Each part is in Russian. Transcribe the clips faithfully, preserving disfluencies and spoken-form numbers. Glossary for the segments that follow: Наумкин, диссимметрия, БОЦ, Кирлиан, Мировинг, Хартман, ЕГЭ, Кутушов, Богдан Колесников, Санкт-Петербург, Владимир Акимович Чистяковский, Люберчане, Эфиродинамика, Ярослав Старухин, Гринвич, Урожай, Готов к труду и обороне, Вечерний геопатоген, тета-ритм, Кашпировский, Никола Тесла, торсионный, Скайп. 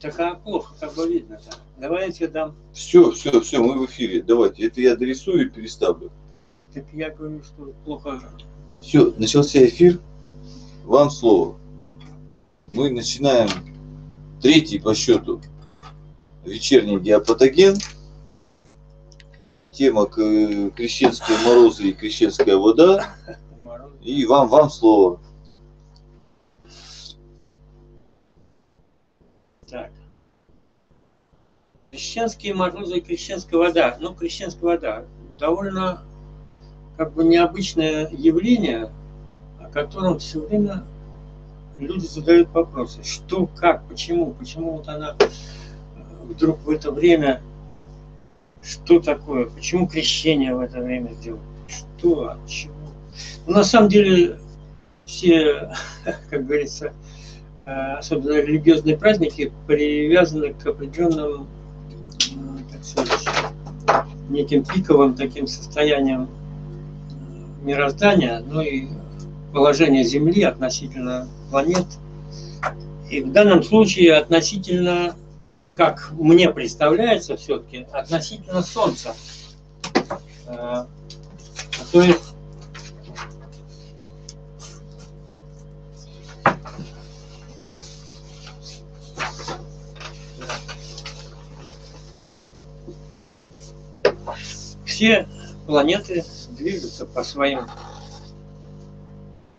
Так а плохо, как бы видно-то. Давайте дам. Все, все, все, мы в эфире. Давайте. Это я дорисую и переставлю. Так я говорю, что плохо. Все, начался эфир. Вам слово. Мы начинаем третий по счету вечерний геопатоген. Тема крещенские морозы и крещенская вода. И вам, вам слово. Так. Крещенские морозы и крещенская вода. Ну, крещенская вода довольно как бы необычное явление, о котором все время люди задают вопросы. Что, как, почему, почему вот она вдруг в это время, что такое, почему крещение в это время сделано, что, от чего. Ну, на самом деле все, как говорится, особенно религиозные праздники привязаны к определенным, так сказать, неким пиковым таким состояниям мироздания, ну и положение Земли относительно планет. И в данном случае относительно, как мне представляется все-таки, относительно Солнца. А, то есть все планеты движутся по своим,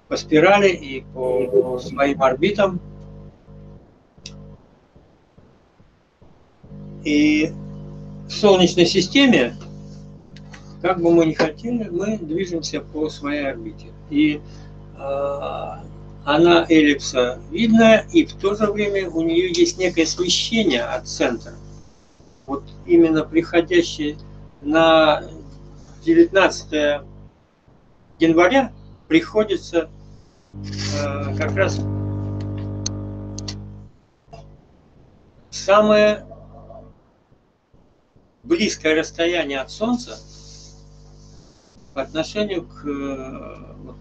по спирали и по своим орбитам. И в Солнечной системе, как бы мы ни хотели, мы движемся по своей орбите. И э, она эллипса видна, и в то же время у нее есть некое смещение от центра. Вот именно приходящее на девятнадцатое января приходится э, как раз самое близкое расстояние от Солнца по отношению к э, вот,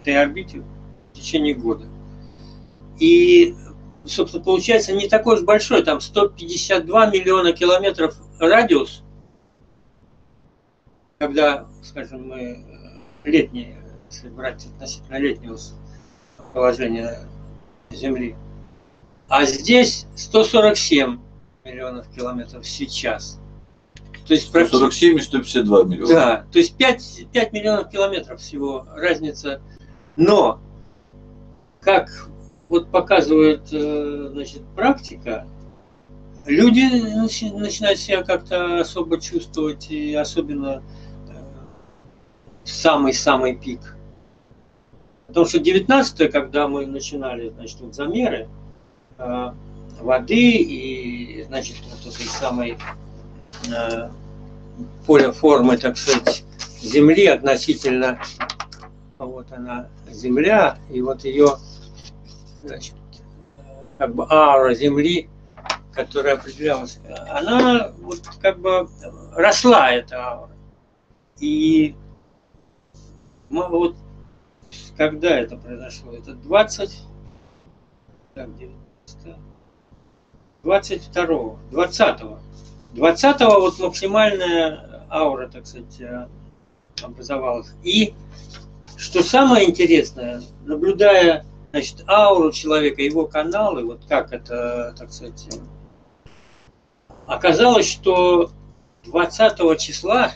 этой орбите в течение года. И, собственно, получается не такой уж большой, там сто пятьдесят два миллиона километров радиус, когда, скажем, мы летние, если брать относительно летнего положения Земли. А здесь сто сорок семь миллионов километров сейчас. То есть сто сорок семь и сто пятьдесят два миллиона. Да, то есть пять, пять миллионов километров всего разница. Но, как вот показывает, значит, практика, люди начинают себя как-то особо чувствовать, и особенно самый-самый пик. Потому что девятнадцатое, когда мы начинали, значит, вот замеры э, воды и, значит, вот этой самой э, поля формы, так сказать, Земли относительно, вот она, Земля, и вот ее, значит, как бы аура Земли, которая определялась, она вот как бы росла, эта аура. И мы вот, когда это произошло, это двадцать, так, девяносто, двадцать второго, двадцатого, двадцатого вот максимальная аура, так сказать, образовалась. И что самое интересное, наблюдая, значит, ауру человека, его каналы, вот как это, так сказать, оказалось, что двадцатого числа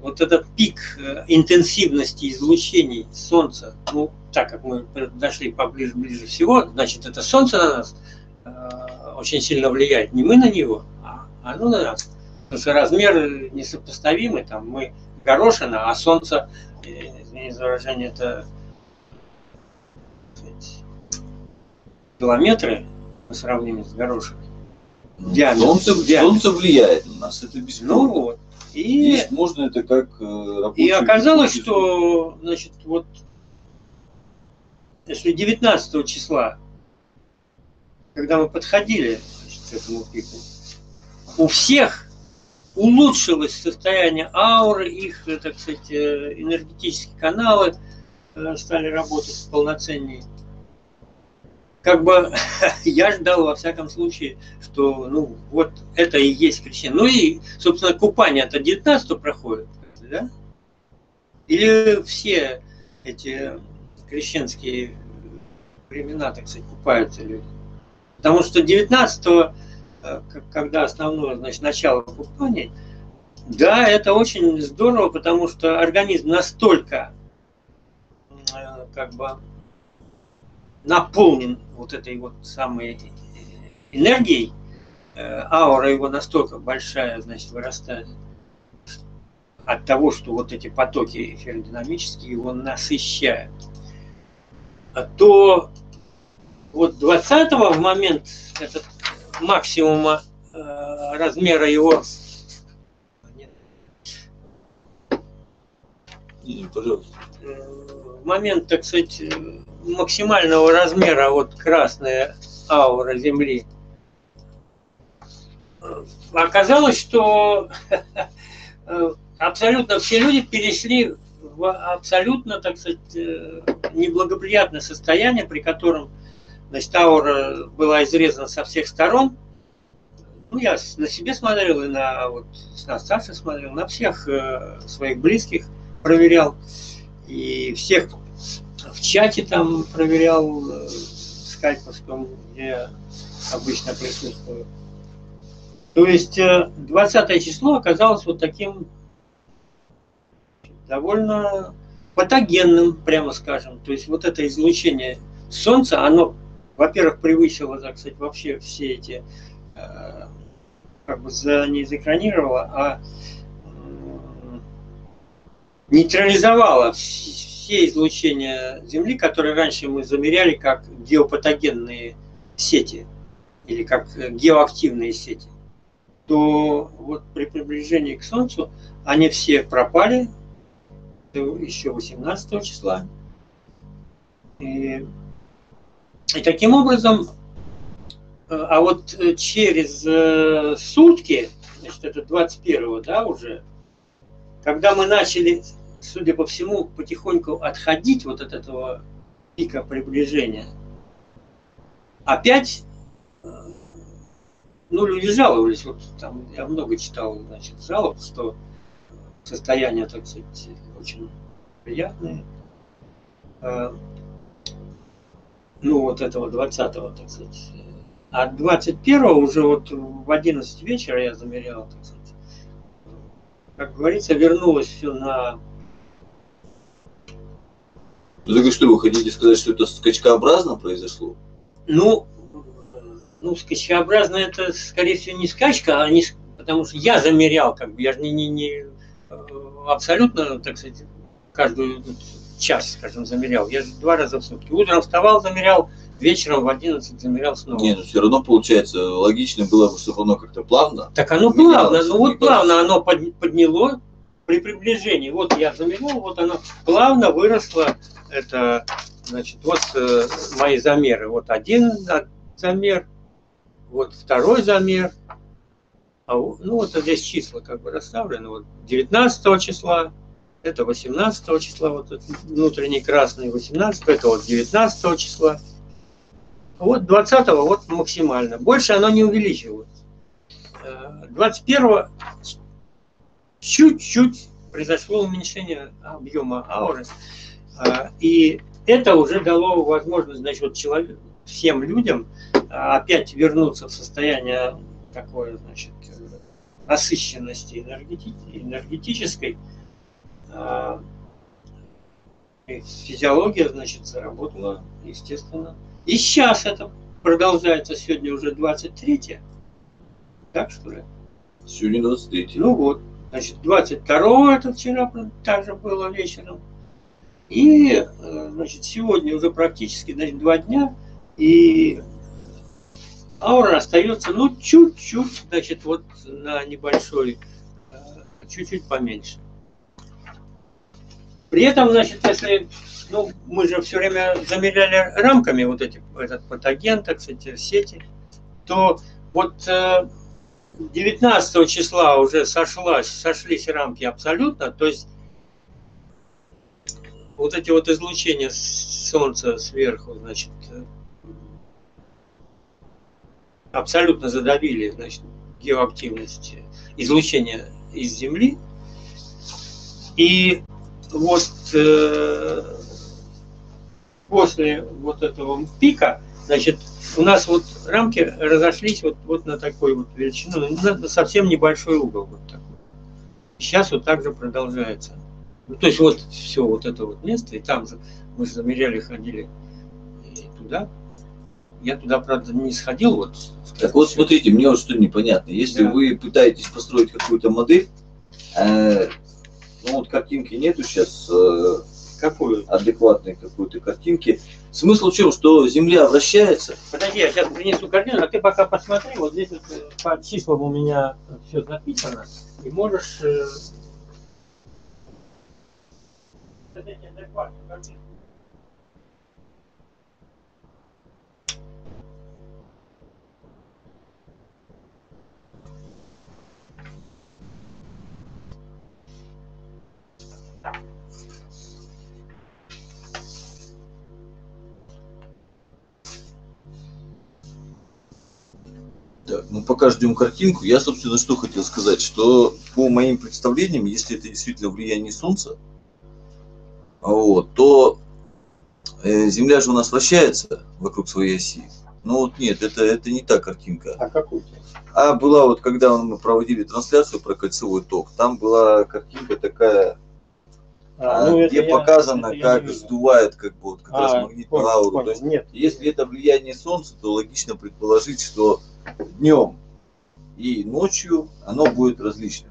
вот этот пик интенсивности излучений Солнца, ну, так как мы дошли поближе, ближе всего, значит, это Солнце на нас э, очень сильно влияет. Не мы на него, а оно на нас. Потому что размер несопоставимый, там мы горошина, а Солнце, извините за выражение, это километры по сравнению с горошиной. Солнце, Солнце влияет на нас, это без ну, вот. И, Здесь можно это как и оказалось, бизнес. Что, значит, вот, если девятнадцатого числа, когда мы подходили, значит, к этому пику, у всех улучшилось состояние ауры, их, так сказать, энергетические каналы стали работать полноценнее. как бы я ждал, во всяком случае, что ну вот это и есть крещение. Ну и, собственно, купание это девятнадцатого проходит, да? Или все эти крещенские времена, так сказать, купаются люди? Потому что девятнадцатого, когда основное, значит, начало купания, да, это очень здорово, потому что организм настолько, как бы, наполнен вот этой вот самой энергией, аура его настолько большая, значит, вырастает от того, что вот эти потоки эфиродинамические его насыщают. А то вот двадцатого в момент этот максимума размера его. И, пожалуйста. В момент, так сказать, максимального размера вот красная аура Земли, оказалось, что абсолютно все люди перешли в абсолютно, так сказать, неблагоприятное состояние, при котором, значит, аура была изрезана со всех сторон. Ну, я на себе смотрел, и на, вот, на Саше смотрел, на всех своих близких проверял, и всех в чате там проверял, в скайповском, где обычно присутствую. То есть двадцатое число оказалось вот таким довольно патогенным, прямо скажем. То есть вот это излучение Солнца, оно, во-первых, превысило, так сказать, вообще все эти, как бы не заэкранировало, а нейтрализовало все излучения Земли, которые раньше мы замеряли как геопатогенные сети или как геоактивные сети. То вот при приближении к Солнцу они все пропали еще восемнадцатого числа. И, и таким образом, а вот через сутки, значит, это двадцать первого, да, уже, когда мы начали, судя по всему, потихоньку отходить вот от этого пика приближения, опять, ну, люди жаловались, вот там я много читал, значит, жалоб, что состояние, так сказать, очень приятное. Ну, вот этого двадцатого, так сказать. А двадцать первого уже вот в одиннадцать вечера я замерял, так сказать, как говорится, вернулось все на... Только что вы хотите сказать, что это скачкообразно произошло? Ну, ну скачкообразно это, скорее всего, не скачка, а не... потому что я замерял, как бы, я же не, не, не абсолютно, так сказать, каждый час, скажем, замерял. Я же два раза в сутки. Утром вставал, замерял, вечером в одиннадцать замерял снова. Нет, все равно получается, логично было бы, чтобы оно как-то плавно. Так оно плавно, ну вот плавно оно подняло при приближении. Вот я замерял, вот оно плавно выросло. Это, значит, вот мои замеры. Вот один замер, вот второй замер. А, ну вот здесь числа как бы расставлены. Вот девятнадцатого числа, это восемнадцатого числа, вот внутренний красный восемнадцатого, это вот девятнадцатого числа. Вот двадцатого вот максимально. Больше оно не увеличивается. двадцать первого чуть-чуть произошло уменьшение объема ауры. И это уже дало возможность, значит, человеку, всем людям опять вернуться в состояние такой, значит, насыщенности энергетической. Физиология, значит, заработала, естественно. И сейчас это продолжается, сегодня уже двадцать третье, так что ли? Сегодня двадцать третье. Ну вот, значит, двадцать второго это вчера также было вечером. И, значит, сегодня уже практически, значит, два дня, и аура остается, ну, чуть-чуть, значит, вот на небольшой, чуть-чуть поменьше. При этом, значит, если... Ну, мы же все время замеряли рамками вот эти, этот патоген, так сказать, сети, то вот девятнадцатого числа уже сошлась, сошлись рамки абсолютно, то есть вот эти вот излучения Солнца сверху, значит, абсолютно задавили, значит, геоактивность излучения из Земли. И вот э, после вот этого пика, значит, у нас вот рамки разошлись вот, вот на такой вот величину, на совсем небольшой угол вот такой. Сейчас вот так же продолжается. Ну, то есть вот все вот это вот место, и там же мы замеряли, ходили туда. Я туда, правда, не сходил. Вот, так вот, смотрите, мне вот что непонятно. Если да. вы пытаетесь построить какую-то модель, э, ну вот картинки нету сейчас, э, какую? Адекватной какой-то картинки. Смысл в чем? Что Земля вращается. Подожди, я сейчас принесу картину, а ты пока посмотри. Вот здесь вот по числам у меня все записано. И можешь... Э, адекватную картинку. Так, ну пока ждем картинку. Я, собственно, что хотел сказать, что по моим представлениям, если это действительно влияние Солнца, вот, то э, Земля же у нас вращается вокруг своей оси. Ну вот нет, это, это не та картинка. А какую? А была вот, когда мы проводили трансляцию про кольцевой ток, там была картинка такая, а, ну, где показано, я, как сдувает как бы, вот, как а, раз магнитную ауру. То есть, нет. Если это влияние Солнца, то логично предположить, что днем и ночью оно будет различно.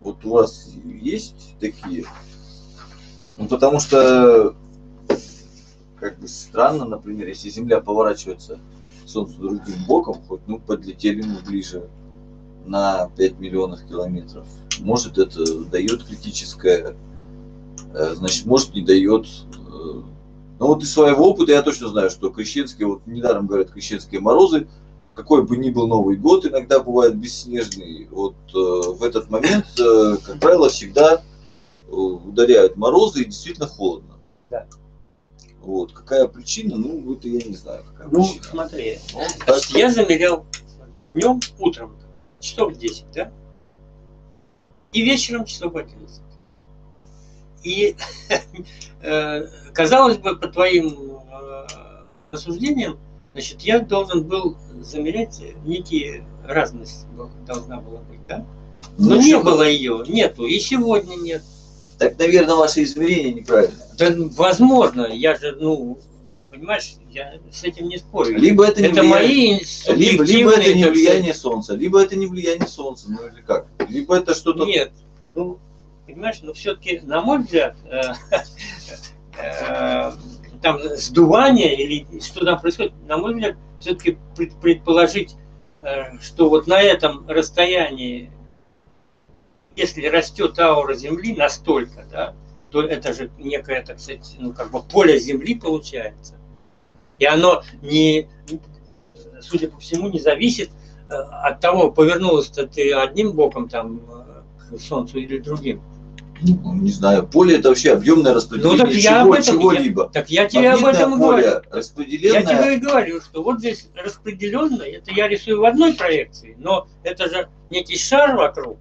Вот у вас есть такие? Ну, потому что как бы странно, например, если Земля поворачивается Солнцу другим боком, хоть ну подлетели мы ближе на пять миллионов километров. Может, это дает критическое, значит, может, не дает. Но вот из своего опыта я точно знаю, что крещенские, вот недаром говорят, крещенские морозы, какой бы ни был Новый год, иногда бывает бесснежный. Вот в этот момент, как правило, всегда ударяют морозы и действительно холодно. Да. Вот. Какая причина? Ну, это я не знаю. Какая ну, причина. Смотри. Вот, я замерял днем, утром, часов десять, да? И вечером часов одиннадцать. И, казалось бы, по твоим рассуждениям, значит, я должен был замерять некие разности, должна была быть, да? Но ну, не было ее, нету, и сегодня нет. Так, наверное, ваше измерение неправильное. Да, возможно, я же, ну, понимаешь, я с этим не спорю. Либо это не это влияние, мои либо, либо это не влияние Солнца, либо это не влияние Солнца, ну или как? Либо это что-то... Нет, ну, понимаешь, но все-таки, на мой взгляд, там сдувание или что там происходит, на мой взгляд, все-таки предположить, что вот на этом расстоянии, если растет аура Земли настолько, да, то это же некое, так сказать, ну, как бы поле Земли получается. И оно, не, судя по всему, не зависит от того, повернулась-то ты одним боком там, к Солнцу или другим. Ну, не знаю, поле это вообще объемное распределение ну, чего, чего-либо. Так я тебе об этом говорю. Распределенное... Я тебе и говорю, что вот здесь распределенное, это я рисую в одной проекции, но это же некий шар вокруг.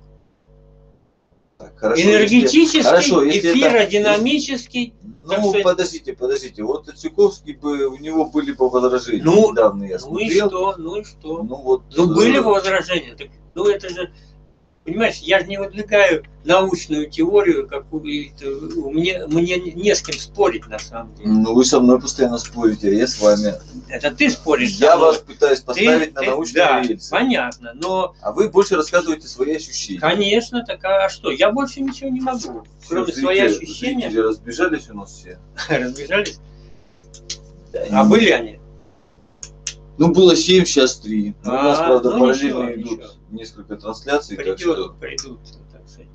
Хорошо, энергетический, если, хорошо, если эфиродинамический. Это, ну, сказать... подождите, подождите. Вот Третьяковский бы, у него были бы возражения. Ну, недавно я смотрел. Ну и что, ну и что? Ну, вот, ну э... были бы возражения. Так, ну это же, понимаешь, я же не выдвигаю научную теорию какую-то. Мне, мне не с кем спорить на самом деле. Ну вы со мной постоянно спорите, я с вами. Это ты споришь. Я вас пытаюсь поставить ты, на ты, научные да, рельсы. Понятно, но... А вы больше рассказываете свои ощущения. Конечно, так а что? Я больше ничего не могу. Кроме все, свои зрители, ощущения. Зрители разбежались у нас все. Разбежались? Да, а были нет. они? Ну, было семь, сейчас три. А, у нас, правда, ну, параллельно ничего, идут ничего. несколько трансляций. Придет, так что... Придут, так сказать.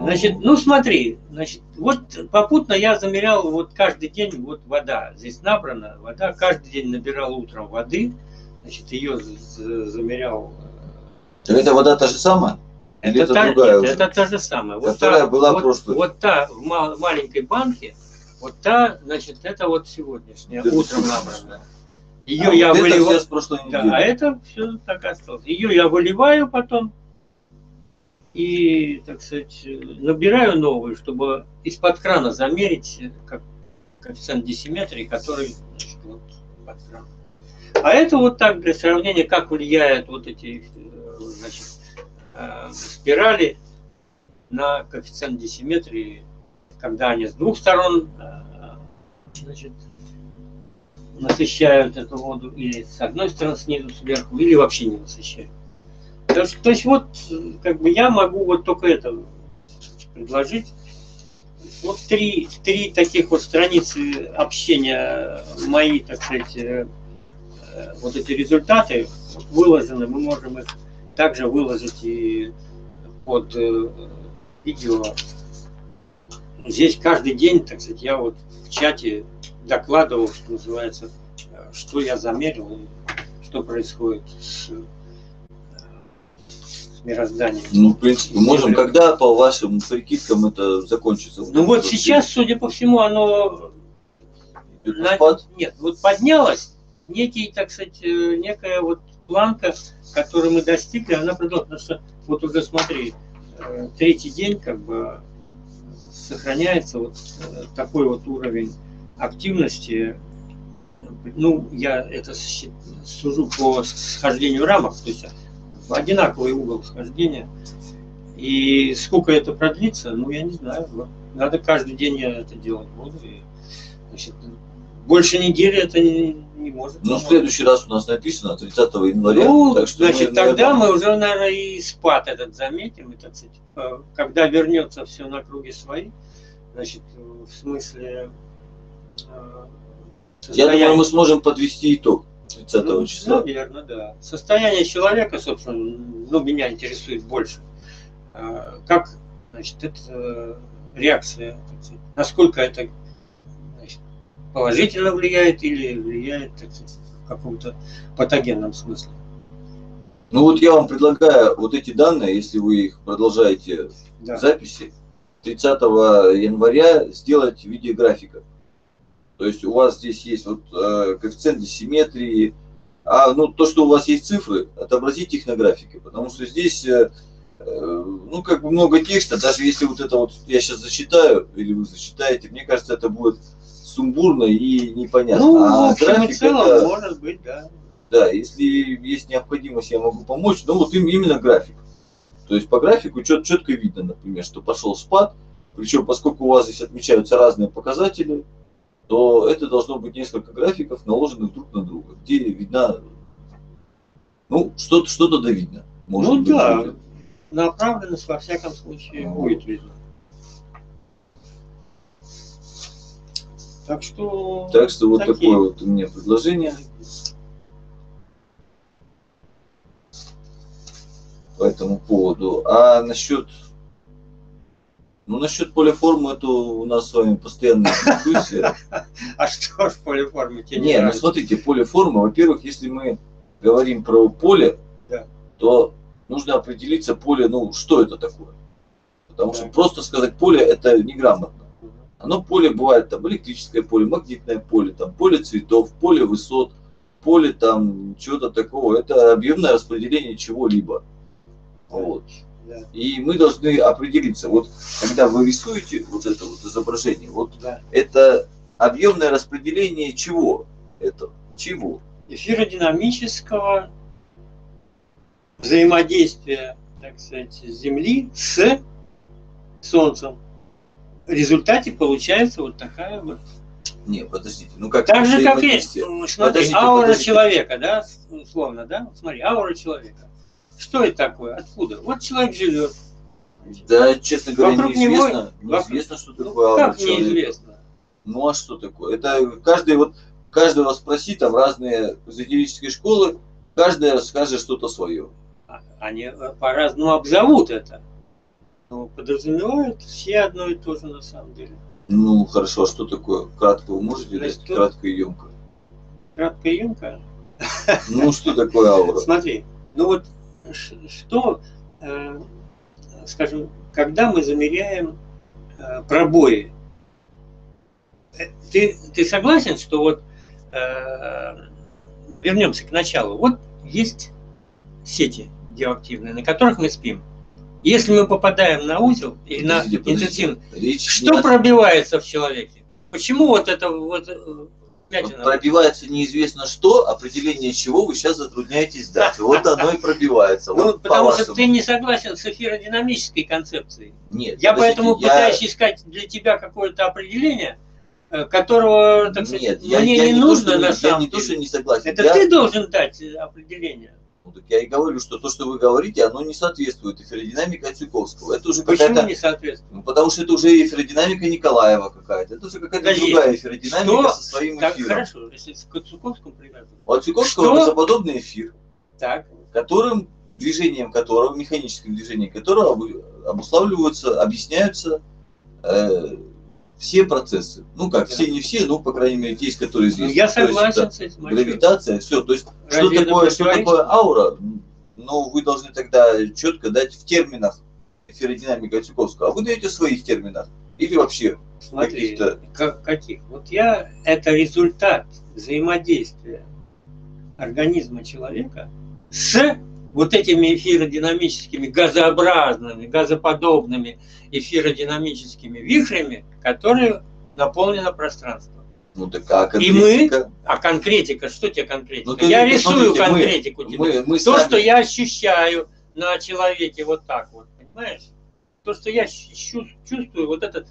Значит, ну смотри, значит, вот попутно я замерял вот каждый день вот вода. Здесь набрана вода, каждый день набирал утром воды, значит, ее замерял. Так эта вода та же самая? Или это, это та, другая нет, это та же самая. Вот которая та, была вот, прошлой. Вот та в мал, маленькой банке, вот та, значит, это вот сегодняшняя, утром набрана. Ее а я вот выливаю. Это все с да, а это все так осталось. Ее я выливаю потом и, так сказать, набираю новую, чтобы из-под крана замерить как коэффициент диссиметрии, который, значит, вот под краном. А это вот так для сравнения, как влияют вот эти, значит, спирали на коэффициент диссиметрии, когда они с двух сторон, значит, насыщают эту воду, или с одной стороны снизу сверху, или вообще не насыщают. То, то есть вот как бы я могу вот только это предложить. Вот три, три таких вот страницы общения мои, так сказать, вот эти результаты выложены, мы можем их также выложить и под видео. Здесь каждый день, так сказать, я вот в чате докладывал, что называется, что я замерил, что происходит с, с мирозданием. Ну, в принципе, можем, когда по вашим прикидкам это закончится? Ну, вот сейчас, судя по всему, оно... На... Нет, вот поднялось, некий, так сказать, некая вот планка, которую мы достигли, она продолжила, потому что вот уже, смотри, третий день как бы сохраняется вот такой вот уровень активности. Ну, я это сужу по схождению рамок, то есть одинаковый угол схождения. И сколько это продлится, ну, я не знаю. Надо каждый день я это делать буду. И, значит, больше недели это не, не может. Ну, в следующий раз у нас написано тридцатого января. Ну, так что значит, мы, тогда наверное... мы уже, наверное, и спад этот заметим. И, так сказать, когда вернется все на круги свои, значит, в смысле... Состояние... Я думаю, мы сможем подвести итог тридцатого числа. Наверное, да. Состояние человека, собственно, ну, меня интересует больше. Как, значит, это реакция, насколько это, значит, положительно влияет или влияет, так сказать, в каком-то патогенном смысле. Ну вот я вам предлагаю вот эти данные, если вы их продолжаете да. в записи, тридцатого января сделать в виде графика. То есть у вас здесь есть вот, э, коэффициент диссиметрии, а ну, то, что у вас есть цифры, отобразите их на графике, потому что здесь э, э, ну, как бы много текста, даже если вот это вот я сейчас зачитаю, или вы зачитаете, мне кажется, это будет сумбурно и непонятно. Ну, а в общем и целом, это, может быть, да. Да, если есть необходимость, я могу помочь, но вот им именно график. То есть по графику чет, четко видно, например, что пошел спад, причем поскольку у вас здесь отмечаются разные показатели, то это должно быть несколько графиков, наложенных друг на друга, где видно, ну, что-то что-то да видно. Может ну быть, да, видно. Направленность, во всяком случае, а. будет видно. Так что... Так что вот такие. Такое вот у меня предложение. По этому поводу. А насчет... Ну, насчет полиформы, это у нас с вами постоянная дискуссия. А что ж полиформы тебе не нравится? Не, ну смотрите, полиформа, во-первых, если мы говорим про поле, да. то нужно определиться поле, ну, что это такое. Потому да. что просто сказать поле, это неграмотно. Оно поле бывает там электрическое поле, магнитное поле, там поле цветов, поле высот, поле там чего-то такого. Это объемное распределение чего-либо. Да. Вот. И мы должны определиться, вот когда вы рисуете вот это вот изображение, вот да. это объемное распределение чего? Это чего? Эфиродинамического взаимодействия, так сказать, Земли с Солнцем. В результате получается вот такая вот. Не, подождите, ну как? Так же как есть. Смотри, подождите, аура подождите. человека, да, условно, да? Смотри, аура человека. Что это такое? Откуда? Вот человек живет. Да, честно говоря, вокруг неизвестно, него... неизвестно, что ну, такое аура человека. Неизвестно. Ну а что такое? Это каждый вот каждого спроси, там разные эзотерические школы, каждая расскажет что-то свое. Они по-разному обзовут это. Но подразумевают все одно и то же на самом деле. Ну хорошо, а что такое? Кратко вы можете дать? Кратко и емко. Кратко и емко? Ну что такое аура? Смотри, ну вот. Что, э, скажем, когда мы замеряем э, пробои, ты, ты согласен, что вот э, вернемся к началу. Вот есть сети геоактивные, на которых мы спим. Если мы попадаем на узел или на интенсивный, что пробивается в человеке? Почему вот это вот пятина? Пробивается неизвестно что, определение чего вы сейчас затрудняетесь дать. Вот оно и пробивается. Вот потому что ты не согласен с эфиродинамической концепцией. Нет. Я поэтому пытаюсь искать для тебя какое-то определение, которого, так сказать, нет, мне я, я не, не нужно то, на я самом не деле. То, что не согласен. Это я... ты должен дать определение. Я и говорю, что то, что вы говорите, оно не соответствует эфиродинамике Отсюковского. Это уже почему не соответствует? Ну, потому что это уже эфиродинамика Николаева какая-то. Это уже какая-то да другая есть. Эфиродинамика что? Со своим эфиром. Так, хорошо, если к Отсюковскому привязано. У Отсюковского газоподобный эфир, так. Которым, движением которого, механическим движением которого обуславливаются, объясняются э, все процессы. Ну как, да. все не все, но, по крайней мере, те, которые известны. Ну, я согласен есть, с этим. Гравитация, все. То есть, что такое, что такое аура, ну, вы должны тогда четко дать в терминах эфиродинамика Отсюковского. А вы даете в своих терминах или вообще каких-то... Как, каких? Вот я... Это результат взаимодействия организма человека с вот этими эфиродинамическими, газообразными, газоподобными эфиродинамическими вихрями, которые наполнено пространство. Ну, так, а и мы, а конкретика, что тебе конкретика? Ну, ты, я ты, рисую смотрите, конкретику мы, тебе. Мы, мы то, сами... что я ощущаю на человеке вот так вот, понимаешь? То, что я чувствую вот это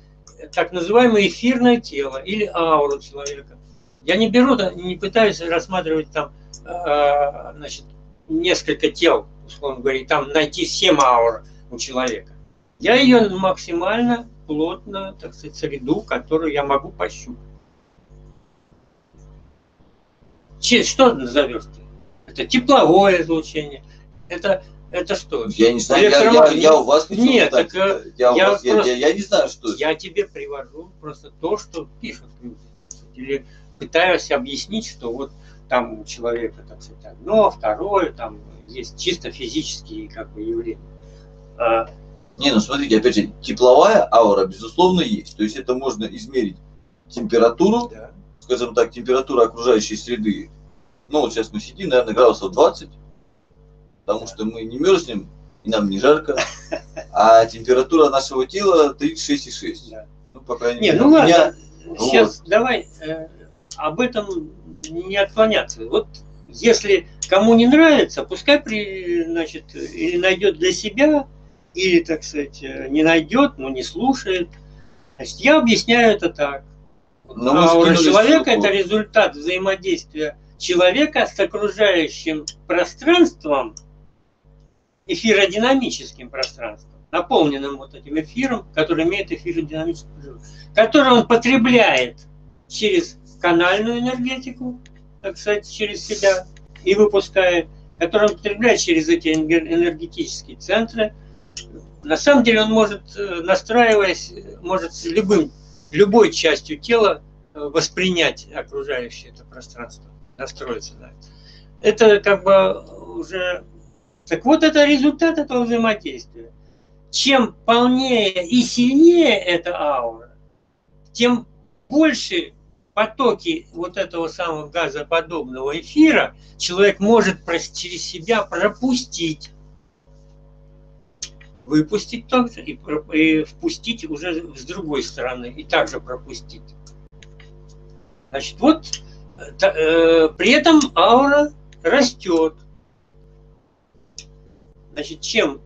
так называемое эфирное тело или ауру человека. Я не беру, не пытаюсь рассматривать там, значит, несколько тел, условно говоря, там найти семь аур у человека. Я ее максимально плотно, так сказать, среду, которую я могу пощупать. Что назовешь ты? Это тепловое излучение. Это, это что? Я не знаю, я, я, я у вас хочу Нет, так, я, я, вас, просто, я, я, я не знаю, что Я это. Тебе привожу просто то, что пишут люди. Или пытаюсь объяснить, что вот там у человека, так сказать, одно, второе, там есть чисто физические как бы явления. А... Не, ну смотрите, опять же, тепловая аура, безусловно, есть. То есть это можно измерить температуру, да. скажем так, температура окружающей среды. Ну, вот сейчас мы сидим, наверное, градусов двадцать, потому что мы не мерзнем, и нам не жарко, а температура нашего тела тридцать шесть и шесть. Да. Ну, по крайней мере, не, ну, ладно, меня... сейчас вот. Давай э, об этом не отклоняться. Вот если кому не нравится, пускай при, значит, или найдет для себя, или, так сказать, не найдет, но не слушает. Значит, я объясняю это так. Аура человека – это результат взаимодействия человека с окружающим пространством, эфиродинамическим пространством, наполненным вот этим эфиром, который имеет эфиродинамический природу, который он потребляет через канальную энергетику, так сказать, через себя и выпускает, который он потребляет через эти энергетические центры. На самом деле он может, настраиваясь, может с любым любой частью тела воспринять окружающее это пространство, настроиться на это. Это как бы уже... Так вот, это результат этого взаимодействия. Чем полнее и сильнее эта аура, тем больше потоки вот этого самого газоподобного эфира человек может через себя пропустить. Выпустить также и, и впустить уже с другой стороны, и также пропустить. Значит, вот та, э, при этом аура растет. Значит, чем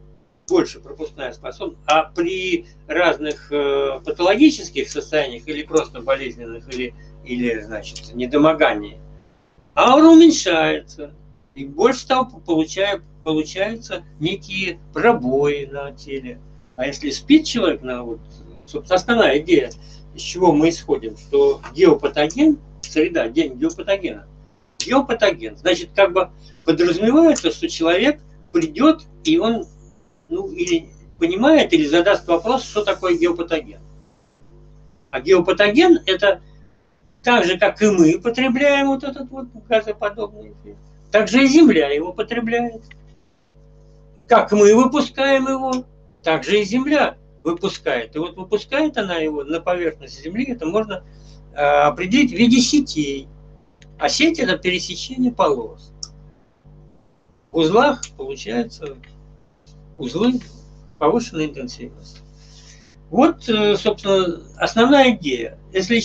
больше пропускная способность, а при разных э, патологических состояниях, или просто болезненных, или, или значит, недомогании, аура уменьшается, и больше того получает получаются некие пробои на теле. А если спит человек, на вот, собственно, основная идея, из чего мы исходим, что геопатоген, среда, день геопатогена, геопатоген, значит, как бы подразумевается, что человек придет, и он ну, или понимает, или задаст вопрос, что такое геопатоген. А геопатоген – это так же, как и мы потребляем вот этот вот газоподобный эфир, так же и Земля его потребляет. Как мы выпускаем его, так же и Земля выпускает. И вот выпускает она его на поверхность Земли, это можно э, определить в виде сетей. А сеть – это пересечение полос. В узлах получаются узлы повышенной интенсивности. Вот, собственно, основная идея. Если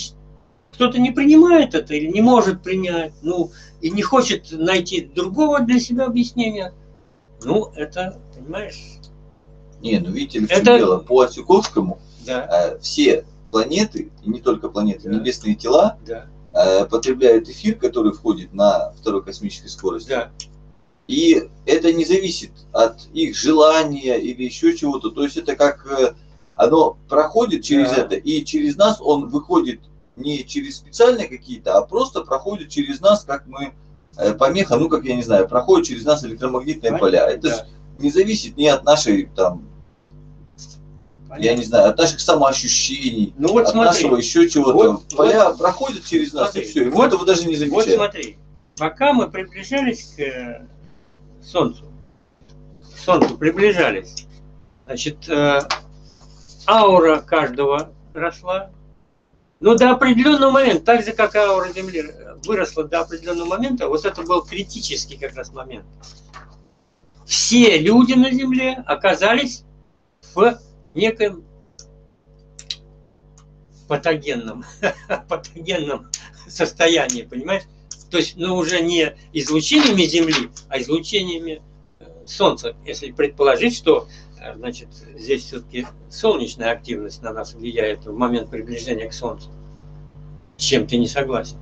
кто-то не принимает это или не может принять, ну, и не хочет найти другого для себя объяснения, ну, это, понимаешь? Не, ну видите, в чем это... дело. По Артюковскому да. все планеты, и не только планеты, да. небесные тела, да. потребляют эфир, который входит на второй космической скорости. Да. И это не зависит от их желания или еще чего-то. То есть это как оно проходит через да. это, и через нас он выходит не через специальные какие-то, а просто проходит через нас, как мы, помеха, ну как я не знаю, проходит через нас электромагнитные Понятно, поля. Это да. же не зависит ни от нашей там... Понятно. Я не знаю, от наших самоощущений, ну, вот от смотри. нашего еще чего-то. Вот, поля вот, проходят через нас, смотри, и все. И вот, этого даже не замечаем. Вот смотри, пока мы приближались к Солнцу, к Солнцу приближались, значит, аура каждого росла. Но до определенного момента, так же, как аура Земли выросла до определенного момента, вот это был критический как раз момент. Все люди на Земле оказались в неком патогенном, патогенном состоянии, понимаешь? То есть, ну, уже не излучениями Земли, а излучениями Солнца. Если предположить, что, значит, здесь все-таки солнечная активность на нас влияет в момент приближения к Солнцу. С чем ты не согласен?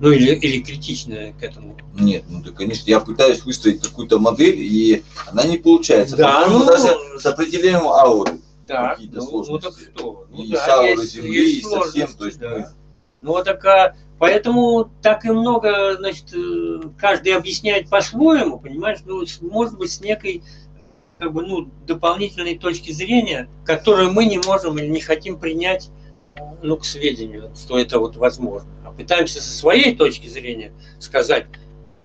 Ну, или, или критичная к этому? Нет, ну, да, конечно, я пытаюсь выстроить какую-то модель, и она не получается. Да, ну, даже с определением ауры. Да, ну, ну так что? Ну, и да, с аурой Земли, и со всем. То есть, да. мы... Ну, так, а, поэтому так и много, значит, каждый объясняет по-своему, понимаешь? Ну, может быть, с некой, как бы, ну, дополнительной точки зрения, которую мы не можем или не хотим принять, ну, к сведению, что это вот возможно. А пытаемся со своей точки зрения сказать,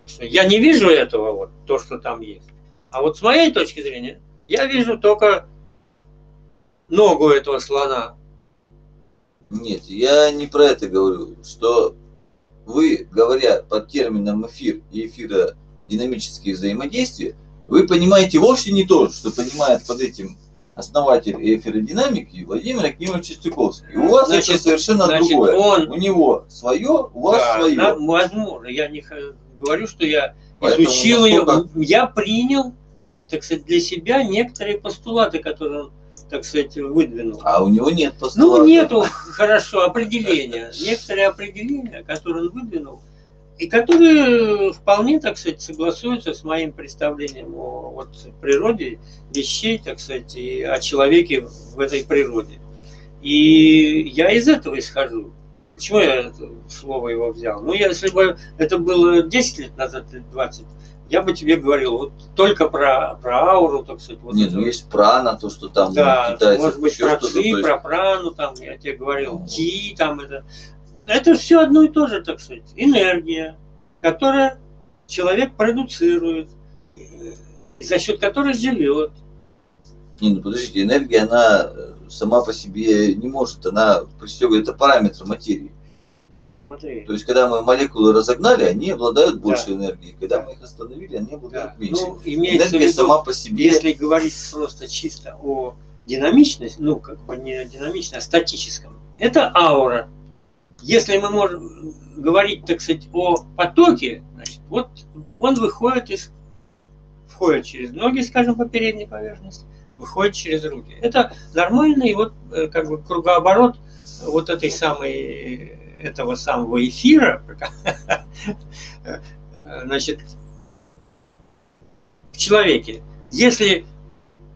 что я не вижу этого, вот, то, что там есть. А вот с моей точки зрения я вижу только ногу этого слона. Нет, я не про это говорю, что вы, говоря под термином эфир и эфиродинамические взаимодействия, вы понимаете вовсе не то, что понимает под этим основатель эфиродинамики Владимир Акимович Чистяковский. У вас, значит, это совершенно значит, другое. Он... У него свое, у вас да, свое. Да, возможно, я не говорю, что я Поэтому изучил насколько... ее. Я принял, так сказать, для себя некоторые постулаты, которые он, так сказать, выдвинул. А у него нет постулата. Ну, нету, хорошо, определения. Некоторые определения, которые он выдвинул, и которые вполне, так сказать, согласуются с моим представлением о вот, природе вещей, так сказать, и о человеке в этой природе. И я из этого исхожу. Почему я слово его взял? Ну, если бы это было десять лет назад, двадцать, я бы тебе говорил вот только про, про ауру, так сказать. Вот Нет, это. ну есть прана, то, что там да, китайцев, может быть, про ци, есть... про прану, там, я тебе говорил, ки, там это. Это все одно и то же, так сказать, энергия, которую человек продуцирует, за счет которой живет. Не, ну подождите, энергия, она сама по себе не может, она пристегивает параметры материи. Смотри. То есть, когда мы молекулы разогнали, они обладают больше да. энергией. Когда мы их остановили, они обладают да. меньше. Ну, энергия виду, сама по себе... Если говорить просто чисто о динамичности, ну, как бы не динамичной, а статическом, это аура. Если мы можем говорить, так сказать, о потоке, значит, вот он выходит из, входит через ноги, скажем, по передней поверхности, выходит через руки. Это нормальный вот, как бы, кругооборот вот этой самой, этого самого эфира, значит, в человеке. Если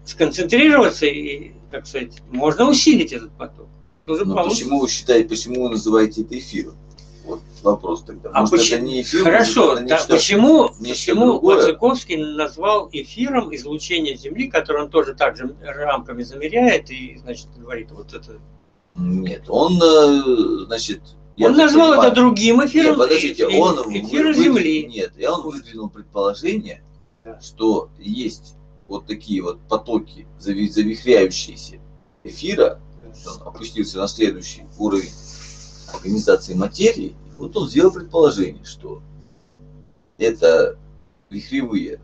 сконцентрироваться, и, так сказать, можно усилить этот поток. Почему вы считаете, почему вы называете это эфиром? Вот вопрос тогда. А Может, почему? Это не эфир, Хорошо, это да, почему, почему Вацаковский назвал эфиром излучение Земли, которое он тоже так же рамками замеряет и, значит, говорит вот это? Нет, он, значит... Он назвал понимаю, это другим эфиром, нет, подождите, эфир, он эфир вы, Земли. Нет, и он выдвинул предположение, да. что есть вот такие вот потоки, завихряющиеся эфира, он опустился на следующий уровень организации материи, Вот он сделал предположение, что это вихревые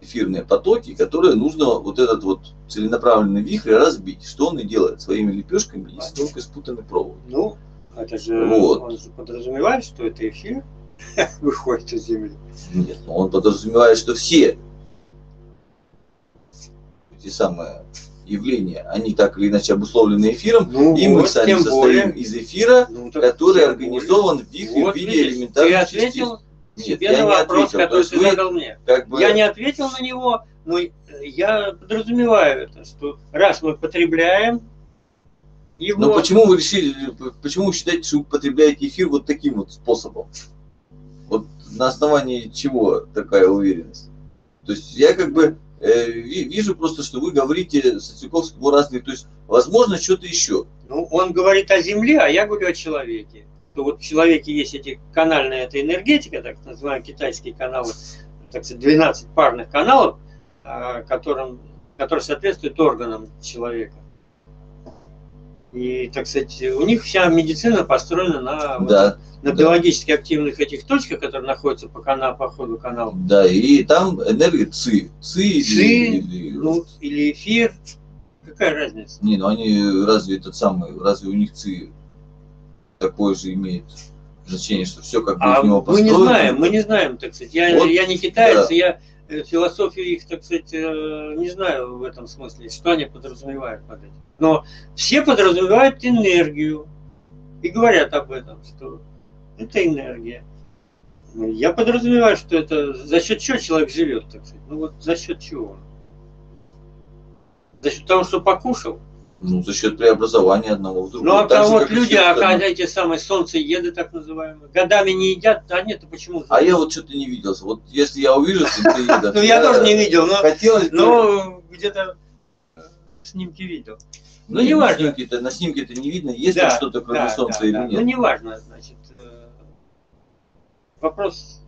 эфирные потоки, которые нужно вот этот вот целенаправленный вихрь разбить, что он и делает своими лепешками из тонко спутанной проволоки. Ну, это же, вот. Он же подразумевает, что это эфир выходит из Земли. Нет, он подразумевает, что все эти самые явления, они так или иначе обусловлены эфиром, ну, и вот мы сами состоим более. из эфира, ну, который организован в вихре вот, в виде элементарных частиц. Нет, я на вопрос, не ответил, который ты задал мне. Как бы... Я не ответил на него, но я подразумеваю это, что раз мы потребляем его... Но почему вы решили, почему вы считаете, что вы потребляете эфир вот таким вот способом? Вот на основании чего такая уверенность? То есть я как бы э, вижу просто, что вы говорите Сацюковскому разные, то есть возможно что-то еще. Ну, он говорит о Земле, а я говорю о человеке. То вот в человеке есть эти канальная эта энергетика, так называемые китайские каналы, так сказать, двенадцать парных каналов, которым, которые соответствуют органам человека. И, так сказать, у них вся медицина построена на, да, вот, на да. биологически активных этих точках, которые находятся по, канал, по ходу канала. Да, и там энергия ЦИ. ЦИ, ЦИ или, ну, или эфир. Какая разница? Не, ну они разве этот самый, разве у них ЦИ такое же имеет значение, что все как бы а из него построено. Мы не знаем, мы не знаем, так сказать. Я, вот, я не китаец, да. я философию их, так сказать, не знаю в этом смысле, что они подразумевают под этим. Но все подразумевают энергию и говорят об этом, что это энергия. Я подразумеваю, что это за счет чего человек живет, так сказать. Ну вот за счет чего? За счет того, что покушал. Ну, за счет преобразования одного в другого. Ну, а там вот люди, а эти самые солнцееды, так называемые, годами не едят, а нет, почему? А я вот что-то не виделся. Вот если я увижу солнцееда... Ну, я тоже не видел, но где-то снимки видел. Ну, не важно. На снимке-то не видно, есть ли что-то кроме солнца или нет. Ну, не важно, значит. Вопрос...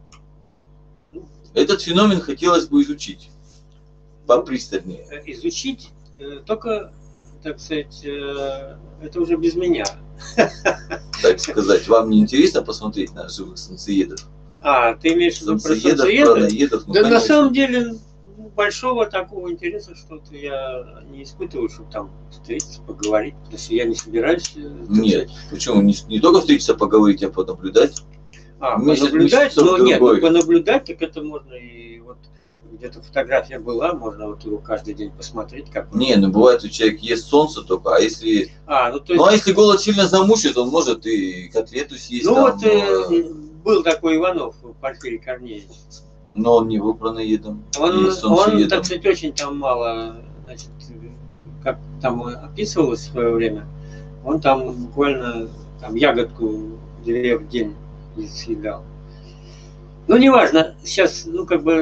Этот феномен хотелось бы изучить попристальнее. Изучить только... так сказать, это уже без меня. Так сказать, вам не интересно посмотреть на живых солнцеедов? А, ты имеешь в виду про солнцеедов? Да на самом деле большого такого интереса, что я не испытываю, чтобы там встретиться, поговорить, потому что я не собираюсь. Нет, почему? Не только встретиться, поговорить, а понаблюдать. А, понаблюдать? Ну нет, понаблюдать, так это можно и вот... Где-то фотография была, можно вот его каждый день посмотреть. Как он... Не, ну бывает, у человека ест солнце только, а если... А, ну, то есть... ну а если голод сильно замучит, он может и котлету съесть. Ну там, вот э, был такой Иванов, Порфирий Корнеевич. Но он не был праноедом. Он, он так сказать, очень там мало, значит, как там описывалось в свое время, он там буквально там, ягодку две в день съедал. Ну, неважно, сейчас, ну, как бы,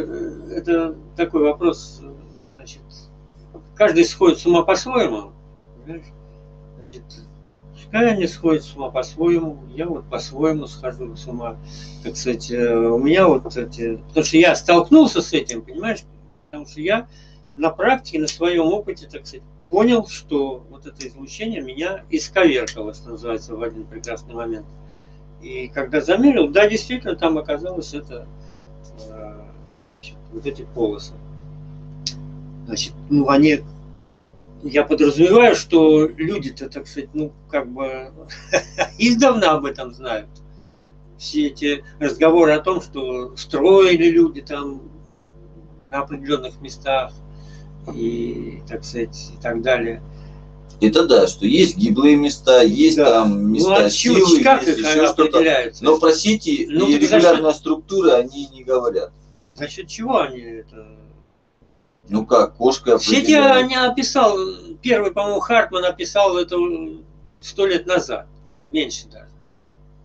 это такой вопрос, значит, каждый сходит с ума по-своему, пускай они сходят с ума по-своему, я вот по-своему схожу с ума, так сказать, у меня вот эти, потому что я столкнулся с этим, понимаешь, потому что я на практике, на своем опыте, так сказать, понял, что вот это излучение меня исковеркало, что называется, в один прекрасный момент. И когда замерил, да, действительно, там оказалось это, значит, вот эти полосы. Значит, ну, они, я подразумеваю, что люди-то, так сказать, ну, как бы, издавна об этом знают. Все эти разговоры о том, что строили люди там на определенных местах и, так сказать, и так далее. Это да, что есть гиблые места, есть да. там места ну, силы, еще что-то. Но про сети ну, и регулярная структуры они не говорят. За счет чего они это? Ну как, кошка... Сети они описал, первый, по-моему, Хартман описал это сто лет назад, меньше даже.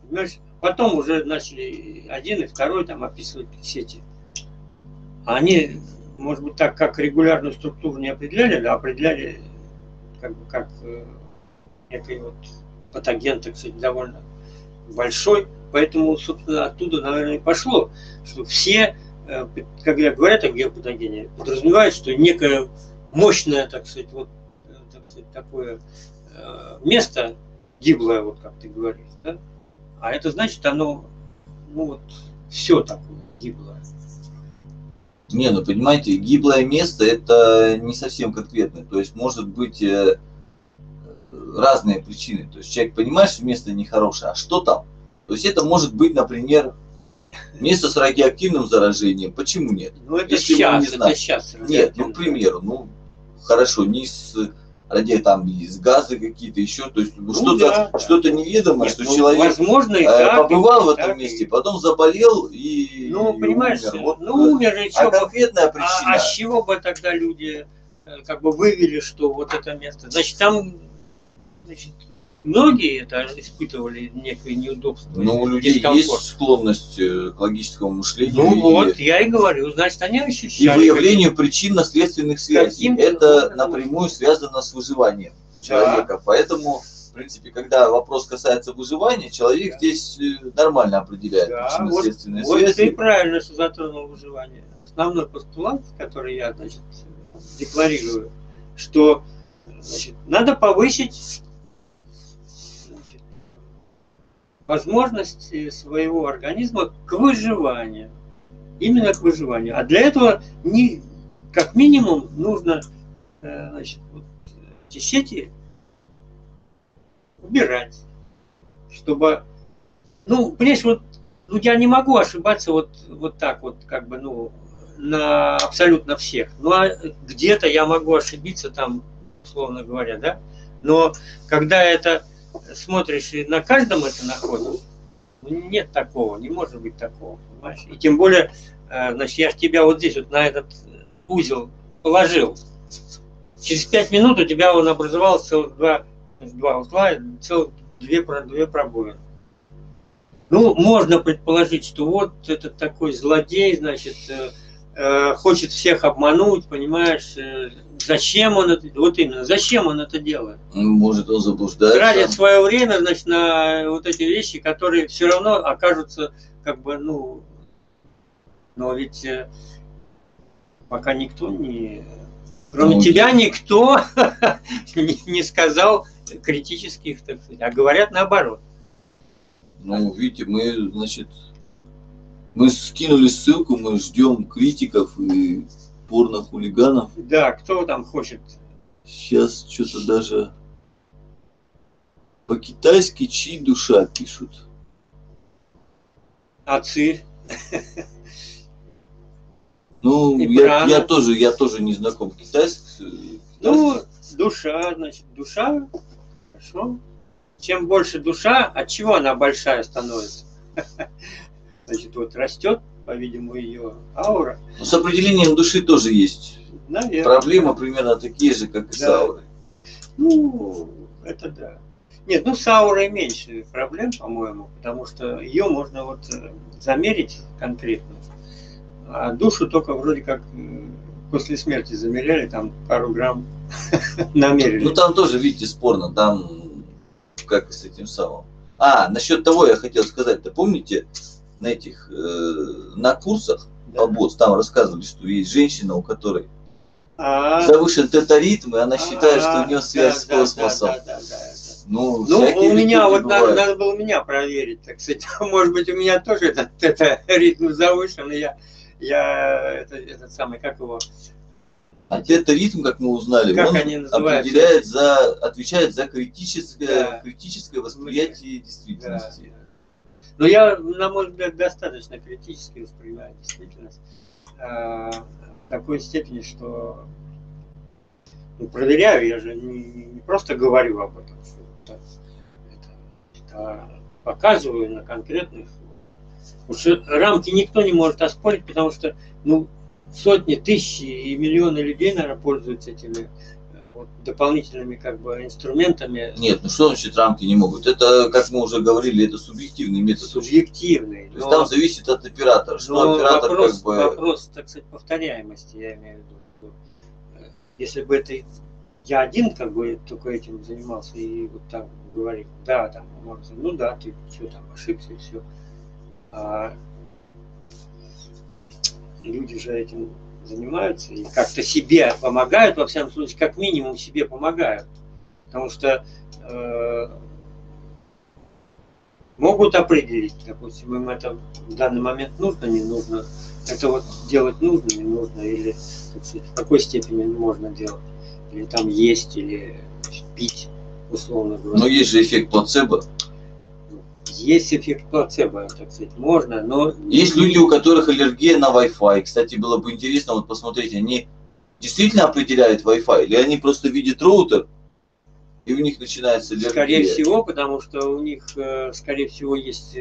Понимаешь? Потом уже начали один и второй там описывать сети. А они, может быть, так как регулярную структуру не определяли, а определяли... как бы как э, некий вот патоген, так сказать, довольно большой, поэтому, собственно, оттуда, наверное, и пошло, что все, э, когда говорят о геопатогене, подразумевают, что некое мощное, так сказать, вот так сказать, такое э, место гиблое, вот как ты говоришь, да, А это значит, оно, ну вот, все такое гиблое. Не, ну понимаете, гиблое место это не совсем конкретно. То есть может быть э, разные причины. То есть человек понимает, что место нехорошее, а что там? То есть это может быть, например, место с радиоактивным заражением. Почему нет? Ну это Если сейчас, не это сейчас. Нет, ну, к примеру, ну хорошо, не с... Ради там из газа какие-то еще, то есть ну, что-то да, что да. неведомое, Нет, что ну, человек возможно, и так, побывал и так, в этом и... месте, потом заболел и, ну, и понимаешь, умер. Вот, ну, умер и а конкретная бы, причина. А, а с чего бы тогда люди как бы вывели, что вот это место? Значит, там значит, многие это испытывали некое неудобство. Ну, у людей есть склонность к логическому мышлению. Ну и... вот, я и говорю, значит, они ощущают. И выявлению причинно-следственных связей. Это напрямую связано с выживанием человека. Да. Поэтому, в принципе, когда вопрос касается выживания, человек да. здесь нормально определяет да. причинно-следственные вот, связи. Вот ты правильно затронул выживание. Основной постулат, который я, значит, декларирую, что значит, надо повысить возможности своего организма к выживанию. Именно к выживанию. А для этого не, как минимум нужно значит, вот, эти сети убирать. Чтобы, ну, понимаешь, вот ну, я не могу ошибаться вот, вот так вот, как бы, ну, на абсолютно всех. Ну, а где-то я могу ошибиться там, условно говоря, да? Но когда это... смотришь и на каждом это находится, нет такого, не может быть такого, понимаешь? И тем более, значит, я тебя вот здесь вот на этот узел положил, через пять минут у тебя он образовал целых два, два узла, целых две, две пробоины. Ну, можно предположить, что вот этот такой злодей, значит, хочет всех обмануть, понимаешь, зачем он это, вот именно, зачем он это делает? Может, он заблуждается. Тратит свое время, значит, на вот эти вещи, которые все равно окажутся, как бы, ну, но ведь пока никто не, кроме ну, тебя, никто не сказал критических, так сказать, а говорят наоборот. Ну, видите, мы, значит... Мы скинули ссылку, мы ждем критиков и порно-хулиганов. Да, кто там хочет. Сейчас что-то даже по-китайски чьи душа пишут. Отцы. Ну, я, я, тоже, я тоже не знаком китайский. Ну, душа, значит, душа. Хорошо. Чем больше душа, от чего она большая становится? Значит, вот растет, по-видимому, ее аура. Но с определением души тоже есть. Наверное. Проблемы примерно такие же, как и да. с аурой. Ну, это да. Нет, ну с аурой меньше проблем, по-моему, потому что ее можно вот замерить конкретно. А душу только вроде как после смерти замеряли, там пару грамм намерили. Ну там тоже, видите, спорно, там как и с этим самым. А, насчет того я хотел сказать-то, помните... на этих, э, на курсах да. по БОЦ, там рассказывали, что есть женщина, у которой а -а -а. завышен тета-ритм, и она а -а -а. считает, что у нее связь да, с космосом. Да, да, да, да, да. Ну, ну у меня, вот надо, надо было меня проверить, так сказать, может быть, у меня тоже этот тета-ритм завышен, и я, я это, этот самый, как его... А тета-ритм, как мы узнали, как он определяет за, отвечает за критическое, да. критическое восприятие да. действительности. Да. Но я, на мой взгляд, достаточно критически воспринимаю действительность э, в такой степени, что ну, проверяю, я же не, не просто говорю об этом, что это, это, это показываю на конкретных. Уж рамки никто не может оспорить, потому что ну, сотни, тысячи и миллионы людей, наверное, пользуются этими вот, дополнительными как бы инструментами. Нет, ну что значит рамки не могут? Это, как мы уже говорили, это субъективный метод. Субъективный. То есть там зависит от оператора. Что оператор вопрос, как бы... вопрос, так сказать, повторяемости, я имею в виду. Если бы это я один как бы только этим занимался и вот так говорил, да, там, можно, ну да, ты что там ошибся и все. А люди же этим занимаются и как-то себе помогают, во всяком случае, как минимум себе помогают. Потому что э, могут определить, допустим, им это в данный момент нужно, не нужно, это вот делать нужно, не нужно, или сказать, в какой степени можно делать, или там есть, или пить, условно говоря. Но есть же эффект плацебо. Есть эффект плацебо, так сказать, можно, но... Есть люди, у которых аллергия на Wi-Fi. Кстати, было бы интересно вот посмотреть, они действительно определяют Wi-Fi, или они просто видят роутер, и у них начинается аллергия? Скорее всего, потому что у них, скорее всего, есть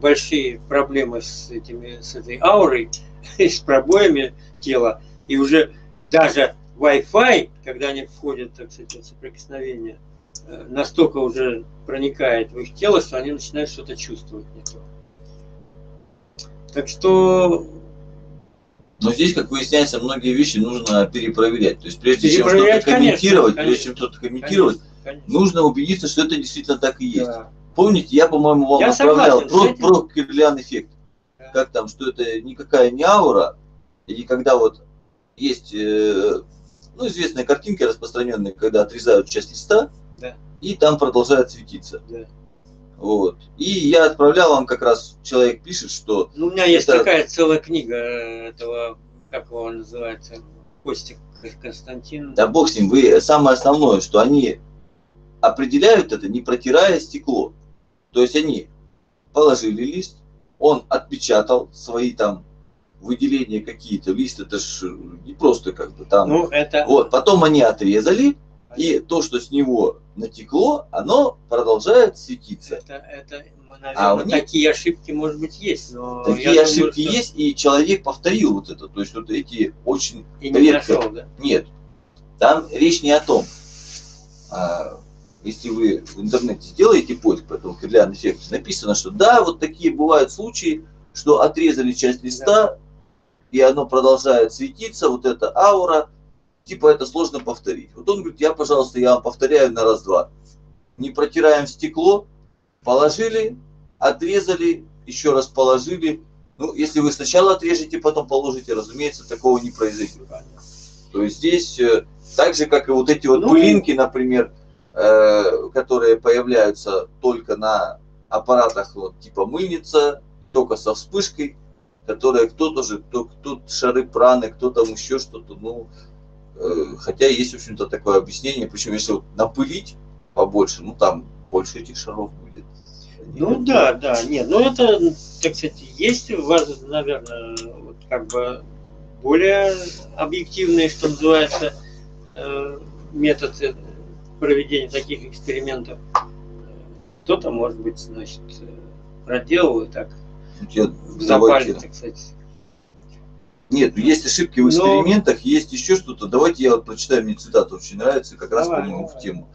большие проблемы с, этими, с этой аурой, с пробоями тела, и уже даже Wi-Fi, когда они входят, так сказать, в соприкосновение, настолько уже проникает в их тело, что они начинают что-то чувствовать не то. Так что... Но здесь, как выясняется, многие вещи нужно перепроверять. То есть прежде чем что-то комментировать, конечно, прежде чем что-то комментировать, конечно, конечно. нужно убедиться, что это действительно так и есть. Да. Помните, я, по-моему, вам я отправлял про, про Кирлиан эффект. Да. Как там, что это никакая не аура, и когда вот есть э, ну, известные картинки распространенные, когда отрезают часть листа, да. и там продолжает светиться. Да. Вот. И я отправлял вам как раз, человек пишет, что... Ну, у меня есть это... такая целая книга этого, как его называется, Костик Константин. Да бог с ним, вы самое основное, что они определяют это, не протирая стекло. То есть они положили лист, он отпечатал свои там выделения какие-то, лист это ж не просто как бы там... Ну, это... Вот, потом они отрезали. И то, что с него натекло, оно продолжает светиться. Это, это, наверное, а у них... такие ошибки, может быть, есть. Но такие ошибки думаю, что... есть, и человек повторил вот это. То есть вот эти очень и не редко... нашел, да? Нет. Там речь не о том. А, если вы в интернете сделаете поиск по этому Кирлиан эффекту, написано, что да, вот такие бывают случаи, что отрезали часть листа, да. и оно продолжает светиться, вот эта аура. Типа это сложно повторить. Вот он говорит, я, пожалуйста, я вам повторяю на раз-два. Не протираем стекло, положили, отрезали, еще раз положили. Ну, если вы сначала отрежете, потом положите, разумеется, такого не произойдет. То есть здесь так же, как и вот эти вот ну, пылинки, например, э, которые появляются только на аппаратах вот, типа мыльница, только со вспышкой, которые кто-то же, кто, кто шары праны, кто там еще что-то, ну... Хотя есть, в общем-то, такое объяснение, причем если вот напылить побольше, ну там больше этих шаров будет. Ну Они да, будут. да, нет, ну это, так сказать, есть у вас, наверное, вот как бы более объективный, что называется, метод проведения таких экспериментов. Кто-то, может быть, значит, проделал и так запали, так сказать. Нет, есть ошибки в экспериментах, Но... есть еще что-то. Давайте я вот прочитаю, мне цитату очень нравится, как давай, раз по нему в тему.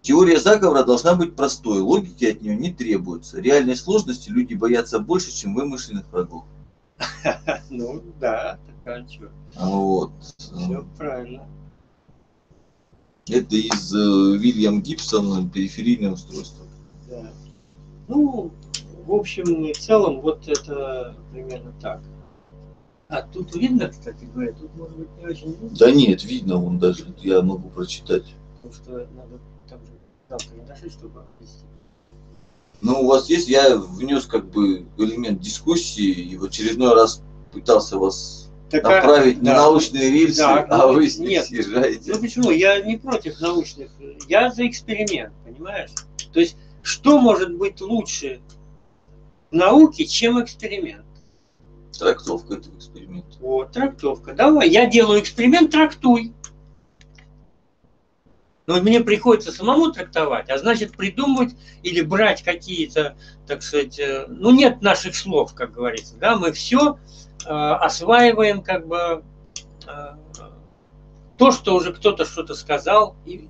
Теория заговора должна быть простой, логики от нее не требуется. Реальной сложности люди боятся больше, чем вымышленных врагов. Ну да, так а Вот. Все правильно. Это из Уильяма Гибсона «Периферийное устройство». Да. Ну... В общем и в целом, вот это примерно так. А тут видно, кстати говоря, тут может быть не очень видно. Да нет, видно, он даже, я могу прочитать. Потому что надо там же завтра не дошли, чтобы объяснить. Ну, у вас есть, я внес как бы элемент дискуссии, и в очередной раз пытался вас так, направить а, на да, научные рельсы, да, а вы с них съезжаете. Ну почему, я не против научных, я за эксперимент, понимаешь? То есть, что может быть лучше науки, чем эксперимент. Трактовка этого эксперимента. Вот, трактовка. Давай, я делаю эксперимент, трактуй. Но мне приходится самому трактовать, а значит придумывать или брать какие-то, так сказать, ну нет наших слов, как говорится, да, мы все э, осваиваем как бы э, то, что уже кто-то что-то сказал, и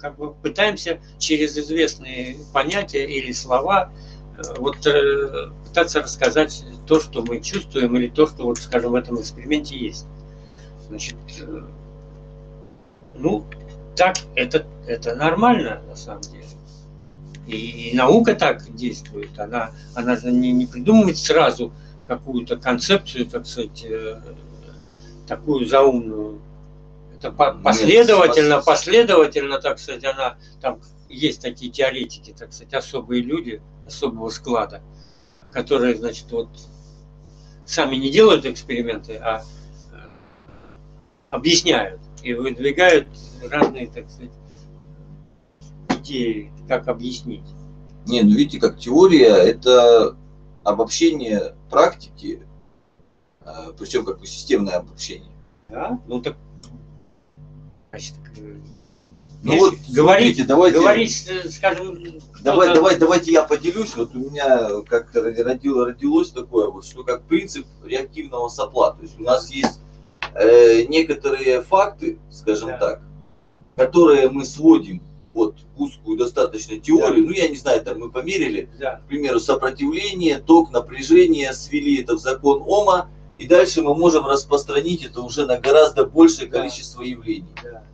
как бы пытаемся через известные понятия или слова вот пытаться рассказать то, что мы чувствуем, или то, что, вот, скажем, в этом эксперименте есть. Значит, ну, так это, это нормально, на самом деле. И, и наука так действует. Она, она же не, не придумывает сразу какую-то концепцию, так сказать, такую заумную. Это последовательно, последовательно, так сказать, она там есть такие теоретики, так сказать, особые люди, особого склада, которые, значит, вот сами не делают эксперименты, а объясняют и выдвигают разные, так сказать, идеи, как объяснить. Не, ну видите, как теория – это обобщение практики, причем как бы системное обобщение. Да? Ну так, значит, ну вот, говорите, давайте, говорите, скажем, давай, давай, давайте я поделюсь. Вот у меня как-то родило, родилось такое, вот, что как принцип реактивного сопла. То есть у нас есть э, некоторые факты, скажем да. так, которые мы сводим под узкую достаточно теорию. Да. Ну я не знаю, там мы померили, да. к примеру, сопротивление, ток, напряжение, свели это в закон Ома, и дальше мы можем распространить это уже на гораздо большее да. количество явлений. Да.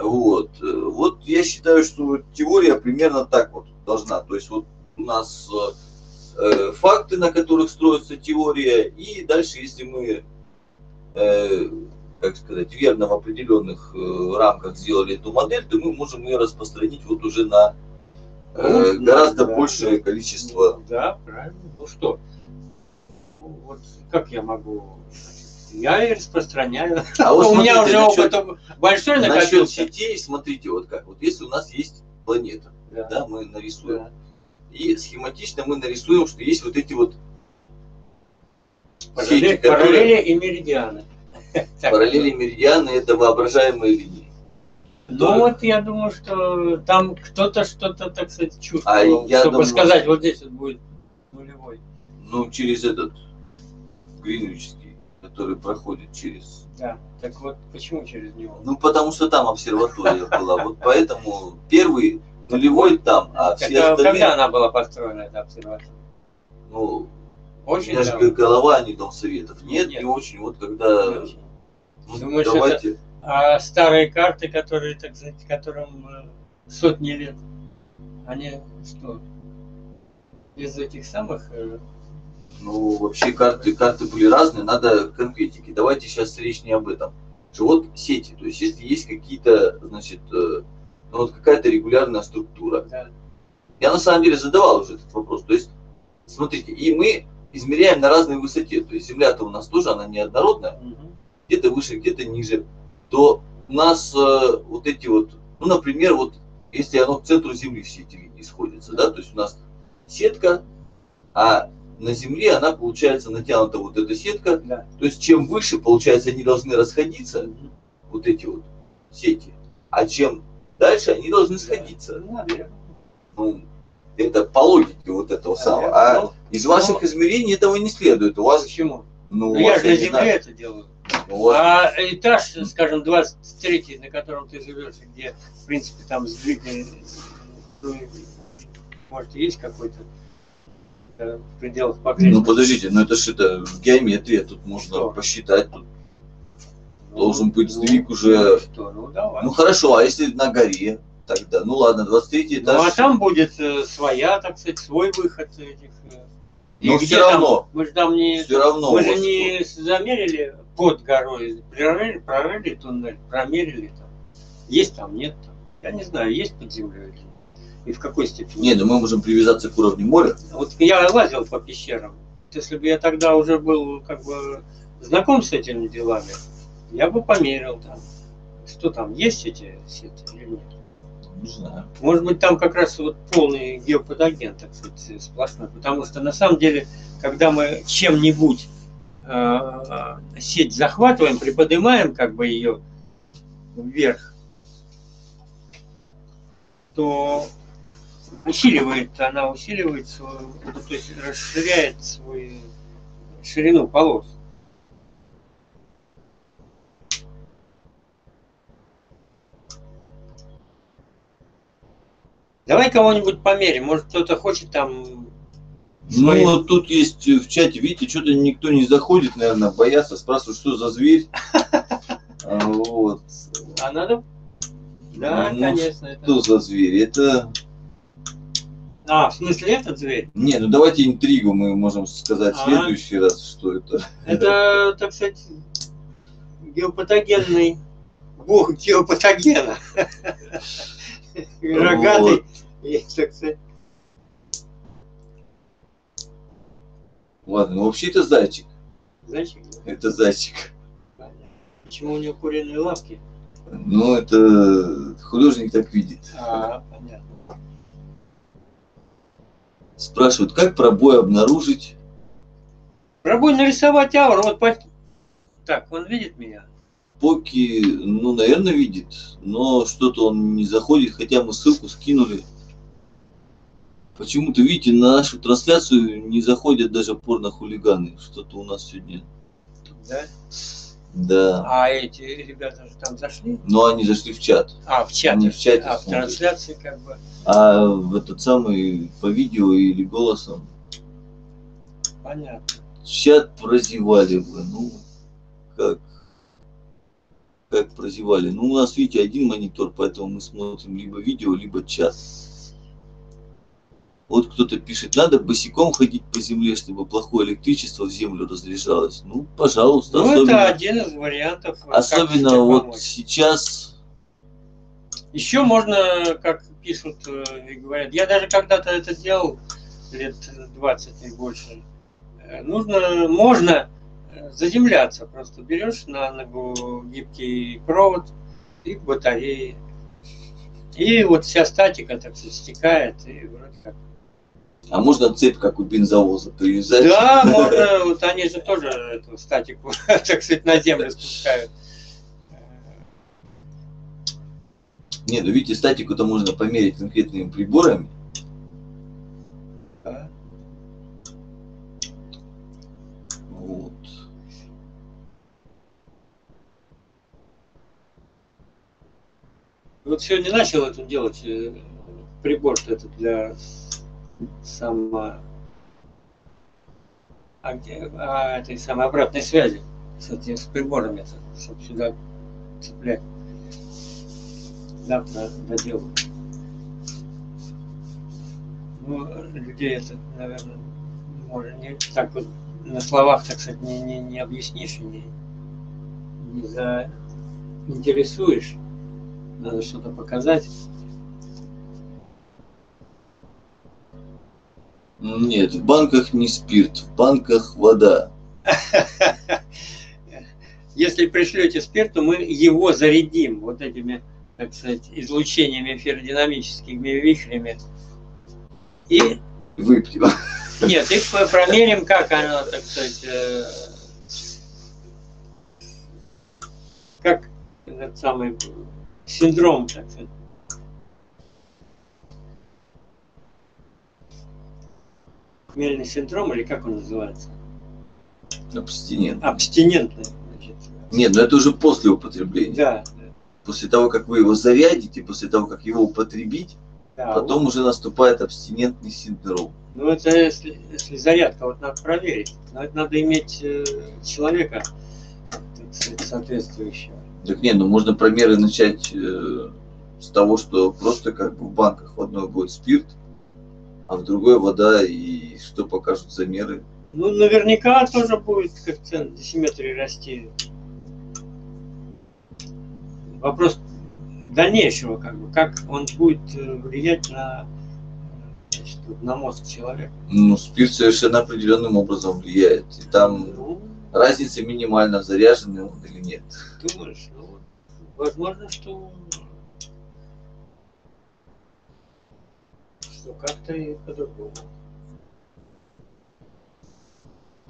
Вот. Вот я считаю, что теория примерно так вот должна. То есть вот у нас э, факты, на которых строится теория, и дальше, если мы, э, как сказать, верно в определенных э, рамках сделали эту модель, то мы можем ее распространить вот уже на э, ну, гораздо да, большее да, количество. Да, правильно. Ну что, вот как я могу... Я и распространяю. А вот у смотрите, меня уже насчет, опыт большой накопился. Насчет сетей, смотрите, вот как. Вот если у нас есть планета, да, да мы нарисуем. Да. И схематично мы нарисуем, что есть вот эти вот параллели, сети, которые... параллели и меридианы. Параллели и меридианы – это воображаемые линии. Которые... Ну вот я думаю, что там кто-то что-то, так сказать, чувствовал, а чтобы думаю, сказать, вот здесь вот будет нулевой. Ну через этот гринвичский, который проходит через... Да, так вот почему через него? Ну, потому что там обсерватория была, вот поэтому первый нулевой там, а все остальные... Когда она была построена, эта обсерватория? Ну, у меня же голова, не Дом Советов. Нет, не очень, вот когда... Думаешь, давайте... А старые карты, которые, так сказать, которым сотни лет, они что, из этих самых... Ну, вообще карты, карты были разные, надо конкретики. Давайте сейчас речь не об этом. Вот сети, то есть если есть какие-то, значит, ну, вот какая-то регулярная структура. Да. Я на самом деле задавал уже этот вопрос. То есть, смотрите, и мы измеряем на разной высоте. То есть Земля-то у нас тоже, она неоднородная, угу. где-то выше, где-то ниже. То у нас э, вот эти вот, ну, например, вот если оно к центру Земли все эти линии сходятся, да, то есть у нас сетка, а... на Земле она, получается, натянута вот эта сетка. Да. То есть, чем выше, получается, они должны расходиться, mm-hmm. вот эти вот сети. А чем дальше, они должны сходиться. Mm-hmm. Ну, это по логике вот этого mm-hmm. самого. А mm-hmm. из ваших mm-hmm. измерений этого не следует. У вас... Почему? Ну, у вас я на Земле надо. Это делаю. Вот. А этаж, скажем, двадцать третий, на котором ты живешь, где, в принципе, там сдвиг, может, есть какой-то в пределах погрешности. Ну подождите, ну это же это в геометрии, тут можно что? Посчитать, тут ну, должен быть сдвиг ну, уже. Что? Ну, давай. Ну хорошо, а если на горе тогда? Ну ладно, двадцать третий этаж. Ну а там будет э, своя, так сказать, свой выход этих. Э... Но и все где равно. Там? Мы же там не, все равно мы же не что? Замерили под горой, прорыли, прорыли туннель, промерили там. Есть там, нет там. Я не знаю, есть под землей. И в какой степени? Не, ну мы можем привязаться к уровню моря. Вот я лазил по пещерам. Если бы я тогда уже был как бы знаком с этими делами, я бы померил там, что там, есть эти сети или нет. Не знаю. Может быть там как раз вот полный геопатоген, так сказать, сплошной. Потому что на самом деле, когда мы чем-нибудь э, сеть захватываем, приподнимаем как бы ее вверх, то усиливает, она усиливает свою, то есть расширяет свою ширину полос. Давай кого-нибудь померим, может кто-то хочет там... Свои... Ну вот тут есть в чате, видите, что-то никто не заходит, наверное, боятся, спрашивают, что за зверь. А надо? Да, конечно. Что за зверь? Это... А, в смысле этот зверь? Не, ну давайте интригу мы можем сказать в следующий раз, что это. Это, так сказать, геопатогенный бог геопатогена. рогатый. Ладно, ну вообще это зайчик. Зайчик? Это зайчик. Почему у него куриные лапки? Ну, это художник так видит. А, понятно. Спрашивают, как пробой обнаружить? Пробой нарисовать ауру. Вот по... Так, он видит меня? Поки, ну, наверное, видит, но что-то он не заходит, хотя мы ссылку скинули. Почему-то, видите, на нашу трансляцию не заходят даже порнохулиганы. Что-то у нас сегодня. Да? Да. А эти ребята же там зашли? Ну, они зашли в чат. А, в чат. Они в чате а, в трансляции как бы. А в этот самый, по видео или голосом. Понятно. Чат прозевали бы. Ну, как? Как прозевали? Ну, у нас, видите, один монитор, поэтому мы смотрим либо видео, либо чат. Вот кто-то пишет, надо босиком ходить по земле, чтобы плохое электричество в землю разряжалось. Ну, пожалуйста. Ну, особенно, это один из вариантов. Особенно вот помочь. Сейчас. Еще можно, как пишут и говорят, я даже когда-то это делал, лет двадцать и больше. Нужно, можно заземляться. Просто берешь на ногу гибкий провод и батареи. И вот вся статика так все стекает и вроде как. А можно цепь, как у бензовоза, привязать? Да, можно. Вот они же тоже эту статику, так сказать, на землю спускают. Не, ну видите, статику-то можно померить конкретными приборами. Да. Вот. Вот сегодня начал это делать, прибор этот для... Сама... А где... а, этой самой обратной связи с этими приборами, чтобы сюда цеплять. Да, доделаю. Ну, людей это, наверное, может, не так вот на словах, так сказать, не, не, не объяснишь, не, не заинтересуешь. Надо что-то показать. Нет, в банках не спирт, в банках вода. Если пришлете спирт, то мы его зарядим вот этими, так сказать, излучениями эфиродинамическими вихрями. И выпьем. Нет, их промерим, как оно, так сказать, как этот самый синдром, так сказать. Хмельный синдром, или как он называется? Абстинент. Абстинентный. Значит. Нет, но это уже после употребления. Да. После того, как вы его зарядите, после того, как его употребить, да, потом вот уже наступает абстинентный синдром. Ну, это если, если зарядка, вот надо проверить. Но это надо иметь э, человека, так сказать, соответствующего. Так нет, ну можно промеры начать э, с того, что просто как бы в банках в одной будет спирт, а в другой вода, и что покажут замеры? Ну, наверняка тоже будет коэффициент диссиметрии расти. Вопрос дальнейшего, как бы, как он будет влиять на, значит, на мозг человека. Ну, спирт совершенно определенным образом влияет. И там ну, разница минимальна, заряженный он или нет. Думаешь, ну, возможно, что... как-то и по-другому.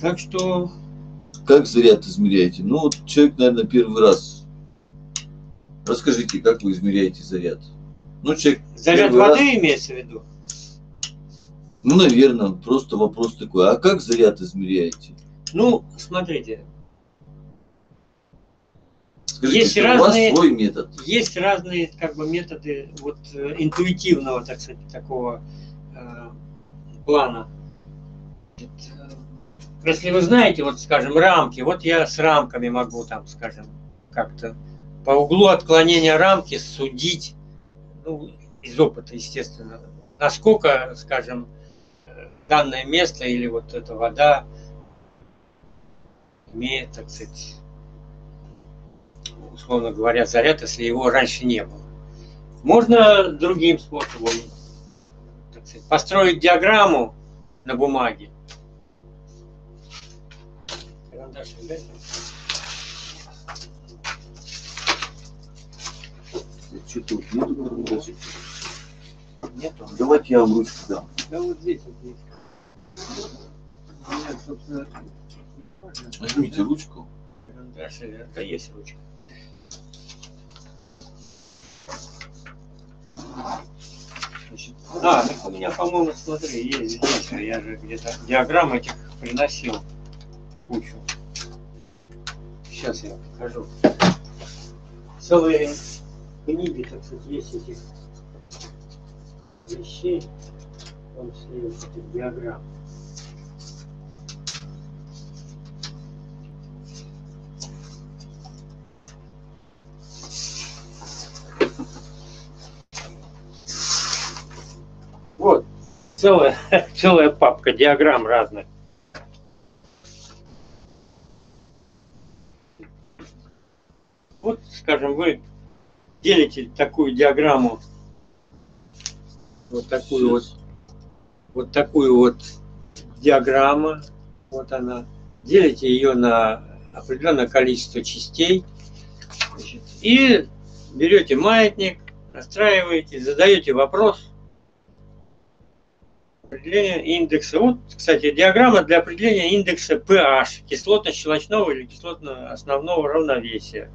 Так что... Как заряд измеряете? Ну, вот человек, наверное, первый раз. Расскажите, как вы измеряете заряд? Ну, человек заряд воды раз... имеется в виду? Ну, наверное, просто вопрос такой. А как заряд измеряете? Ну, смотрите. Скажите, есть разные, у вас свой метод. Есть разные как бы методы вот, интуитивного, так сказать, такого э, плана. Если вы знаете, вот скажем, рамки, вот я с рамками могу там, скажем, как-то по углу отклонения рамки судить, ну, из опыта, естественно, насколько, скажем, данное место или вот эта вода имеет, так сказать, условно говоря, заряд, если его раньше не было. Можно другим способом, так сказать, построить диаграмму на бумаге. Что-то можно положить? Нет, давайте я вам ручку дам. Да вот здесь вот есть. У меня, собственно... Возьмите ручку. Да, есть ручка. Да, так у меня, по-моему, смотри, есть здесь. Я же где-то диаграмм этих приносил кучу. Сейчас я покажу. Целые книги, так сказать, есть этих вещей. Он слез этих диаграмм. Вот, целая, целая папка диаграмм разных. Вот, скажем, вы делите такую диаграмму, вот такую вот, вот такую вот диаграмму, вот она, делите ее на определенное количество частей, значит, и берете маятник, настраиваете, задаете вопрос. Определение индекса. Вот, кстати, диаграмма для определения индекса pH, кислотно-щелочного или кислотно-основного равновесия.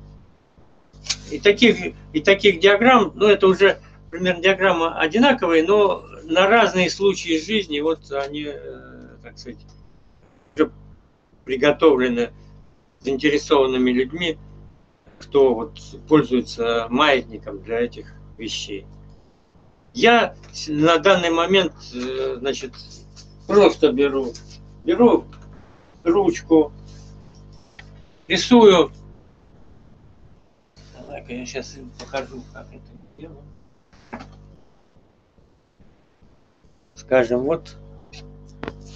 И таких, и таких диаграмм, ну это уже примерно диаграммы одинаковые, но на разные случаи жизни вот они, так сказать, уже приготовлены заинтересованными людьми, кто вот пользуется маятником для этих вещей. Я на данный момент, значит, просто беру, беру ручку, рисую. Так, я сейчас им покажу, как это делаю. Скажем, вот,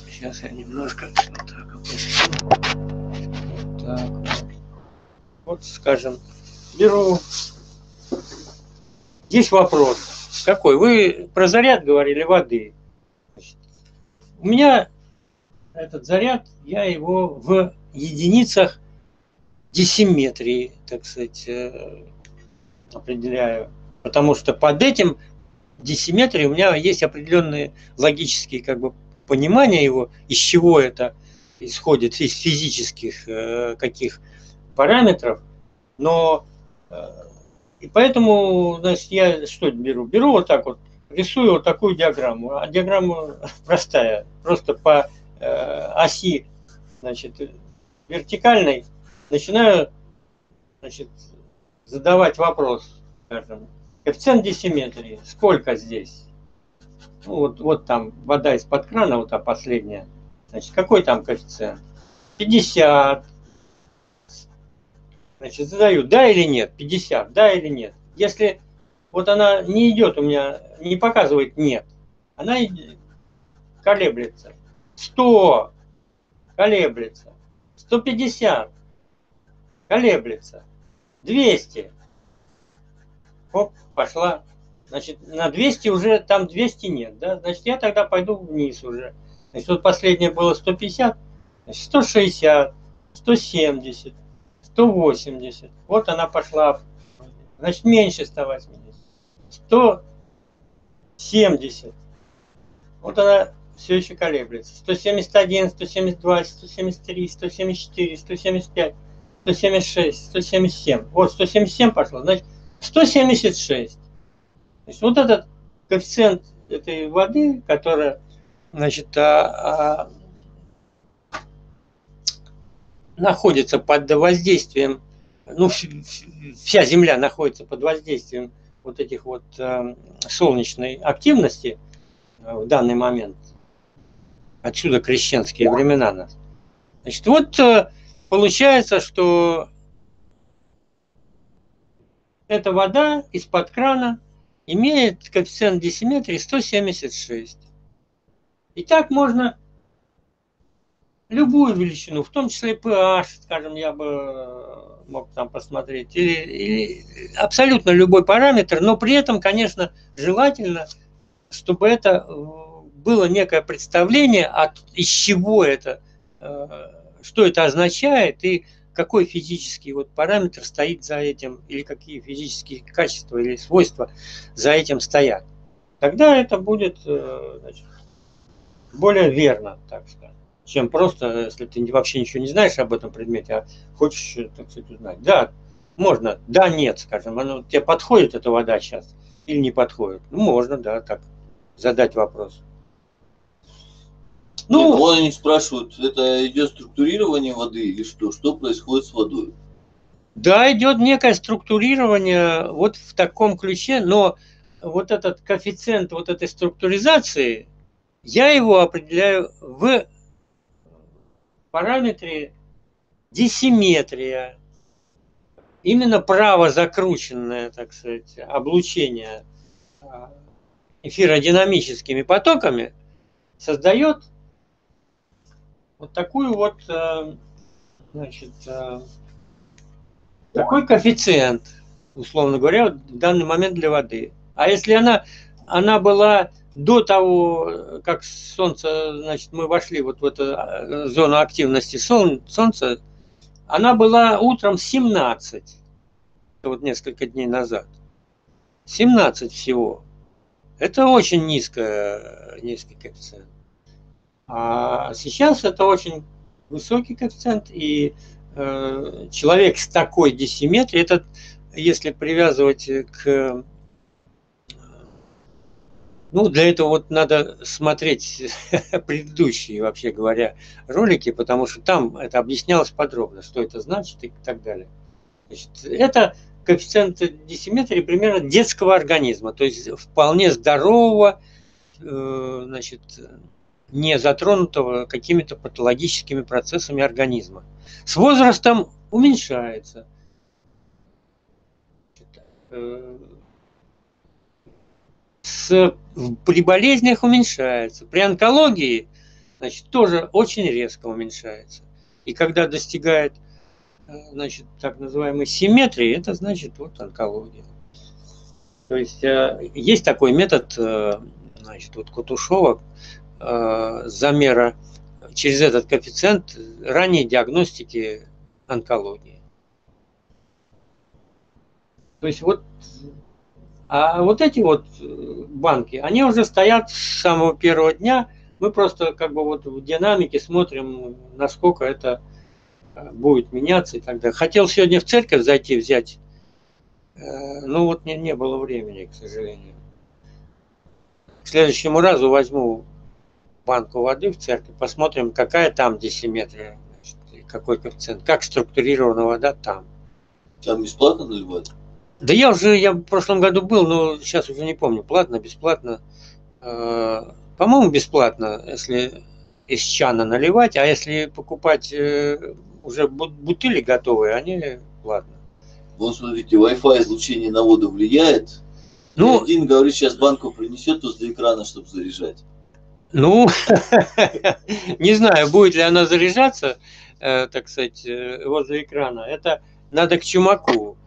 сейчас я немножко вот так опущу. Вот так вот. Вот, скажем, беру. Есть вопрос. Какой? Вы про заряд говорили воды. Значит, у меня этот заряд, я его в единицах диссиметрии, так сказать, определяю. Потому что под этим диссиметрией у меня есть определенные логические, как бы, понимания его, из чего это исходит, из физических каких параметров. Но... И поэтому, значит, я что беру? Беру вот так вот, рисую вот такую диаграмму. А диаграмма простая. Просто по э, оси, значит, вертикальной начинаю, значит, задавать вопрос. Скажем, коэффициент диссиметрии. Сколько здесь? Ну, вот, вот там вода из-под крана, вот та последняя. Значит, какой там коэффициент? пятьдесят. Значит, задаю, да или нет, пятьдесят, да или нет. Если вот она не идет у меня, не показывает нет, она колеблется. сто колеблется, сто пятьдесят колеблется, двести. Оп, пошла. Значит, на двести уже, там двести нет, да? Значит, я тогда пойду вниз уже. Значит, вот последнее было сто пятьдесят, значит, сто шестьдесят, сто семьдесят. сто восемьдесят. Вот она пошла. Значит, меньше ста восьмидесяти. сто семьдесят. Вот она все еще колеблется. сто семьдесят один, сто семьдесят два, сто семьдесят три, сто семьдесят четыре, сто семьдесят пять, сто семьдесят шесть, сто семьдесят семь. Вот, сто семьдесят семь пошло. Значит, сто семьдесят шесть. Значит, вот этот коэффициент этой воды, которая, значит, а, а, находится под воздействием, ну, вся Земля находится под воздействием вот этих вот э, солнечной активности э, в данный момент. Отсюда крещенские времена нас. Значит, вот э, получается, что эта вода из-под крана имеет коэффициент диссиметрии сто семьдесят шесть. И так можно любую величину, в том числе pH, скажем, я бы мог там посмотреть, или, или абсолютно любой параметр, но при этом, конечно, желательно, чтобы это было некое представление, от, из чего это, что это означает, и какой физический вот параметр стоит за этим, или какие физические качества или свойства за этим стоят. Тогда это будет, значит, более верно, так сказать, чем просто, если ты вообще ничего не знаешь об этом предмете, а хочешь, так сказать, узнать. Да, можно, да, нет, скажем, оно, тебе подходит эта вода сейчас или не подходит? Ну, можно, да, так задать вопрос. Ну, нет, вон они спрашивают, это идет структурирование воды или что? Что происходит с водой? Да, идет некое структурирование вот в таком ключе, но вот этот коэффициент вот этой структуризации, я его определяю в параметре диссиметрия, именно право закрученное, так сказать, облучение эфиродинамическими потоками создает вот такую вот, значит, такой коэффициент, условно говоря, в данный момент для воды. А если она, она была до того, как Солнце, значит, мы вошли вот в эту зону активности Солнца, она была утром семнадцать, вот несколько дней назад. семнадцать всего. Это очень низкая, низкий коэффициент. А сейчас это очень высокий коэффициент, и э, человек с такой диссиметрией, это если привязывать к... Ну, для этого вот надо смотреть предыдущие, вообще говоря, ролики, потому что там это объяснялось подробно, что это значит и так далее. Значит, это коэффициент диссиметрии примерно детского организма, то есть вполне здорового, э, значит, не затронутого какими-то патологическими процессами организма. С возрастом уменьшается. С, при болезнях уменьшается. При онкологии, значит, тоже очень резко уменьшается. И когда достигает, значит, так называемой симметрии, это значит вот онкология. То есть есть такой метод, значит, вот Кутушова, замера через этот коэффициент ранней диагностики онкологии. То есть вот, а вот эти вот банки, они уже стоят с самого первого дня. Мы просто как бы вот в динамике смотрим, насколько это будет меняться и так далее. Хотел сегодня в церковь зайти взять, но вот не, не было времени, к сожалению. К следующему разу возьму банку воды в церкви, посмотрим, какая там диссиметрия, значит, какой коэффициент, как структурирована вода там. Там бесплатно наливают? Да я уже, я в прошлом году был, но сейчас уже не помню, платно, бесплатно. Э, по-моему, бесплатно, если из чана наливать, а если покупать э, уже бутыли готовые, они платно. Вот смотрите, Wi-Fi излучение на воду влияет? Ну, один, говорит, сейчас банку принесет возле экрана, чтобы заряжать. Ну, не знаю, будет ли она заряжаться, э, так сказать, возле экрана. Это надо к Чумаку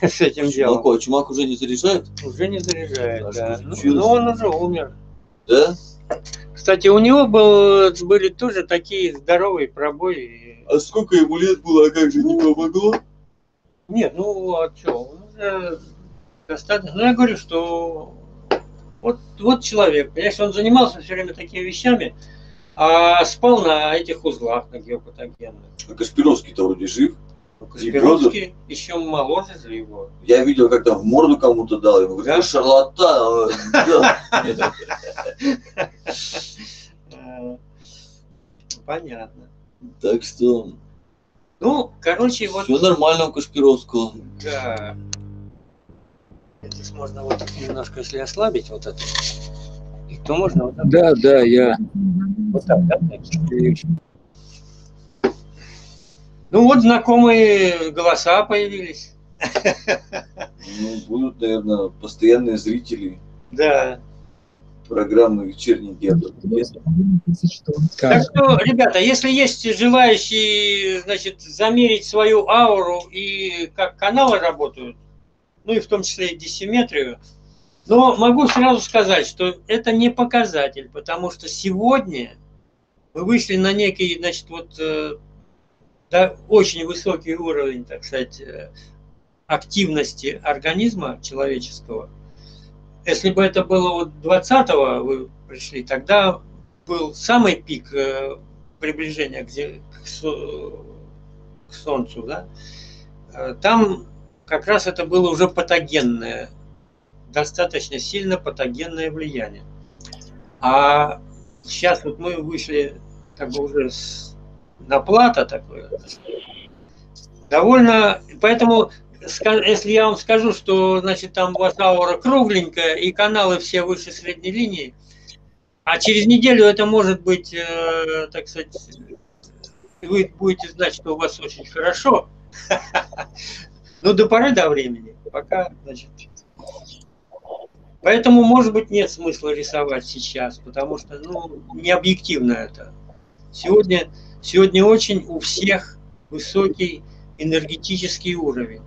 с этим делом. А Чумак уже не заряжает? Уже не заряжает, а да. Ну, но он уже умер. Да? Кстати, у него был, были тоже такие здоровые пробои. А сколько ему лет было, а как же не помогло? Нет, ну, а что, он уже достаточно... Ну, я говорю, что... Вот, вот человек, конечно, он занимался все время такими вещами, а спал на этих узлах, на геопатогенных. А Кашпировский-то вроде жив. Кашпировский еще моложе же его. Я видел, как там в морду кому-то дал, ему говорят, да? Шарлатан. Понятно. Так что... Ну, короче, вот... Все нормально у Кашпировского. Да. Здесь можно вот немножко, если ослабить вот это, то можно вот так. Да, да, я. Вот так, да? Ну вот знакомые голоса появились. Ну, будут, наверное, постоянные зрители. Да. программу «Вечерний геопатоген». Так что, ребята, если есть желающие, значит, замерить свою ауру и как каналы работают, ну и в том числе и диссиметрию, но могу сразу сказать, что это не показатель, потому что сегодня мы вышли на некий, значит, вот, да, очень высокий уровень, так сказать, активности организма человеческого. Если бы это было вот двадцатого вы пришли, тогда был самый пик приближения к Солнцу, да? Там как раз это было уже патогенное, достаточно сильно патогенное влияние. А сейчас вот мы вышли как бы уже на плато такое. Довольно, поэтому... Если я вам скажу, что, значит, там у вас аура кругленькая и каналы все выше средней линии, а через неделю это может быть, э, так сказать, вы будете знать, что у вас очень хорошо, но до поры до времени, пока, значит... Поэтому, может быть, нет смысла рисовать сейчас, потому что, ну, не объективно это. Сегодня, сегодня очень у всех высокий энергетический уровень.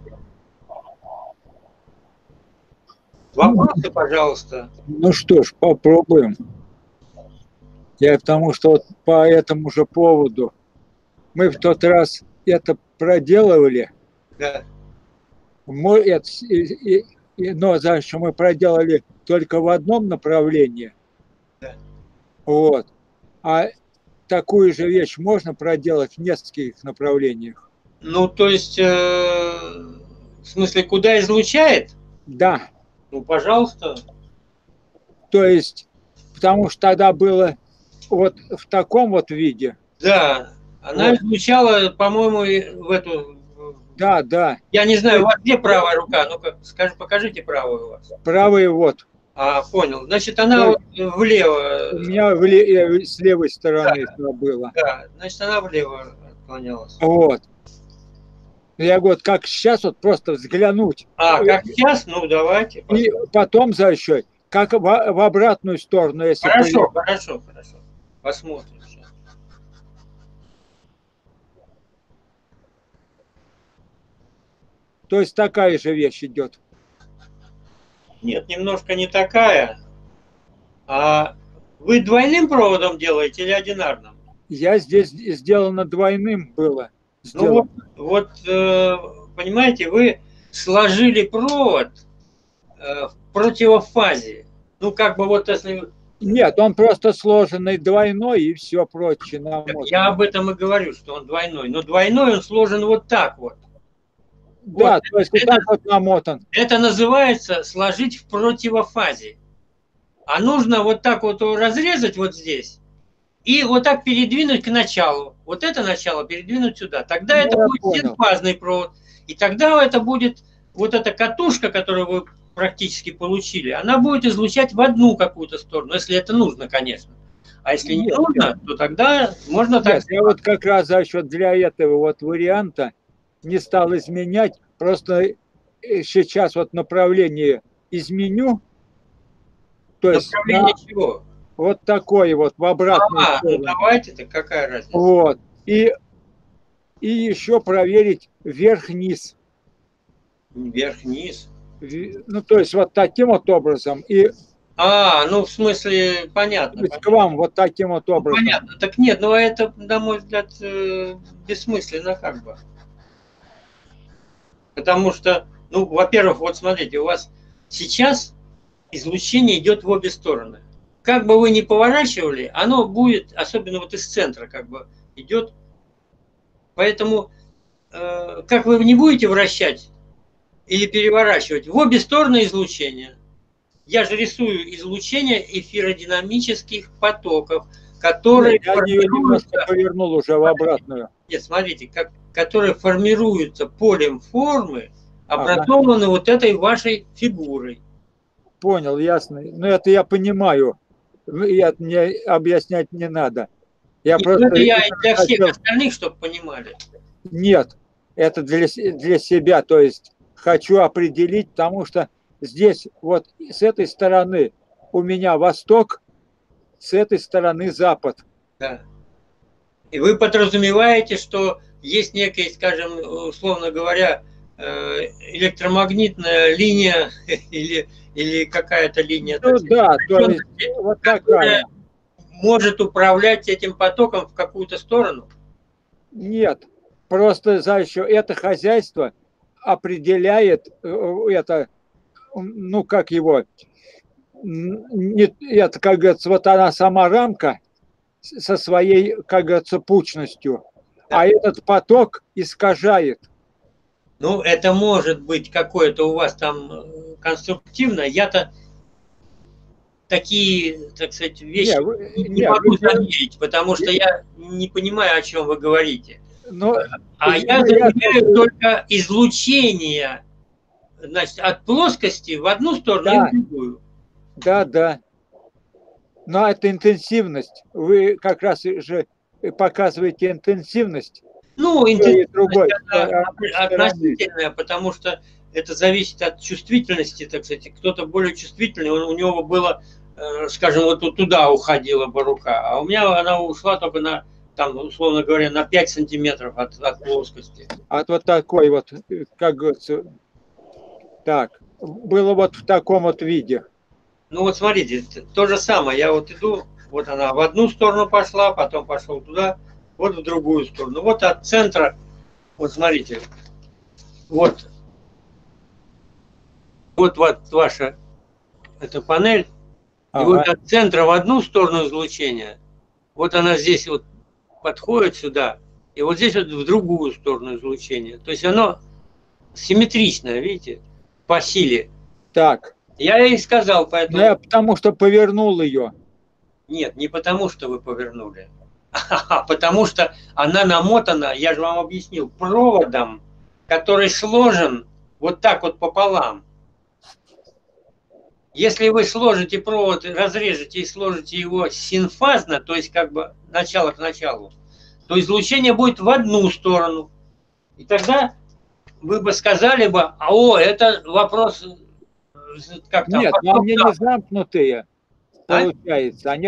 Вопросы, пожалуйста. Ну что ж, попробуем. Я потому что вот по этому же поводу мы в тот раз это проделывали. Да. Мы это, и, и, но значит, мы проделали только в одном направлении. Да. Вот. А такую же вещь можно проделать в нескольких направлениях. Ну, то есть, э, в смысле, куда излучает? Да. Ну, пожалуйста. То есть, потому что тогда было вот в таком вот виде. Да, она вот излучала, по-моему, в эту... Да, да. Я не знаю, у вас где правая рука? Ну-ка, покажите правую у вас. Правая вот. А, понял. Значит, она вот влево... У меня вле... с левой стороны да. это было. Да, значит, она влево отклонялась. Вот. Я говорю, как сейчас вот просто взглянуть. А, как сейчас? Ну, давайте. И потом за счет, как в, в обратную сторону. Если хорошо, ты... хорошо, хорошо. Посмотрим сейчас. То есть такая же вещь идет? Нет, немножко не такая. А вы двойным проводом делаете или одинарным? Я здесь сделано двойным было. Сделано. Ну вот, вот, понимаете, вы сложили провод в противофазе. Ну, как бы вот если... Нет, он просто сложенный двойной и все прочее. Я об этом и говорю, что он двойной. Но двойной он сложен вот так вот. Да, вот. То есть это, так вот намотан. Это называется сложить в противофазе. А нужно вот так вот разрезать вот здесь. И вот так передвинуть к началу. Вот это начало передвинуть сюда. Тогда ну, это будет синфазный провод. И тогда это будет, вот эта катушка, которую вы практически получили, она будет излучать в одну какую-то сторону, если это нужно, конечно. А если нет, не нужно, нет. то тогда можно нет, так... Я вот как раз за счет для этого вот варианта не стал изменять. Просто сейчас вот направление изменю. То направление есть, чего? Вот такой вот, в обратную а, сторону. Ну давайте, так какая разница. Вот. И, и еще проверить вверх-низ. Вверх-низ? Ну, то есть вот таким вот образом. И а, ну в смысле, понятно. То есть понятно. К вам вот таким вот образом. Ну, понятно. Так нет, ну это, на мой взгляд, бессмысленно как бы. Потому что, ну, во-первых, вот смотрите, у вас сейчас излучение идет в обе стороны. Как бы вы ни поворачивали, оно будет, особенно вот из центра как бы идет. Поэтому, э, как вы не будете вращать или переворачивать, в обе стороны излучение. Я же рисую излучение эфиродинамических потоков, которые... Я ее немножко повернул уже в обратную. Нет, смотрите, как, которые формируются полем формы, образованы ага. вот этой вашей фигурой. Понял, ясно. Но это я понимаю. Я, мне объяснять не надо. Я просто это я для всех хочу... остальных, чтобы понимали. Нет, это для, для себя. То есть хочу определить, потому что здесь вот с этой стороны у меня восток, с этой стороны запад. Да. И вы подразумеваете, что есть некая, скажем, условно говоря, электромагнитная линия или, или какая-то линия, ну, так, да, то есть, вот такая, может управлять этим потоком в какую-то сторону? Нет, просто за еще это хозяйство определяет это, ну как его, нет, это, как говорится, вот она сама рамка со своей, как говорится, пучностью, да. А этот поток искажает. Ну, это может быть какое-то у вас там конструктивное. Я-то такие, так сказать, вещи не, вы, не, не могу замерить, вы... потому что я не понимаю, о чем вы говорите. Но... А я замеряю я... только излучение, значит, от плоскости в одну сторону, да, и в другую. Да, да. Но это интенсивность. Вы как раз же показываете интенсивность. Ну, интенсивность относительная, потому что это зависит от чувствительности, так сказать. Кто-то более чувствительный, он, у него было, скажем, вот туда уходила бы рука, а у меня она ушла только на, там, условно говоря, на пять сантиметров от, от плоскости. От вот такой вот, как говорится, так, было вот в таком вот виде. Ну вот смотрите, то же самое, я вот иду, вот она в одну сторону пошла, потом пошел туда, вот в другую сторону. Вот от центра, вот смотрите, вот, вот, вот ваша эта панель, ага. И вот от центра в одну сторону излучения, вот она здесь вот подходит сюда, и вот здесь вот в другую сторону излучения. То есть оно симметричное, видите, по силе. Так. Я ей сказал, поэтому... Да, потому что повернул ее. Нет, не потому что вы повернули. Потому что она намотана, я же вам объяснил, проводом, который сложен вот так вот пополам. Если вы сложите провод, разрежете и сложите его синфазно, то есть как бы начало к началу, то излучение будет в одну сторону. И тогда вы бы сказали бы, о, это вопрос... Как там, нет, но они не замкнутые. Получается, они,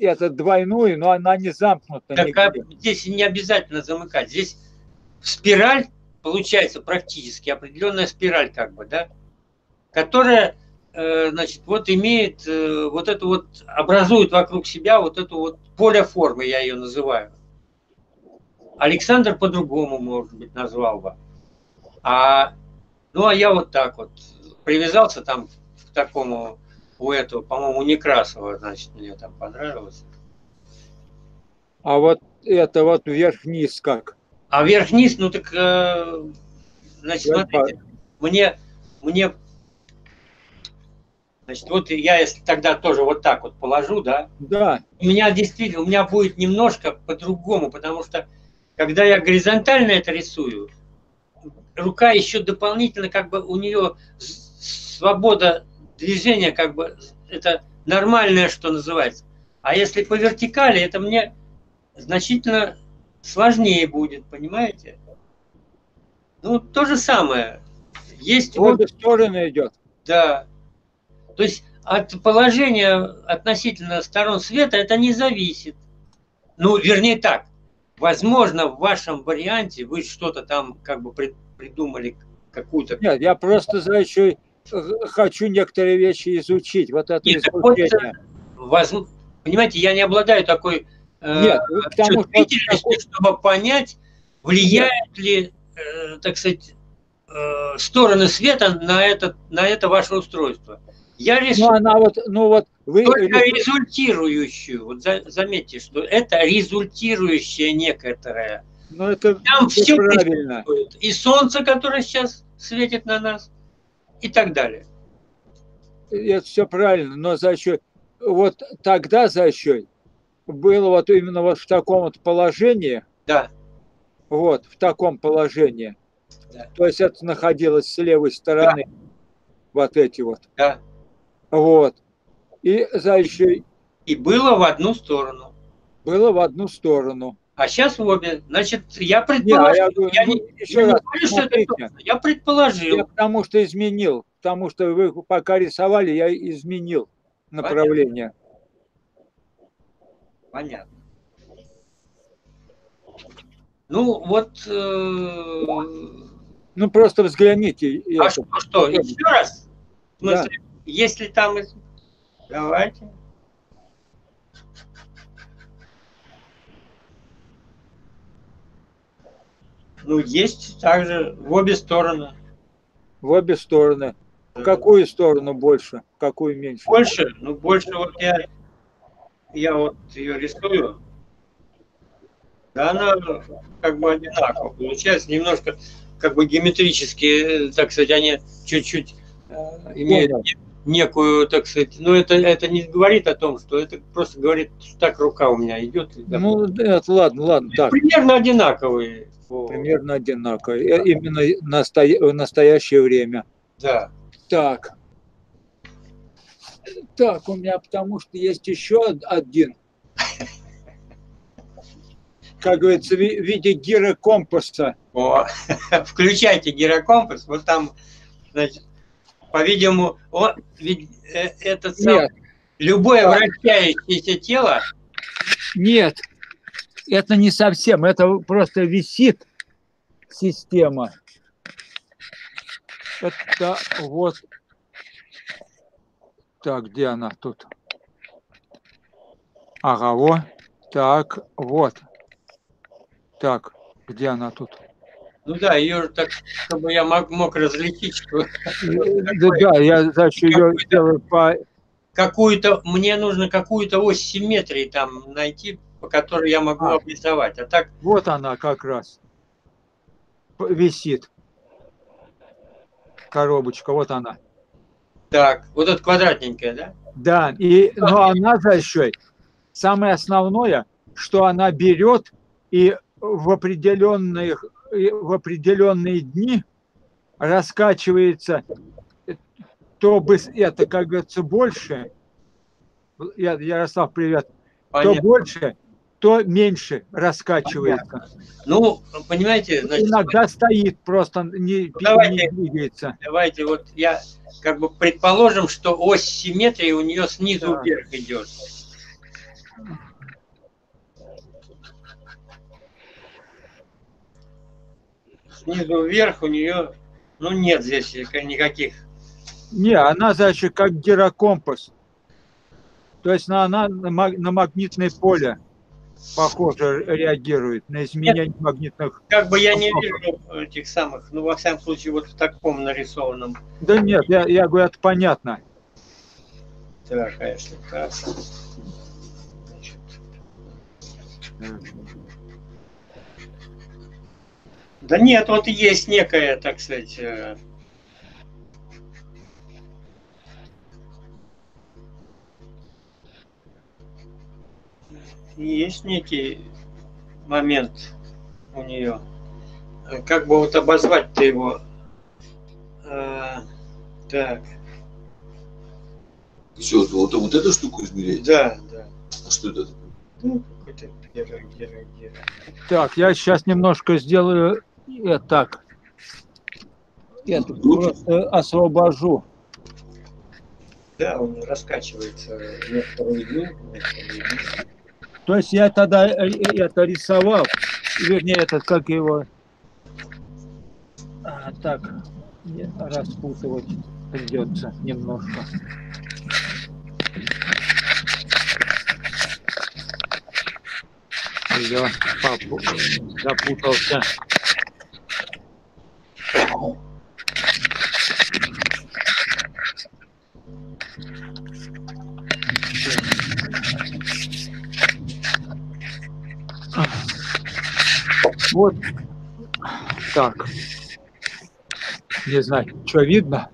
это двойную, но она не замкнута. Так, здесь не обязательно замыкать. Здесь спираль, получается практически определенная спираль, как бы, да, которая, значит, вот имеет вот эту вот, образует вокруг себя вот эту вот поле формы, я ее называю. Александр по-другому, может быть, назвал бы. А, ну, а я вот так вот привязался там к такому... У этого, по-моему, Некрасова, значит, мне там понравилось. А вот это вот вверх-вниз как? А вверх-вниз, ну так, э, значит, я смотрите, пар... мне, мне, значит, вот я если тогда тоже вот так вот положу, да? Да. У меня действительно, у меня будет немножко по-другому, потому что, когда я горизонтально это рисую, рука еще дополнительно, как бы у нее свобода... Движение, как бы, это нормальное, что называется. А если по вертикали, это мне значительно сложнее будет, понимаете? Ну, то же самое. Есть в обе стороны идет. Да. То есть от положения относительно сторон света это не зависит. Ну, вернее так. Возможно, в вашем варианте вы что-то там, как бы, придумали какую-то... Нет, я просто за еще... Хочу некоторые вещи изучить. Вот это нет, изучение. Воз... Понимаете, я не обладаю такой э, нет, чувствительностью, что... чтобы понять, влияет нет. ли, э, так сказать, э, стороны света на это, на это ваше устройство. Я рисую ну, она вот, ну, вот вы... только результирующую. Вот за, заметьте, что это результирующее некоторое. Но это там все правильно. И солнце, которое сейчас светит на нас. И так далее. Это все правильно, но за счет вот тогда за счет было вот именно вот в таком вот положении. Да. Вот в таком положении. Да. То есть это находилось с левой стороны. Да. Вот эти вот. Да. Вот. И за еще. И было в одну сторону. Было в одну сторону. А сейчас в обе. Значит, я предположил. Я, я, ну, я, ну, я предположил. Я потому что изменил. Потому что вы пока рисовали, я изменил. направление. Понятно. Ну, вот... Э... Ну, просто взгляните. А это... что, что, еще раз? В смысле, да. Если там... Давайте. Ну, есть также в обе стороны. В обе стороны. В какую сторону больше, в какую меньше? Больше? Ну, больше вот я... Я вот ее рисую. Да, она как бы одинаково получается. Немножко как бы геометрически, так сказать, они чуть-чуть имеют некую, так сказать... Но это, это не говорит о том, что это просто говорит, что так рука у меня идет. Ну, нет, ладно, ладно. Так. Примерно одинаковые. Примерно одинаковые. Да. Именно в настоящее время. Да. Так. Так, у меня потому что есть еще один, как говорится, в виде гирокомпаса. О, включайте гирокомпас, вот там, значит, по-видимому, ведь это сам, любое вращающееся тело. Нет, это не совсем, это просто висит система. Это вот. Так, где она тут? Ага, вот. Так, вот. Так, где она тут? Ну да, ее так, чтобы я мог, мог различить. Что да, да, я, значит, ее делаю по... Какую-то, мне нужно какую-то ось симметрии там найти, по которой я могу а, обрисовать. А так... Вот она как раз висит. Коробочка, вот она. Так, вот эта квадратненькая, да? Да, и, но она за еще, самое основное, что она берет и в определенные, и в определенные дни раскачивается, то это, как говорится, больше, я, Ярослав, привет, понятно. То больше, то меньше раскачивается. Понятно. Ну, понимаете... Значит, иногда стоит просто, не, давайте, не двигается. Давайте, вот я... Как бы предположим, что ось симметрии у нее снизу да. вверх идет. Снизу вверх у нее, ну нет здесь никаких. Не, она значит как гирокомпас. То есть она, она на магнитное поле, похоже, реагирует на изменение нет, магнитных. Как бы я не вижу этих самых, ну во всяком случае вот в таком нарисованном. Да нет, я, я говорю, это понятно. Так, а если так. Значит. Да нет, вот есть некая, так сказать. Есть некий момент у нее. Как бы вот обозвать-то его? А, так. Еще вот, вот эту штуку измеряете? Да, да. А что это? Ну, какой-то гера, гера, гера. Так, я сейчас немножко сделаю вот так. Я тут просто освобожу. Да, он раскачивается некоторые дни, некоторые дни. То есть я тогда это рисовал, вернее, этот, как его, а, так, распутывать придется немножко. Я запутался. Вот так. Не знаю, что видно.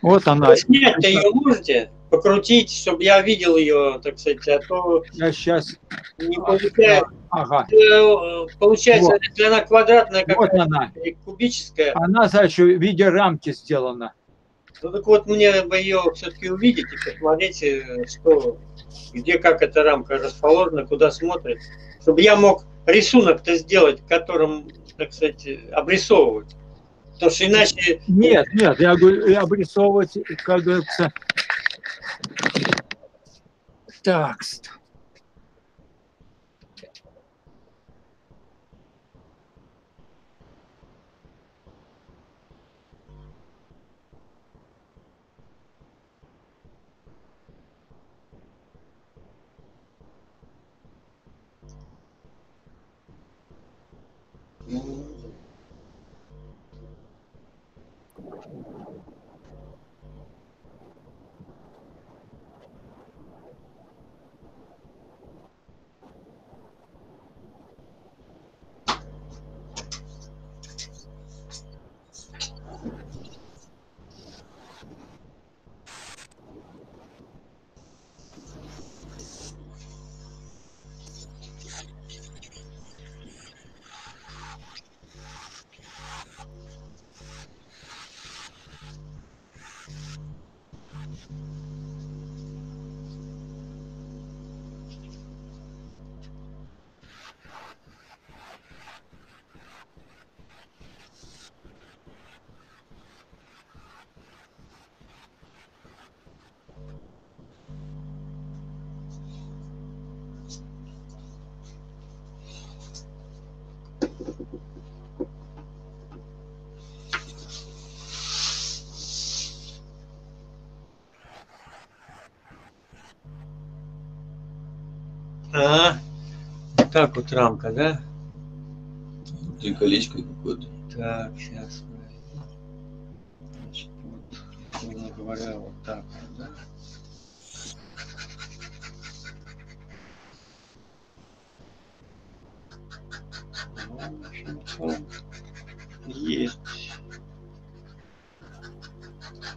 Вот она. Снять-то ее можете покрутить, чтобы я видел ее, так сказать, а то я сейчас не получается. Ага. Получается, вот. Если она квадратная, как вот она. Кубическая. Она, значит, в виде рамки сделана. Ну так вот, мне бы ее все-таки увидеть и посмотреть, что, где, как эта рамка расположена, куда смотрит, чтобы я мог рисунок-то сделать, которым, так сказать, обрисовывать. Потому что иначе... Нет, нет, я говорю, обрисовывать, как говорится, Так. А, так вот рамка, да? И колечко какое-то. Так, сейчас. Значит, вот, грубо говоря, вот так, да? Есть.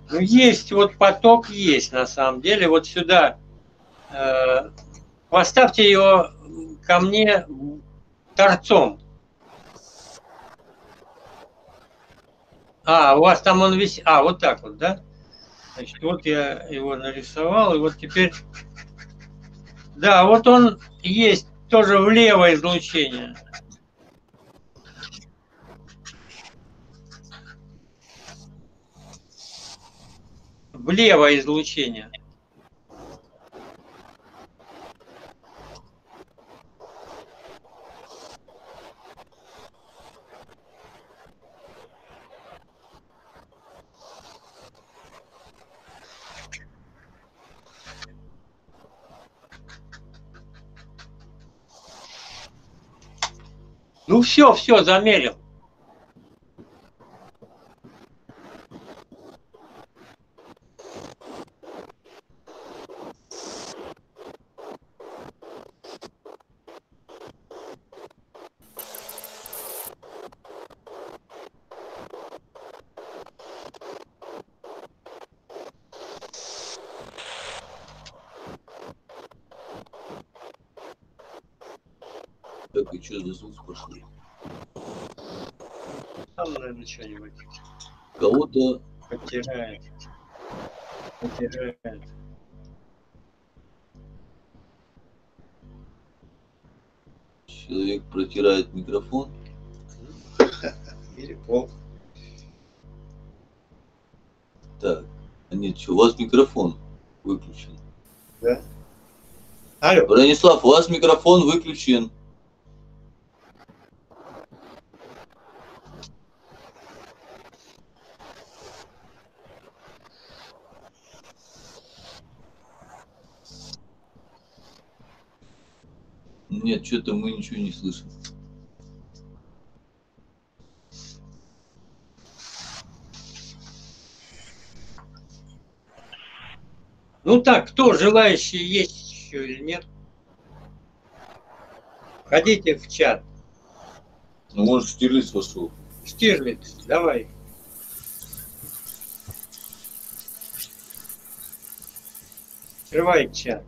Ну, есть, вот поток есть, на самом деле. Вот сюда... Э Поставьте ее ко мне торцом. А, у вас там он висит. А, вот так вот, да? Значит, вот я его нарисовал. И вот теперь... Да, вот он есть тоже влево излучение. Влево излучение. Ну все, все, замерил. Так, и что за звук пошли? Там, наверное, что-нибудь. Кого-то... Потирает. Потирает. Человек протирает микрофон. Или пол. Так. А нет, что, у вас микрофон выключен. Да. Алло. Бронислав, у вас микрофон выключен. Нет, что-то мы ничего не слышим. Ну так, кто желающий есть еще или нет? Ходите в чат. Ну, может, Штирлиц вошел. Штирлиц, давай. Открывай чат.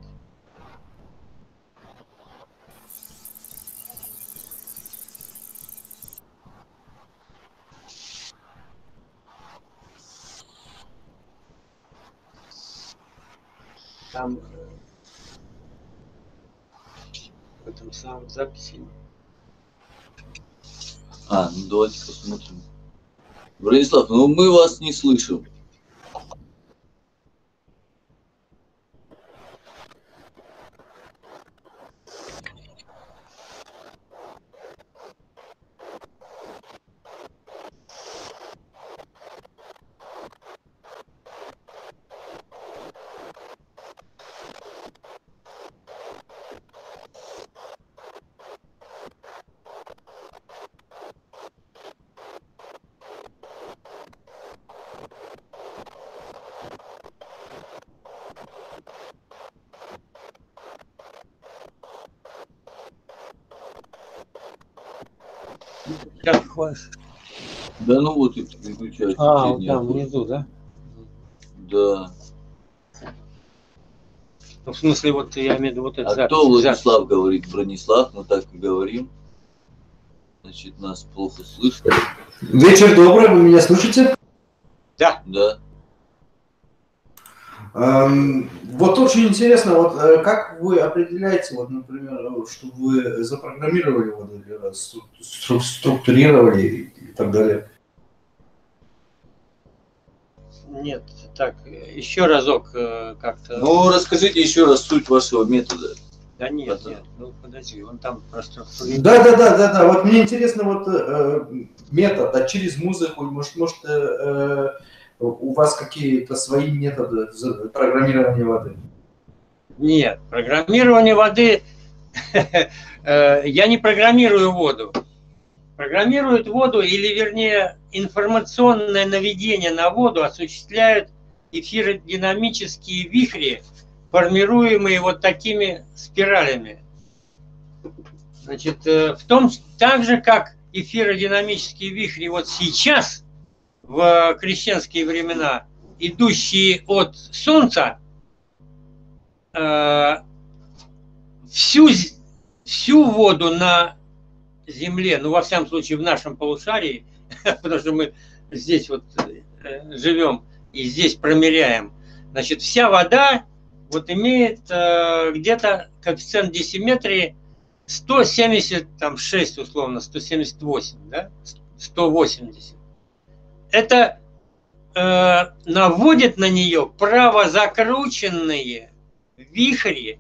Там в этом самом записи. А, ну давайте посмотрим. Бронислав, ну мы вас не слышим. Как вас? Да ну вот эти переключатели. А, вот там внизу, да? Да. Ну, в смысле, вот я имею в виду вот это. А запись, кто Владислав запись. Говорит? Бронислав, мы так и говорим. Значит, нас плохо слышно. Вечер добрый, вы меня слышите? Да. Да. Эм, вот очень интересно, вот как вы определяете, вот, например, что вы запрограммировали, вот, стру структурировали и так далее? Нет, так, еще разок как-то... Ну, расскажите еще раз суть вашего метода. Да нет, это... нет, ну подожди, он там просто... Да, да, да, да, да, вот мне интересно, вот э, метод, а через музыку, может, может э, у вас какие-то свои методы программирования воды? Нет, программирование воды... Я не программирую воду. Программируют воду, или вернее информационное наведение на воду осуществляют эфиродинамические вихри, формируемые вот такими спиралями. Значит, в том, так же как эфиродинамические вихри вот сейчас, в крещенские времена, идущие от Солнца, всю, всю воду на Земле, ну, во всяком случае, в нашем полушарии, потому что мы здесь вот живем и здесь промеряем, значит, вся вода вот имеет э, где-то коэффициент десиметрии сто семьдесят шесть, условно, сто семьдесят восемь, да? сто восемьдесят. Это э, наводит на нее правозакрученные вихри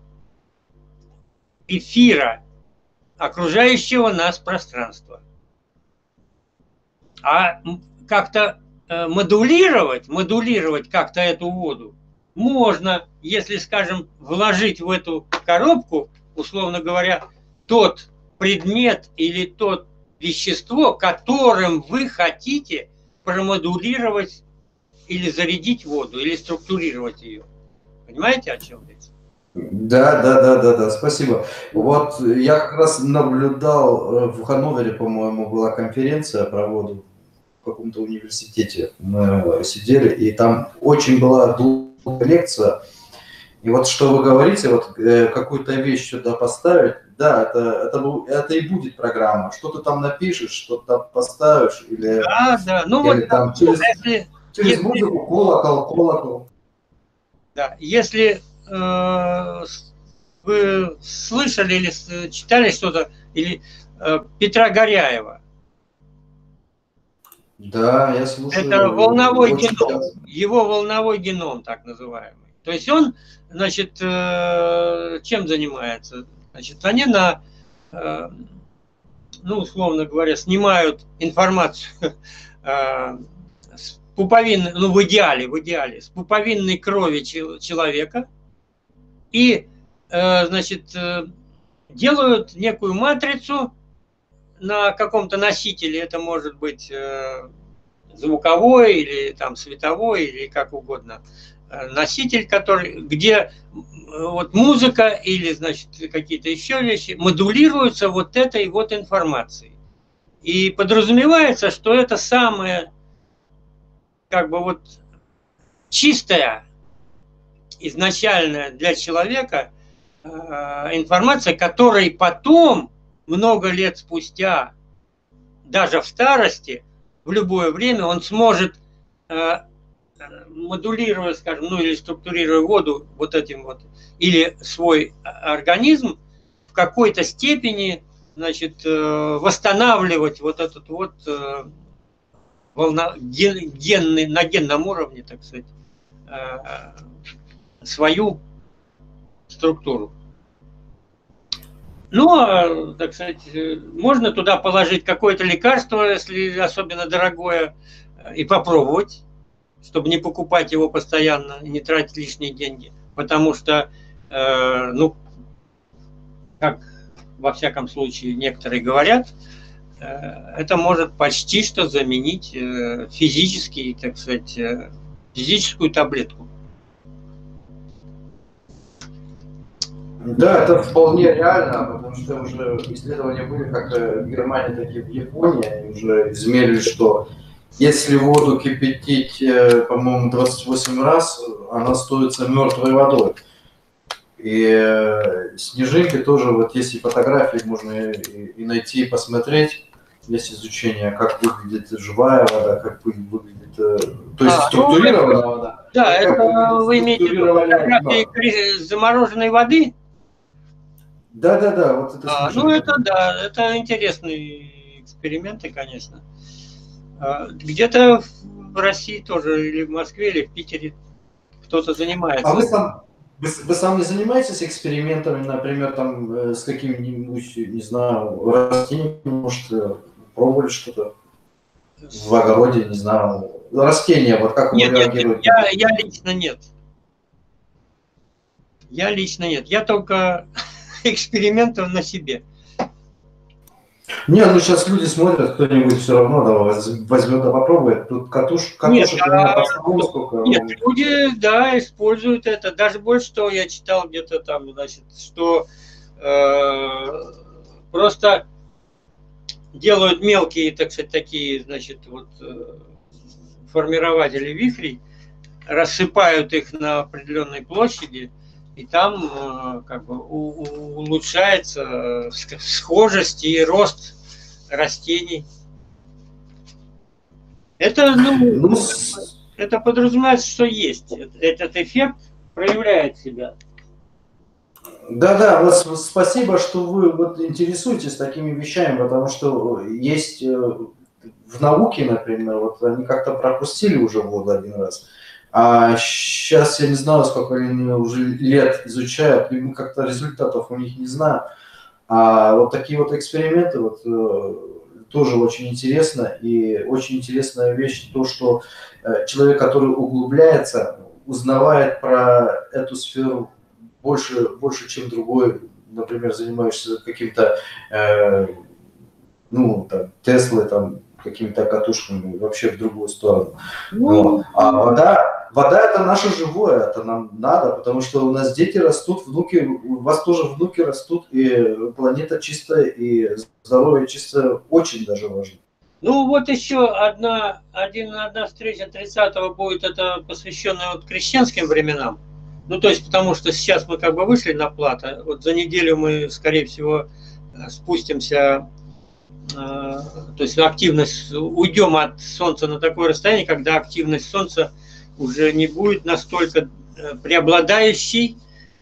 эфира, окружающего нас пространства. А как-то модулировать, модулировать как-то эту воду можно, если, скажем, вложить в эту коробку, условно говоря, тот предмет или тот вещество, которым вы хотите промодулировать или зарядить воду, или структурировать ее. Понимаете, о чем речь? Да, да, да, да, да, спасибо. Вот я как раз наблюдал, в Ганновере, по-моему, была конференция про воду в каком-то университете. Мы сидели, и там очень была долгая лекция. И вот что вы говорите, вот какую-то вещь сюда поставить, да, это, это, это и будет программа. Что ты там напишешь, что ты там поставишь, или, да, да. Ну, или вот, там через, если, через если... музыку колокол, колокол. Да, если... Вы слышали или читали что-то, или Петра Горяева? Да, я слушаю. Это волновой геном, его волновой геном, так называемый. То есть он, значит, чем занимается? Значит, они на, ну, условно говоря, снимают информацию с пуповины, ну, в идеале, в идеале, с пуповинной крови человека. И, значит, делают некую матрицу на каком-то носителе, это может быть звуковой или там световой, или как угодно, носитель, который, где вот музыка или, значит, какие-то еще вещи модулируются вот этой вот информацией. И подразумевается, что это самое, как бы вот чистое, изначальная для человека э, информация, которой потом, много лет спустя, даже в старости, в любое время он сможет, э, модулируя, скажем, ну или структурируя воду вот этим вот, или свой организм, в какой-то степени, значит, э, восстанавливать вот этот вот э, волна, ген, генный, на генном уровне, так сказать, э, свою структуру. Ну, так сказать, можно туда положить какое-то лекарство, если особенно дорогое, и попробовать, чтобы не покупать его постоянно, не тратить лишние деньги. Потому что, э, ну, как во всяком случае некоторые говорят, э, это может почти что заменить э, физический, так сказать, э, физическую таблетку. Да, это вполне реально, потому что уже исследования были как в Германии, так и в Японии. Они уже измерили, что если воду кипятить, по-моему, двадцать восемь раз, она становится мертвой водой. И снежинки тоже, вот есть и фотографии, можно и найти, и посмотреть. Есть изучение, как выглядит живая вода, как выглядит, то есть а, структурированная ну, вода. Да, это вы имеете в виду фотографии замороженной воды? Да, да, да. Вот это а, ну это да, это интересные эксперименты, конечно. Где-то в России тоже, или в Москве, или в Питере кто-то занимается. А вы сам, вы, вы сами занимаетесь экспериментами, например, там с каким-нибудь, не знаю, растением, может, пробовали что-то в огороде, не знаю, растения, вот как нет, вы реагируете? Нет, я, я лично нет. Я лично нет. Я только экспериментов на себе. Не, ну сейчас люди смотрят, кто-нибудь все равно да, возьмет да попробует. Тут катушек, катушек нет, а, основном, сколько... нет, люди, да, используют это. Даже больше того, я читал где-то там, значит, что э, просто делают мелкие, так сказать, такие, значит, вот формирователи вихрей, рассыпают их на определенной площади, и там как бы улучшается схожесть и рост растений. Это, ну, это подразумевается, что есть. Этот эффект проявляет себя. Да-да, вот спасибо, что вы вот интересуетесь такими вещами, потому что есть в науке, например, вот они как-то пропустили уже воду один раз. А сейчас я не знаю, сколько они уже лет изучают, и мы как-то результатов у них не знаем. А вот такие вот эксперименты вот, тоже очень интересно. И очень интересная вещь то, что человек, который углубляется, узнавает про эту сферу больше, больше чем другой, например, занимающийся каким-то э, ну, там, Теслой, там, какими-то катушками, вообще в другую сторону. Ну, ну, а вода... Вода – это наше живое, это нам надо, потому что у нас дети растут, внуки, у вас тоже внуки растут, и планета чистая, и здоровье чистое очень даже важно. Ну вот еще одна, один, одна встреча тридцатого будет, это посвященная вот крещенским временам. Ну то есть потому что сейчас мы как бы вышли на плато, вот за неделю мы, скорее всего, спустимся, э, то есть активность, уйдем от Солнца на такое расстояние, когда активность Солнца уже не будет настолько преобладающей,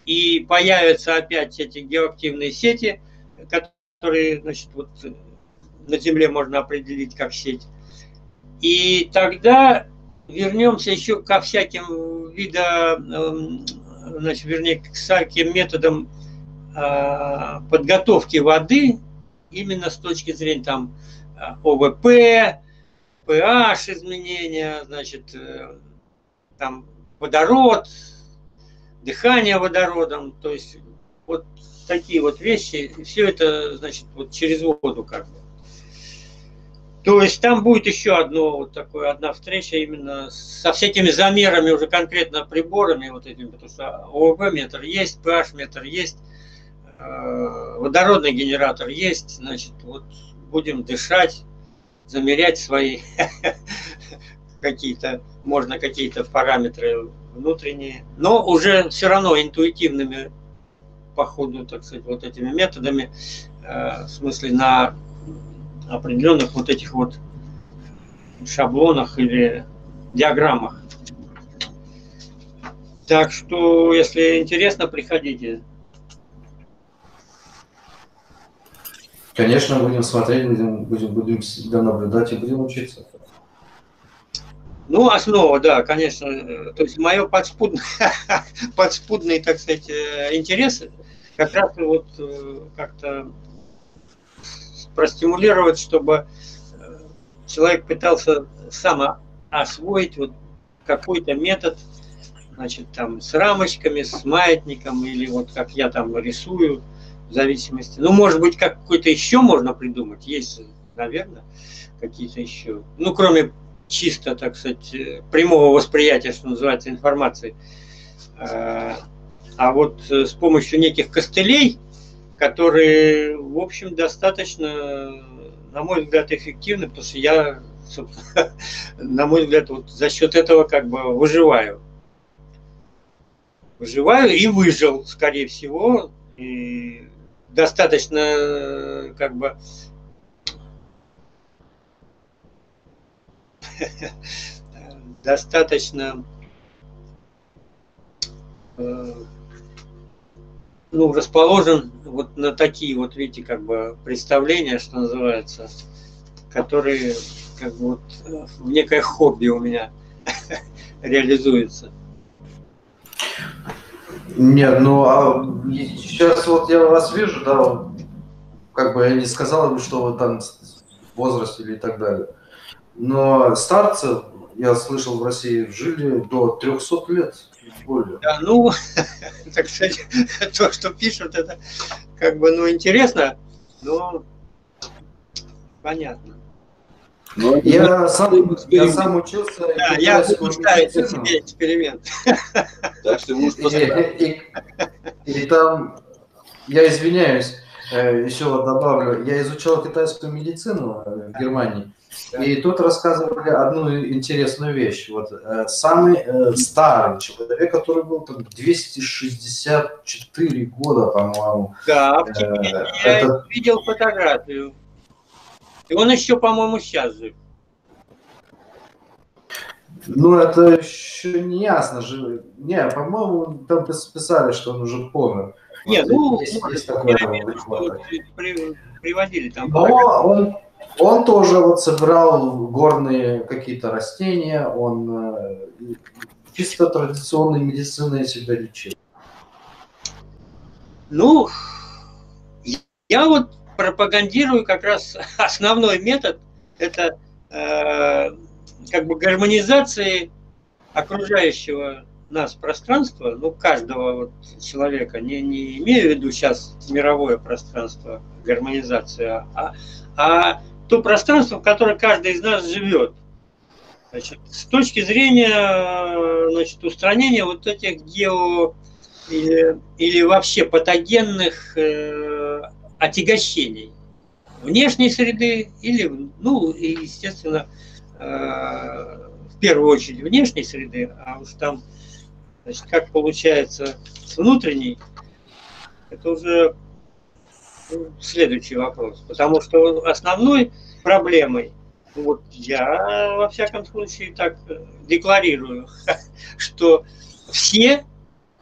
и появятся опять эти геоактивные сети, которые, значит, вот на Земле можно определить как сеть. И тогда вернемся еще ко всяким видам, значит, вернее, к всяким методам подготовки воды, именно с точки зрения там ОВП, pH изменения, значит, там водород, дыхание водородом, то есть вот такие вот вещи, все это, значит, вот через воду как бы. То есть там будет еще одно вот такое, одна встреча именно со всякими замерами, уже конкретно приборами вот этими, потому что ОВП метр есть, pH метр есть, э, водородный генератор есть, значит, вот будем дышать, замерять свои какие-то, можно какие-то параметры внутренние, но уже все равно интуитивными, по ходу, так сказать, вот этими методами, э, в смысле на определенных вот этих вот шаблонах или диаграммах. Так что, если интересно, приходите. Конечно, будем смотреть, будем, будем, будем всегда наблюдать и будем учиться. Ну, основа, да, конечно. То есть мое подспудное, подспудные, так сказать, интересы как раз вот как-то простимулировать, чтобы человек пытался сам освоить вот какой-то метод, значит, там с рамочками, с маятником, или вот как я там рисую, в зависимости. Ну, может быть, какой-то еще можно придумать. Есть, наверное, какие-то еще. Ну, кроме чисто, так сказать, прямого восприятия, что называется, информации. А вот с помощью неких костылей, которые, в общем, достаточно, на мой взгляд, эффективны, потому что я, собственно, на мой взгляд, вот за счет этого как бы выживаю. Выживаю и выжил, скорее всего, и достаточно как бы... достаточно... ну, расположен вот на такие вот, видите, как бы представления, что называется, которые как бы вот в некое хобби у меня реализуется. Нет, ну а сейчас вот я вас вижу, да, как бы я не сказал им, что вы там возраст или так далее, но старцев, я слышал, в России жили до трёхсот лет. Более. Да, ну, так сказать, то, что пишут, это как бы, ну, интересно, но понятно. Но я, я, сам, я сам учился. Да, я осуждаю себе эксперимент. Так что вы и, и, и там, я извиняюсь, еще добавлю, я изучал китайскую медицину в Германии. И тут рассказывали одну интересную вещь. Вот э, самый э, старый человек, который был там двести шестьдесят четыре года, по-моему. Да, э, я это... видел фотографию. И он еще, по-моему, сейчас жив. Ну, это еще не ясно. Жив... Не, по-моему, там писали, что он уже помер. Нет, вот, ну, есть, может, есть такое, видел, приводили там. Но он... Он тоже вот собирал горные какие-то растения, он чисто традиционной медициной себя лечил. Ну, я вот пропагандирую как раз основной метод, это э, как бы гармонизации окружающего нас пространства, ну, каждого вот человека, не, не имею в виду сейчас мировое пространство, гармонизация, а, а то пространство, в котором каждый из нас живет. Значит, с точки зрения, значит, устранения вот этих гео или, или вообще патогенных э, отягощений внешней среды или, ну, и, естественно, э, в первую очередь внешней среды, а уж там, значит, как получается с внутренней, это уже... следующий вопрос, потому что основной проблемой, вот я во всяком случае так декларирую, что все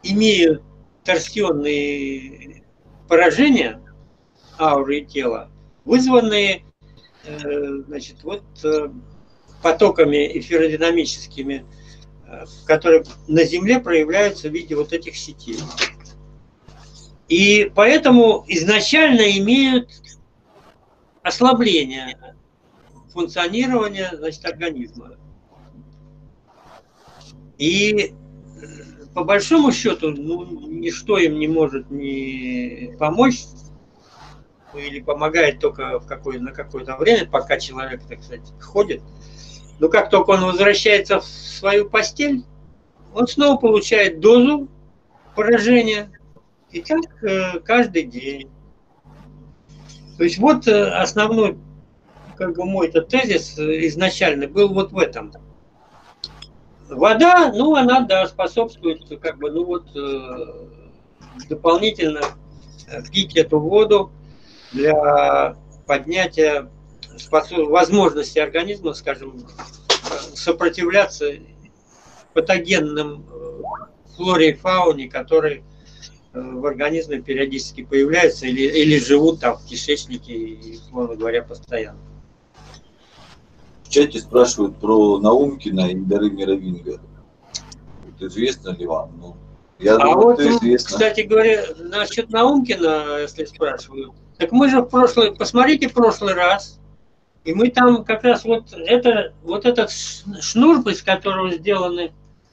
имеют торсионные поражения ауры и тела, вызванные, значит, вот потоками эфиродинамическими, которые на Земле проявляются в виде вот этих сетей. И поэтому изначально имеют ослабление функционирования, значит, организма. И по большому счету, ну, ничто им не может не помочь, или помогает только в какое, на какое-то время, пока человек, так сказать, ходит. Но как только он возвращается в свою постель, он снова получает дозу поражения. И так каждый день. То есть вот основной, как бы, мой этот тезис изначально был вот в этом. Вода, ну, она, да, способствует, как бы, ну, вот, дополнительно пить эту воду для поднятия возможности организма, скажем, сопротивляться патогенным флоре и фауне, которые в организме периодически появляются или, или живут там в кишечнике, условно говоря, постоянно. В чате спрашивают про Наумкина и дары Мировинга. Известно ли вам? Ну, я а думаю, вот, известно. Кстати говоря, насчет Наумкина, если спрашивают, так мы же в прошлый, посмотрите прошлый раз, и мы там как раз вот, это, вот этот шнур, из которого сделаны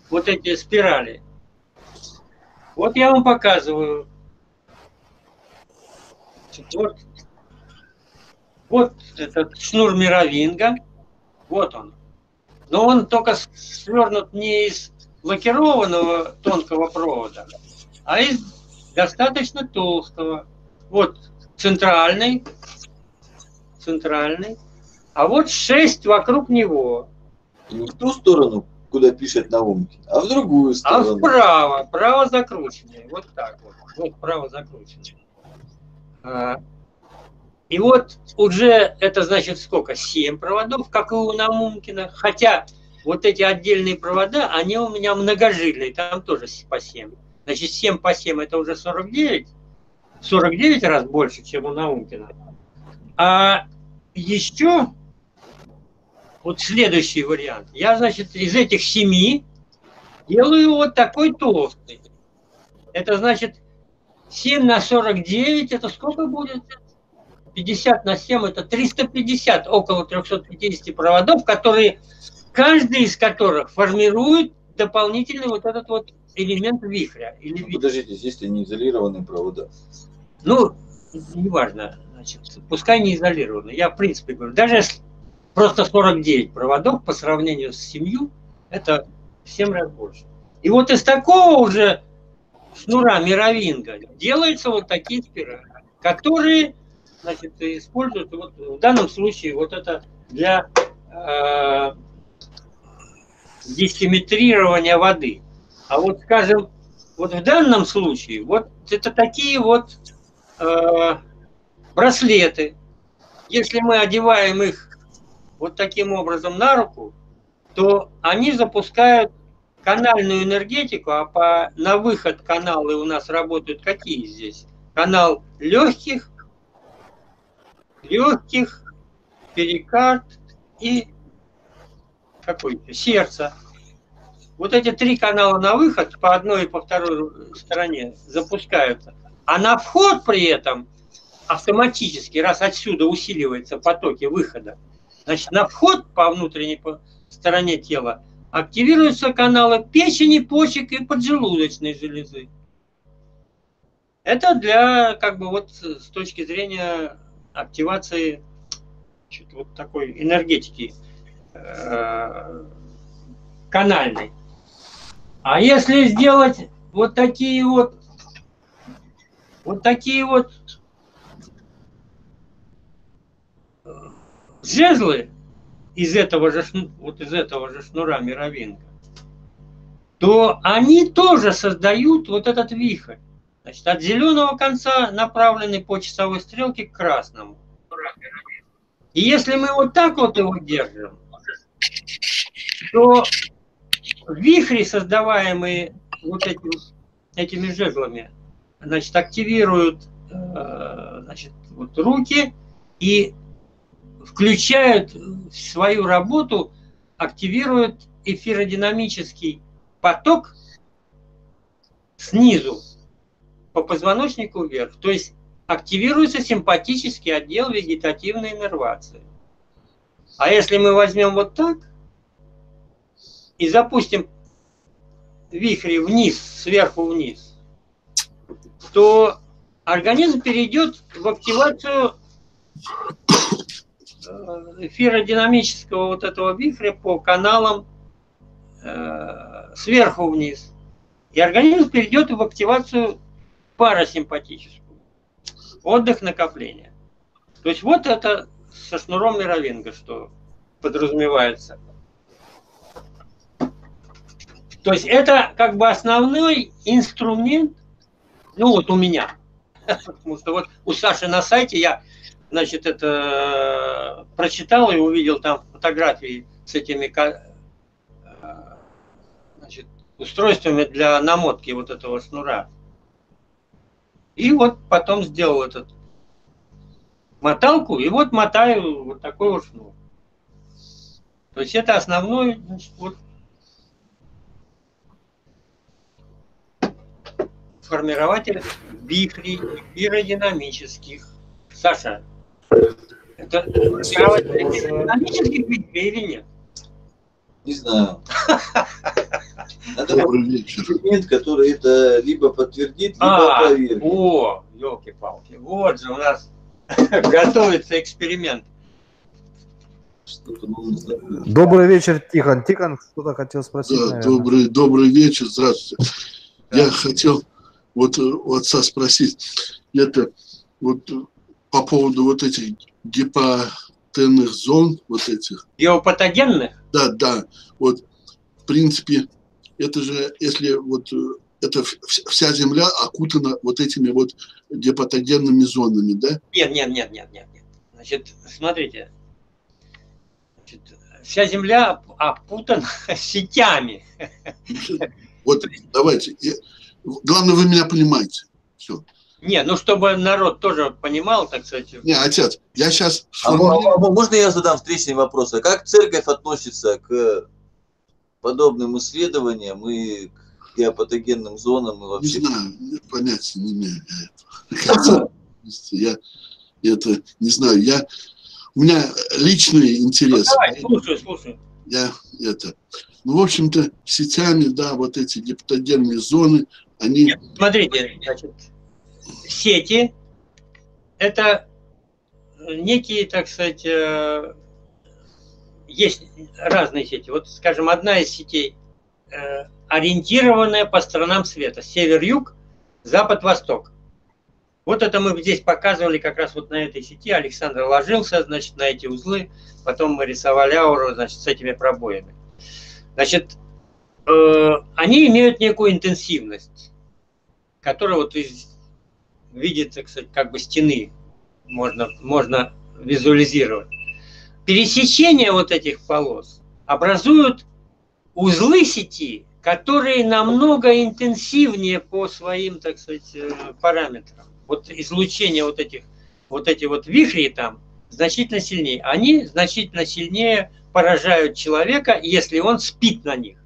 вот эти спирали, вот я вам показываю. Вот, вот этот шнур Мировинга. Вот он. Но он только свернут не из лакированного тонкого провода, а из достаточно толстого. Вот центральный, центральный, а вот шесть вокруг него. Не в ту сторону, куда пишет Наумки, а в другую сторону. А вправо, вправо закрученные, вот так вот, вот вправо закрученные. А, и вот уже это значит сколько? семь проводов, как и у Наумкина, хотя вот эти отдельные провода, они у меня многожильные, там тоже по семь. Значит, семь по семь это уже сорок девять, сорок девять раз больше, чем у Наумкина. А еще вот следующий вариант. Я, значит, из этих семи делаю вот такой толстый. Это значит семь на сорок девять, это сколько будет? пятьдесят на семь, это триста пятьдесят, около трёхсот пятидесяти проводов, которые, каждый из которых формирует дополнительный вот этот вот элемент вихря. Или вихря. Подождите, здесь не изолированные провода. Ну, неважно, значит, пускай не изолированные. Я, в принципе, говорю, даже просто сорок девять проводов по сравнению с семью, это в семь раз больше. И вот из такого уже шнура мировинга делаются вот такие спирали, которые, значит, используют вот, в данном случае вот это для э, диссимметрирования воды. А вот, скажем, вот в данном случае, вот это такие вот э, браслеты. Если мы одеваем их вот таким образом на руку, то они запускают канальную энергетику, а по, на выход каналы у нас работают какие здесь? Канал легких, легких, перикард и какой-то сердце. Вот эти три канала на выход, по одной и по второй стороне, запускаются. А на вход при этом автоматически, раз отсюда усиливаются потоки выхода, значит, на вход по внутренней стороне тела активируются каналы печени, почек и поджелудочной железы. Это для, как бы, вот с точки зрения активации вот такой энергетики э-э- канальной. А если сделать вот такие вот, вот такие вот жезлы из этого же, вот из этого же шнура мировинга, то они тоже создают вот этот вихрь. Значит, от зеленого конца направленный по часовой стрелке к красному. И если мы вот так вот его держим, то вихри, создаваемые вот этим, этими жезлами, значит, активируют э, значит, вот руки и включают в свою работу, активируют эфиродинамический поток снизу по позвоночнику вверх. То есть активируется симпатический отдел вегетативной иннервации. А если мы возьмем вот так и запустим вихри вниз, сверху вниз, то организм перейдет в активацию эфиродинамического вот этого вихря по каналам э, сверху вниз. И организм перейдет в активацию парасимпатическую. Отдых, накопление. То есть вот это со шнуром мировинга, что подразумевается. То есть это как бы основной инструмент, ну вот у меня, потому что вот у Саши на сайте я, значит, это прочитал и увидел там фотографии с этими, значит, устройствами для намотки вот этого шнура. И вот потом сделал этот моталку, и вот мотаю вот такой вот шнур. То есть это основной, значит, вот формирователь вихрей эфиродинамических. Саша, это формирователь эфиродинамических вихрей или нет? Не знаю. Добрый вечер. Инструмент, который это либо подтвердит, либо опровергнет. О, елки-палки. Вот же у нас готовится эксперимент. Добрый вечер, Тихон. Тихон, кто-то хотел спросить. Добрый вечер, здравствуйте. Я хотел вот у отца спросить, это вот по поводу вот этих гепатогенных зон, вот этих. Геопатогенных? Да, да. Вот, в принципе, это же, если вот, это вся Земля окутана вот этими вот гепатогенными зонами, да? Нет, нет, нет, нет, нет. Значит, смотрите, значит, вся Земля опутана сетями. Вот, давайте. Главное, вы меня понимаете. Все. Не, ну чтобы народ тоже понимал, так сказать. Не, отец, я сейчас... А, а, а, можно я задам встречный вопрос? А как церковь относится к подобным исследованиям и к геопатогенным зонам? И вообще... Не знаю, понятия не имею. Я, я это не знаю. Я, у меня личный интерес. Ну, давай, слушай, слушай. Я это... Ну, в общем-то, сетями, да, вот эти гептогенные зоны, они... Нет, смотрите, значит, сети – это некие, так сказать, э, есть разные сети. Вот, скажем, одна из сетей, э, ориентированная по сторонам света – север-юг, запад-восток. Вот это мы здесь показывали как раз вот на этой сети. Александр ложился, значит, на эти узлы, потом мы рисовали ауру, значит, с этими пробоями. Значит, э, они имеют некую интенсивность, которую вот из, видится, кстати, как бы стены можно, можно визуализировать. Пересечение вот этих полос образуют узлы сети, которые намного интенсивнее по своим, так сказать, параметрам. Вот излучение вот этих, вот эти вот вихри там значительно сильнее. Они значительно сильнее поражают человека, если он спит на них.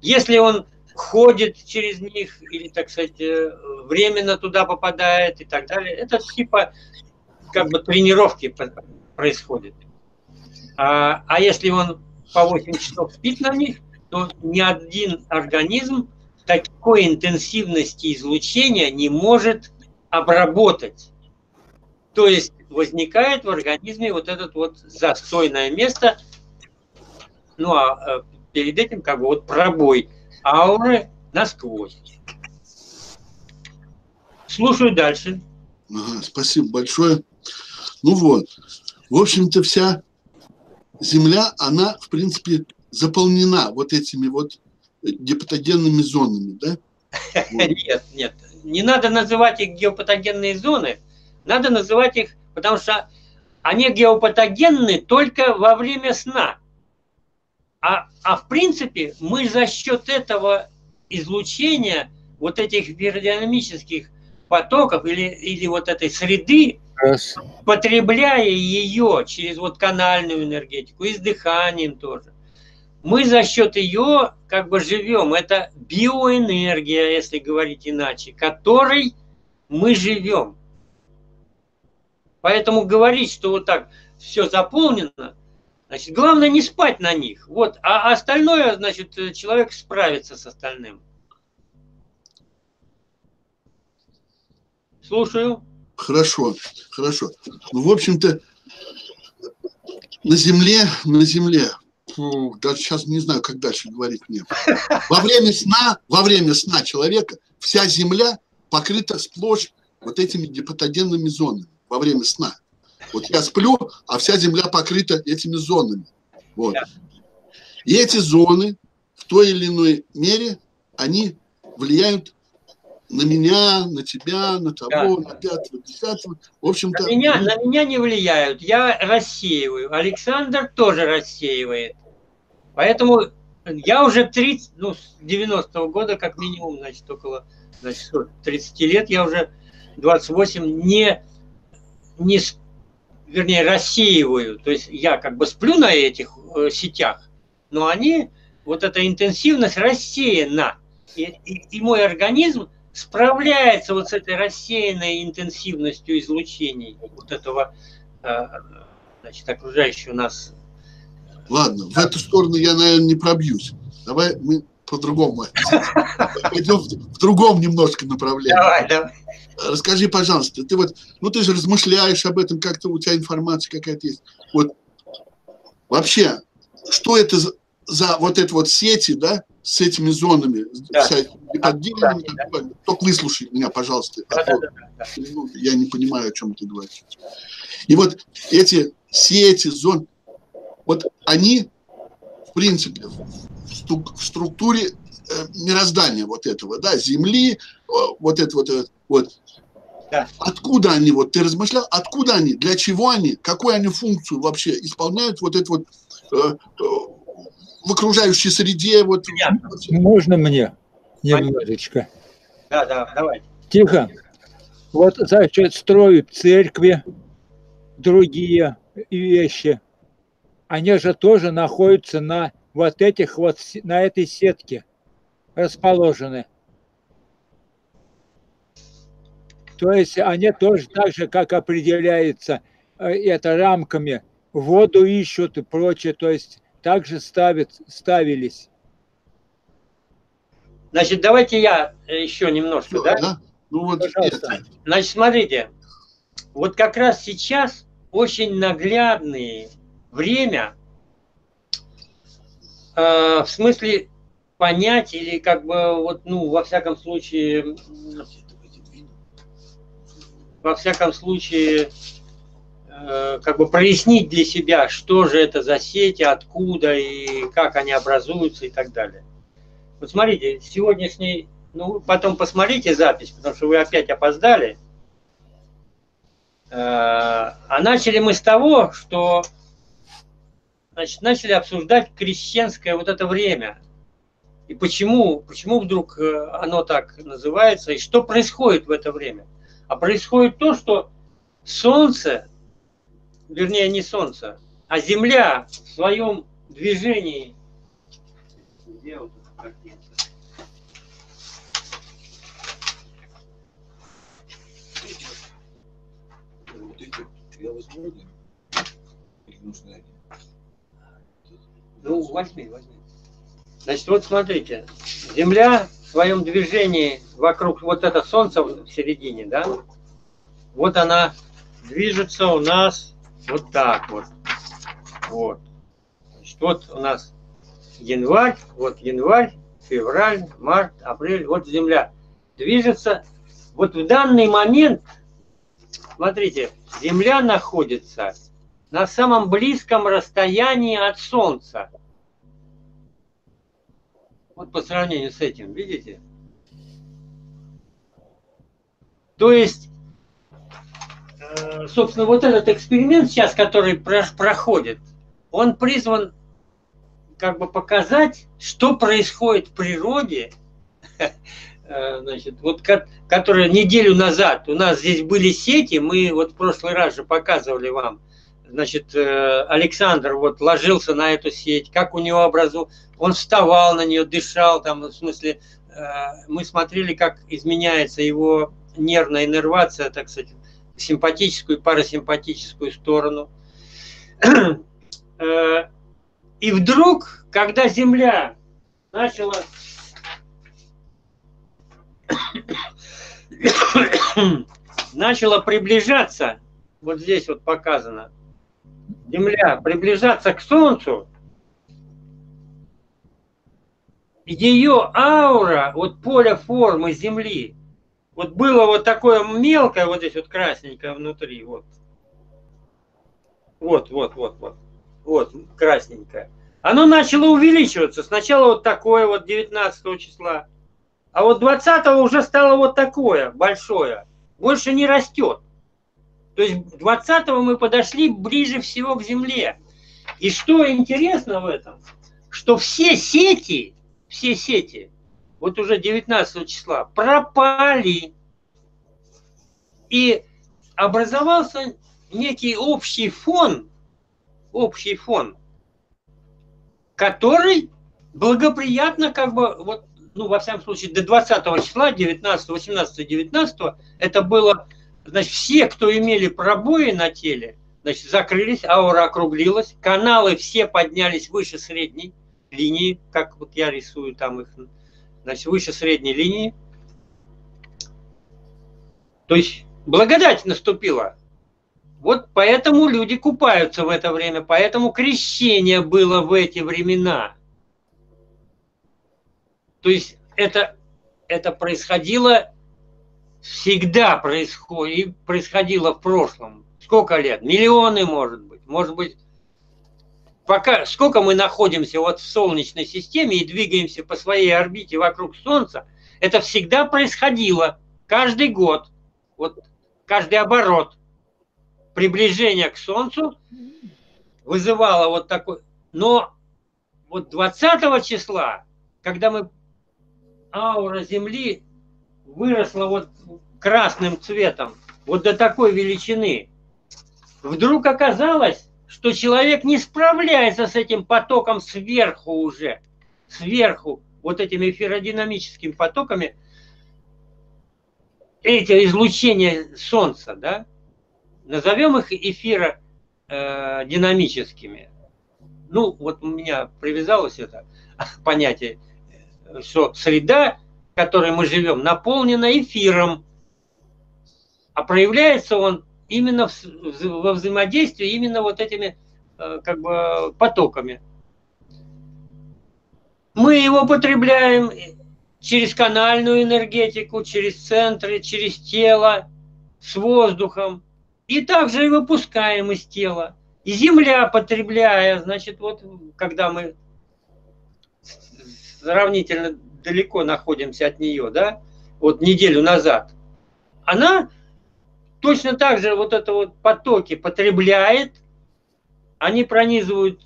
Если он ходит через них или, так сказать, временно туда попадает и так далее, это типа как бы тренировки происходит. А, а если он по восемь часов спит на них, то ни один организм такой интенсивности излучения не может обработать. То есть возникает в организме вот этот вот застойное место, ну а перед этим как бы вот пробой ауры насквозь. Слушаю дальше. Ага, спасибо большое. Ну вот, в общем-то вся Земля, она в принципе заполнена вот этими вот геопатогенными зонами, да? Нет, нет, не надо называть их геопатогенные зоны, надо называть их, потому что они геопатогенны только во время сна. А, а в принципе мы за счет этого излучения, вот этих эфиродинамических потоков или, или вот этой среды, Хорошо. Потребляя ее через вот канальную энергетику и с дыханием тоже, мы за счет ее как бы живем. Это биоэнергия, если говорить иначе, которой мы живем. Поэтому говорить, что вот так все заполнено, значит, главное не спать на них. Вот, а остальное, значит, человек справится с остальным. Слушаю. Хорошо, хорошо. Ну, в общем-то, на Земле, на Земле, даже сейчас не знаю, как дальше говорить мне. Во время сна, во время сна человека вся Земля покрыта сплошь вот этими геопатогенными зонами. Во время сна. Вот я сплю, а вся Земля покрыта этими зонами. Вот. И эти зоны в той или иной мере, они влияют на меня, на тебя, на того, да. на пятого, десятого. В общем-то... На меня, на меня не влияют. Я рассеиваю. Александр тоже рассеивает. Поэтому я уже тридцать, ну, с девяностого года как минимум, значит, около значит, тридцати лет, я уже двадцать восемь не... не, вернее, рассеиваю, то есть я как бы сплю на этих э, сетях, но они, вот эта интенсивность рассеяна, и, и, и мой организм справляется вот с этой рассеянной интенсивностью излучений вот этого, э, значит, окружающего нас. Ладно, в эту сторону я, наверное, не пробьюсь, давай мы по-другому пойдем в другом немножко направлении. Давай, давай. Расскажи, пожалуйста, ты вот, ну ты же размышляешь об этом, как-то у тебя информация какая-то есть. Вот вообще, что это за, за вот эти вот сети, да, с этими зонами, да. с геопатогенами, да, да, да. Только выслушай меня, пожалуйста. Да, да, да, да. Я не понимаю, о чем ты говоришь. И вот эти, все эти зоны, вот они, в принципе, в структуре мироздания вот этого, да, Земли, вот это вот, вот. Да. Откуда они, вот ты размышлял, откуда они, для чего они, какую они функцию вообще исполняют вот это вот э, э, в окружающей среде? Вот. Можно мне немножечко? Да, да, давай. Тихо. Вот, значит, строят церкви, другие вещи. Они же тоже находятся на вот этих вот, на этой сетке расположены. То есть они тоже так же, как определяется это рамками, воду ищут и прочее, то есть также ставят, ставились. Значит, давайте я еще немножко, что, да? да? Ну, вот пожалуйста. Значит, смотрите, вот как раз сейчас очень наглядное время, э, в смысле понять или как бы, вот, ну, во всяком случае... во всяком случае, э, как бы прояснить для себя, что же это за сети, откуда и как они образуются и так далее. Вот смотрите, сегодняшний, ну, потом посмотрите запись, потому что вы опять опоздали. Э, а начали мы с того, что, значит, начали обсуждать крещенское вот это время. И почему, почему вдруг оно так называется, и что происходит в это время. А происходит то, что Солнце, вернее не Солнце, а Земля в своем движении, где вот эта картинка? Вот эти, я возьму, или нужны они? Ну, возьми, возьми. Значит, вот смотрите, Земля... в своем движении вокруг вот это Солнце в середине, да, вот она движется у нас вот так вот. Вот. Значит, вот у нас январь, вот январь, февраль, март, апрель, вот Земля движется. Вот в данный момент, смотрите, Земля находится на самом близком расстоянии от Солнца. Вот по сравнению с этим, видите? То есть, собственно, вот этот эксперимент сейчас, который проходит, он призван как бы показать, что происходит в природе, значит, вот, которая неделю назад у нас здесь были сети, мы вот в прошлый раз же показывали вам, значит, Александр вот ложился на эту сеть, как у него образу, он вставал на нее, дышал, там, в смысле, мы смотрели, как изменяется его нервная иннервация, так сказать, в симпатическую и парасимпатическую сторону. И вдруг, когда Земля начала... начала приближаться, вот здесь вот показано, Земля приближаться к Солнцу, ее аура, вот поле формы Земли, вот было вот такое мелкое, вот здесь вот красненькое внутри, вот. Вот, вот, вот, вот. Вот, красненькое. Оно начало увеличиваться. Сначала вот такое, вот девятнадцатого числа. А вот двадцатого уже стало вот такое, большое. Больше не растет. То есть двадцатого мы подошли ближе всего к Земле. И что интересно в этом, что все сети, все сети, вот уже девятнадцатого числа, пропали. И образовался некий общий фон, общий фон, который благоприятно, как бы, вот, ну, во всяком случае, до двадцатого числа, девятнадцатого, восемнадцатого, девятнадцатого, это было... Значит, все, кто имели пробои на теле, значит, закрылись, аура округлилась, каналы все поднялись выше средней линии, как вот я рисую там их, значит, выше средней линии. То есть благодать наступила. Вот поэтому люди купаются в это время, поэтому крещение было в эти времена. То есть это, это происходило, всегда происходит, и происходило в прошлом. Сколько лет? Миллионы, может быть. Может быть, пока, сколько мы находимся вот в Солнечной системе и двигаемся по своей орбите вокруг Солнца, это всегда происходило. Каждый год, вот каждый оборот приближения к Солнцу вызывало вот такой. Но вот двадцатого числа, когда мы аура Земли выросла вот красным цветом, вот до такой величины, вдруг оказалось, что человек не справляется с этим потоком сверху уже, сверху, вот этими эфиродинамическими потоками, эти излучения Солнца, да, назовем их эфиродинамическими. Ну, вот у меня привязалось это понятие, что среда, в которой мы живем, наполнена эфиром, а проявляется он именно во взаимодействии, именно вот этими как бы потоками. Мы его потребляем через канальную энергетику, через центры, через тело, с воздухом. И также и выпускаем из тела. И Земля, потребляя, значит, вот когда мы сравнительно далеко находимся от нее, да, вот неделю назад, она точно так же вот это вот потоки потребляет, они пронизывают,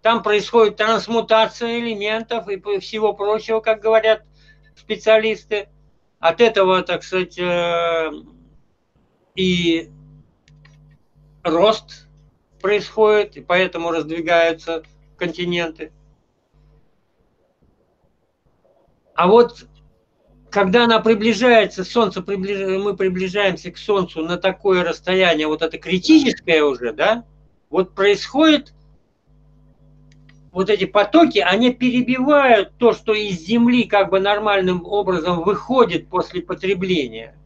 там происходит трансмутация элементов и всего прочего, как говорят специалисты. От этого, так сказать, и рост происходит, и поэтому раздвигаются континенты. А вот когда она приближается, Солнце приближ... мы приближаемся к Солнцу на такое расстояние, вот это критическое уже, да, вот происходит, вот эти потоки, они перебивают то, что из Земли как бы нормальным образом выходит после потребления.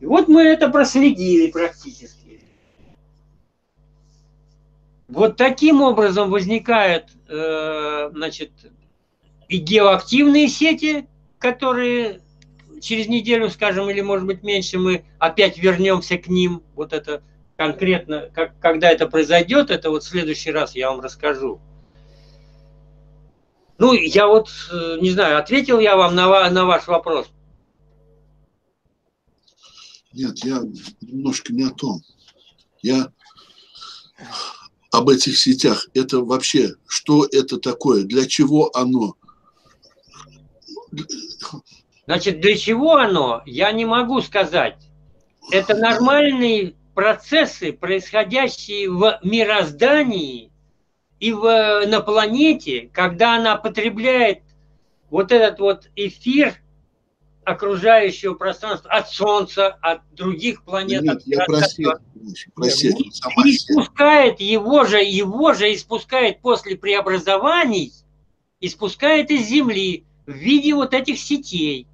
И вот мы это проследили практически. Вот таким образом возникают, э, значит, и геоактивные сети, которые через неделю, скажем, или, может быть, меньше, мы опять вернемся к ним. Вот это конкретно, как, когда это произойдет, это вот в следующий раз я вам расскажу. Ну, я вот, не знаю, ответил я вам на, на ваш вопрос? Нет, я немножко не о том. Я об этих сетях. Это вообще, что это такое? Для чего оно? Значит, для чего оно, я не могу сказать. Это нормальные процессы, происходящие в мироздании и в, на планете, когда она потребляет вот этот вот эфир окружающего пространства от Солнца, от других планет. Нет, от я просил, просил, и испускает его же, его же испускает после преобразований, испускает из Земли в виде вот этих сетей.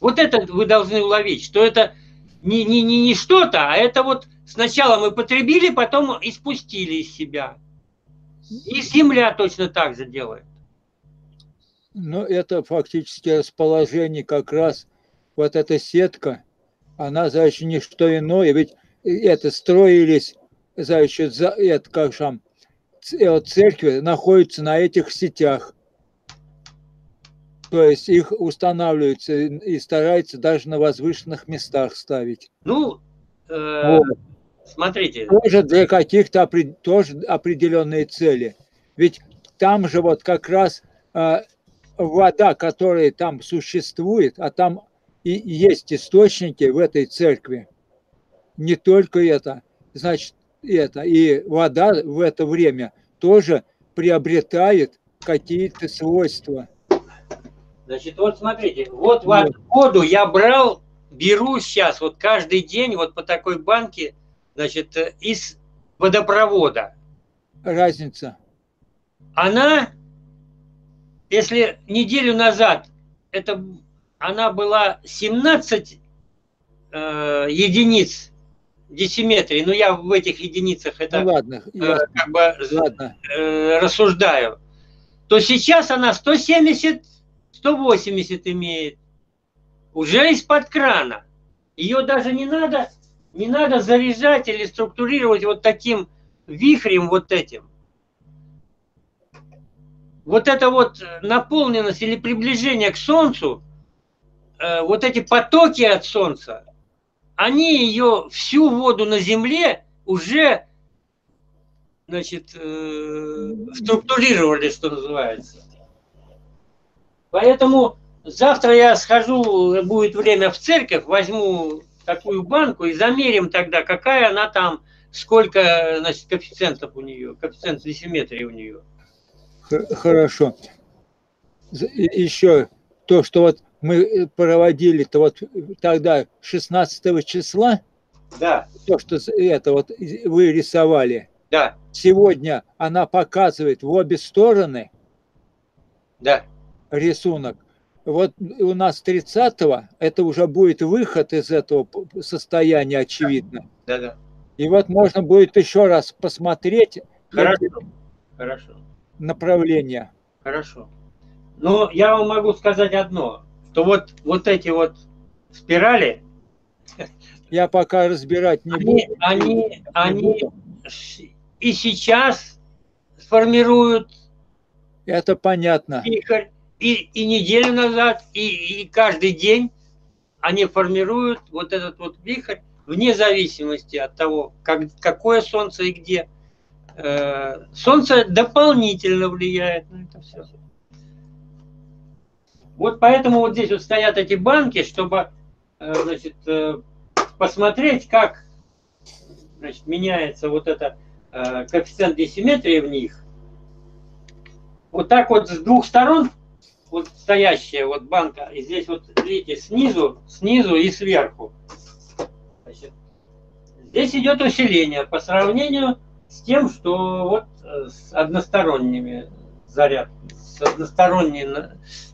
Вот это вы должны уловить, что это не, не, не, не что-то, а это вот сначала мы потребили, потом испустили из себя. И Земля точно так же делает. Ну, это фактически расположение как раз, вот эта сетка, она за еще не что иное, ведь это строились, за еще, за, это как же, церкви находятся на этих сетях. То есть их устанавливаются и стараются даже на возвышенных местах ставить. Ну, э, вот. Смотрите. Тоже для каких-то тоже определенные цели. Ведь там же вот как раз э, вода, которая там существует, а там и есть источники в этой церкви. Не только это. Значит, это. И вода в это время тоже приобретает какие-то свойства. Значит, вот смотрите, вот воду я брал, беру сейчас, вот каждый день, вот по такой банке, значит, из водопровода. Разница. Она, если неделю назад, это, она была семнадцать э, единиц дециметрий, но я в этих единицах это ну, ладно, э, как бы ладно. Э, рассуждаю. то сейчас она сто семьдесят — сто восемьдесят имеет. Уже из-под крана. Ее даже не надо, не надо заряжать или структурировать вот таким вихрем вот этим. Вот это вот наполненность или приближение к Солнцу, э, вот эти потоки от Солнца, они ее всю воду на Земле уже, значит, э, структурировали, что называется. Поэтому завтра я схожу, будет время, в церковь, возьму такую банку и замерим тогда, какая она там, сколько, значит, коэффициентов у нее, коэффициент десиметрии у нее. Хорошо. Еще то, что вот мы проводили, то вот тогда шестнадцатого числа, да, то, что это вот вы рисовали, да, сегодня она показывает в обе стороны, да, рисунок. Вот у нас тридцатого это уже будет выход из этого состояния, очевидно. Да, да. И вот можно будет еще раз посмотреть. Хорошо. Хорошо. Направление. Хорошо. Но я вам могу сказать одно, что вот, вот эти вот спирали... Я пока разбирать не они, буду. Они, они буду. И сейчас сформируют... Это понятно. Вихрь, и, и неделю назад, и, и каждый день они формируют вот этот вот вихрь, вне зависимости от того, как, какое солнце и где. Солнце дополнительно влияет на это все. Вот поэтому вот здесь вот стоят эти банки, чтобы, значит, посмотреть, как, значит, меняется вот это коэффициент десиметрии в них. Вот так вот с двух сторон вот стоящая вот банка, и здесь вот, видите, снизу, снизу и сверху. Значит, здесь идет усиление по сравнению с тем, что вот с односторонними заряд, с односторонней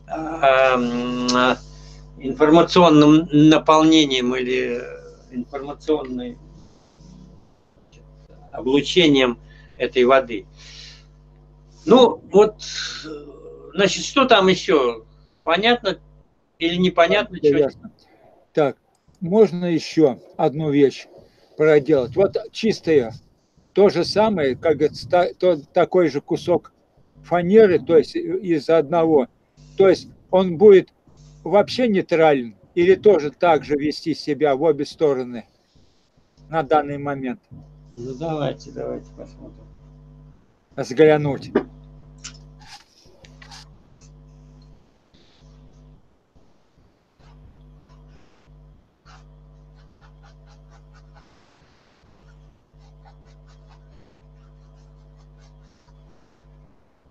э, информационным наполнением или информационным облучением этой воды. Ну, вот, значит, что там еще? Понятно или непонятно? Ясно. Так, можно еще одну вещь проделать? Вот чистая. То же самое, как такой же кусок фанеры, то есть из одного. То есть он будет вообще нейтрален или тоже так же вести себя в обе стороны на данный момент? Ну давайте, давайте посмотрим. Взглянуть.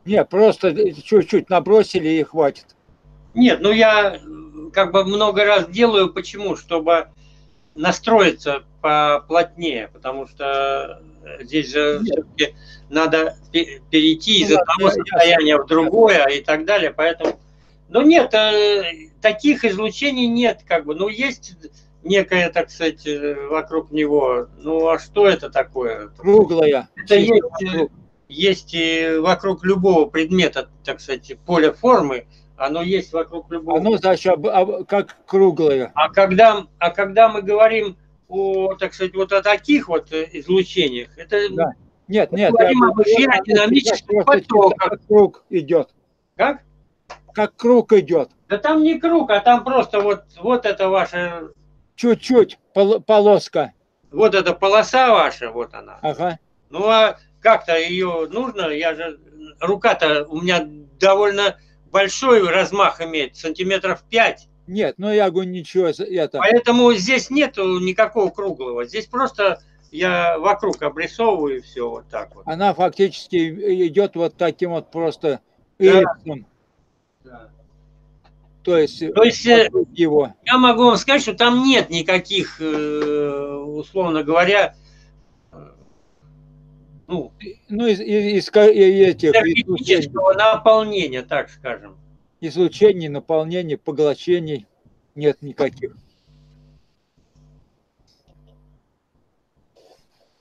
Нет, просто чуть-чуть набросили и хватит. Нет, ну я как бы много раз делаю, почему? Чтобы настроиться поплотнее, потому что здесь же все-таки надо перейти, ну, из одного состояния в другое и так далее, поэтому... Ну нет, таких излучений нет, как бы, ну есть некое, так сказать, вокруг него, ну а что это такое? Круглое. Это есть... Есть и вокруг любого предмета, так сказать, поле формы, оно есть вокруг любого. Оно, значит, как круглое. А когда, а когда мы говорим о, так сказать, вот о таких вот излучениях, это... Да. Нет, нет. Мы говорим об эфиродинамических потоках. Как круг идет. Как? Как круг идет. Да там не круг, а там просто вот, вот это ваше... Чуть-чуть пол полоска. Вот эта полоса ваша, вот она. Ага. Ну, а... Как-то ее нужно, я же, рука-то у меня довольно большой размах имеет, сантиметров пять. Нет, ну я говорю, ничего, это... Поэтому здесь нету никакого круглого, здесь просто я вокруг обрисовываю все вот так вот. Она фактически идет вот таким вот просто... Да. Да. То есть, То есть его. Я могу вам сказать, что там нет никаких, условно говоря... Ну, ну из, из, из этих энергетического наполнения, так скажем. Излучений, наполнений, поглощений нет никаких.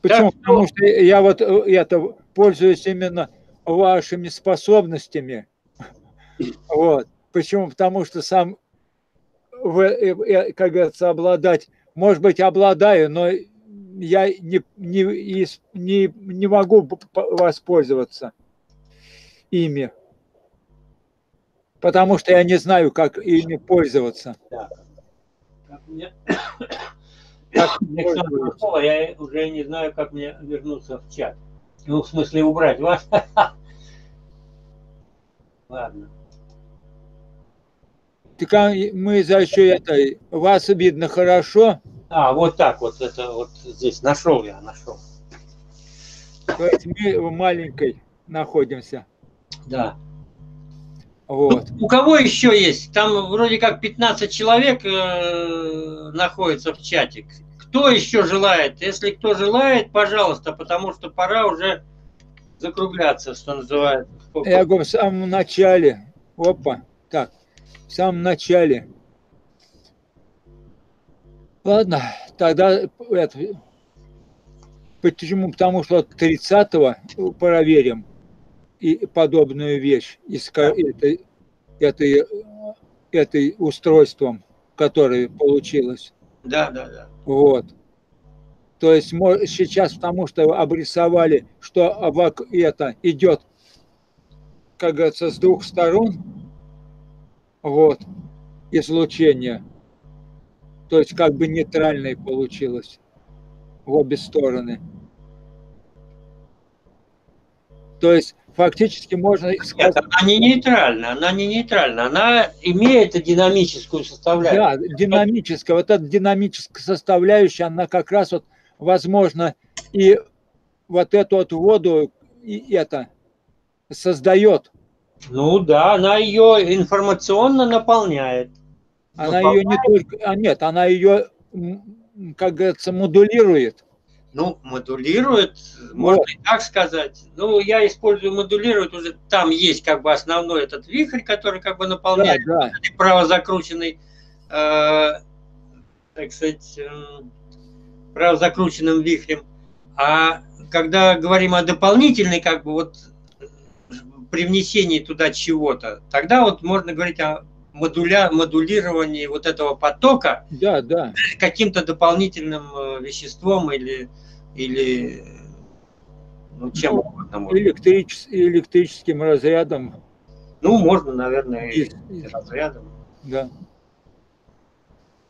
Почему? Так, Потому что я вот это пользуюсь именно вашими способностями. Вот. Почему? Потому что сам, как говорится, обладать, может быть, обладаю, но я не, не, не, не могу воспользоваться ими, потому что я не знаю, как ими пользоваться. Да. Как мне... как мне пользоваться. Слово, я уже не знаю, как мне вернуться в чат. Ну, в смысле, убрать вас. Ладно. Так мы за счет этой... Вас видно хорошо? А, вот так вот. Это вот здесь. Нашел я, нашел. То есть мы в маленькой находимся. Да. Вот. У кого еще есть? Там вроде как пятнадцать человек э, находится в чате. Кто еще желает? Если кто желает, пожалуйста, потому что пора уже закругляться, что называется. Я говорю, в самом начале. Опа. Так. В самом начале. Ладно, тогда это, почему? Потому что тридцатого проверим и подобную вещь и этой, этой, этой устройством, которое получилось. Да, да, да. Вот. То есть сейчас, потому что обрисовали, что это идет, как говорится, с двух сторон. Вот, излучение, то есть как бы нейтральное получилось в обе стороны. То есть фактически можно сказать... Нет, она не нейтральна, она не нейтральна, она имеет динамическую составляющую. Да, динамическая, вот эта динамическая составляющая, она как раз вот, возможно, и вот эту вот воду и это создает. Ну да, она ее информационно наполняет. Она наполняет. Ее не только... А нет, она ее, как говорится, модулирует. Ну, модулирует, вот. Можно и так сказать. Ну, я использую модулирует, уже там есть как бы основной этот вихрь, который как бы наполняет, да, да. Правозакрученный, э, так сказать, э, правозакрученным вихрем. А когда говорим о дополнительной, как бы вот... при внесении туда чего-то, тогда вот можно говорить о модуля, модулировании вот этого потока, да, да, каким-то дополнительным веществом или, или ну, чем ну, угодно. Электричес, электрическим разрядом. Ну, можно, наверное, и, и разрядом. Да.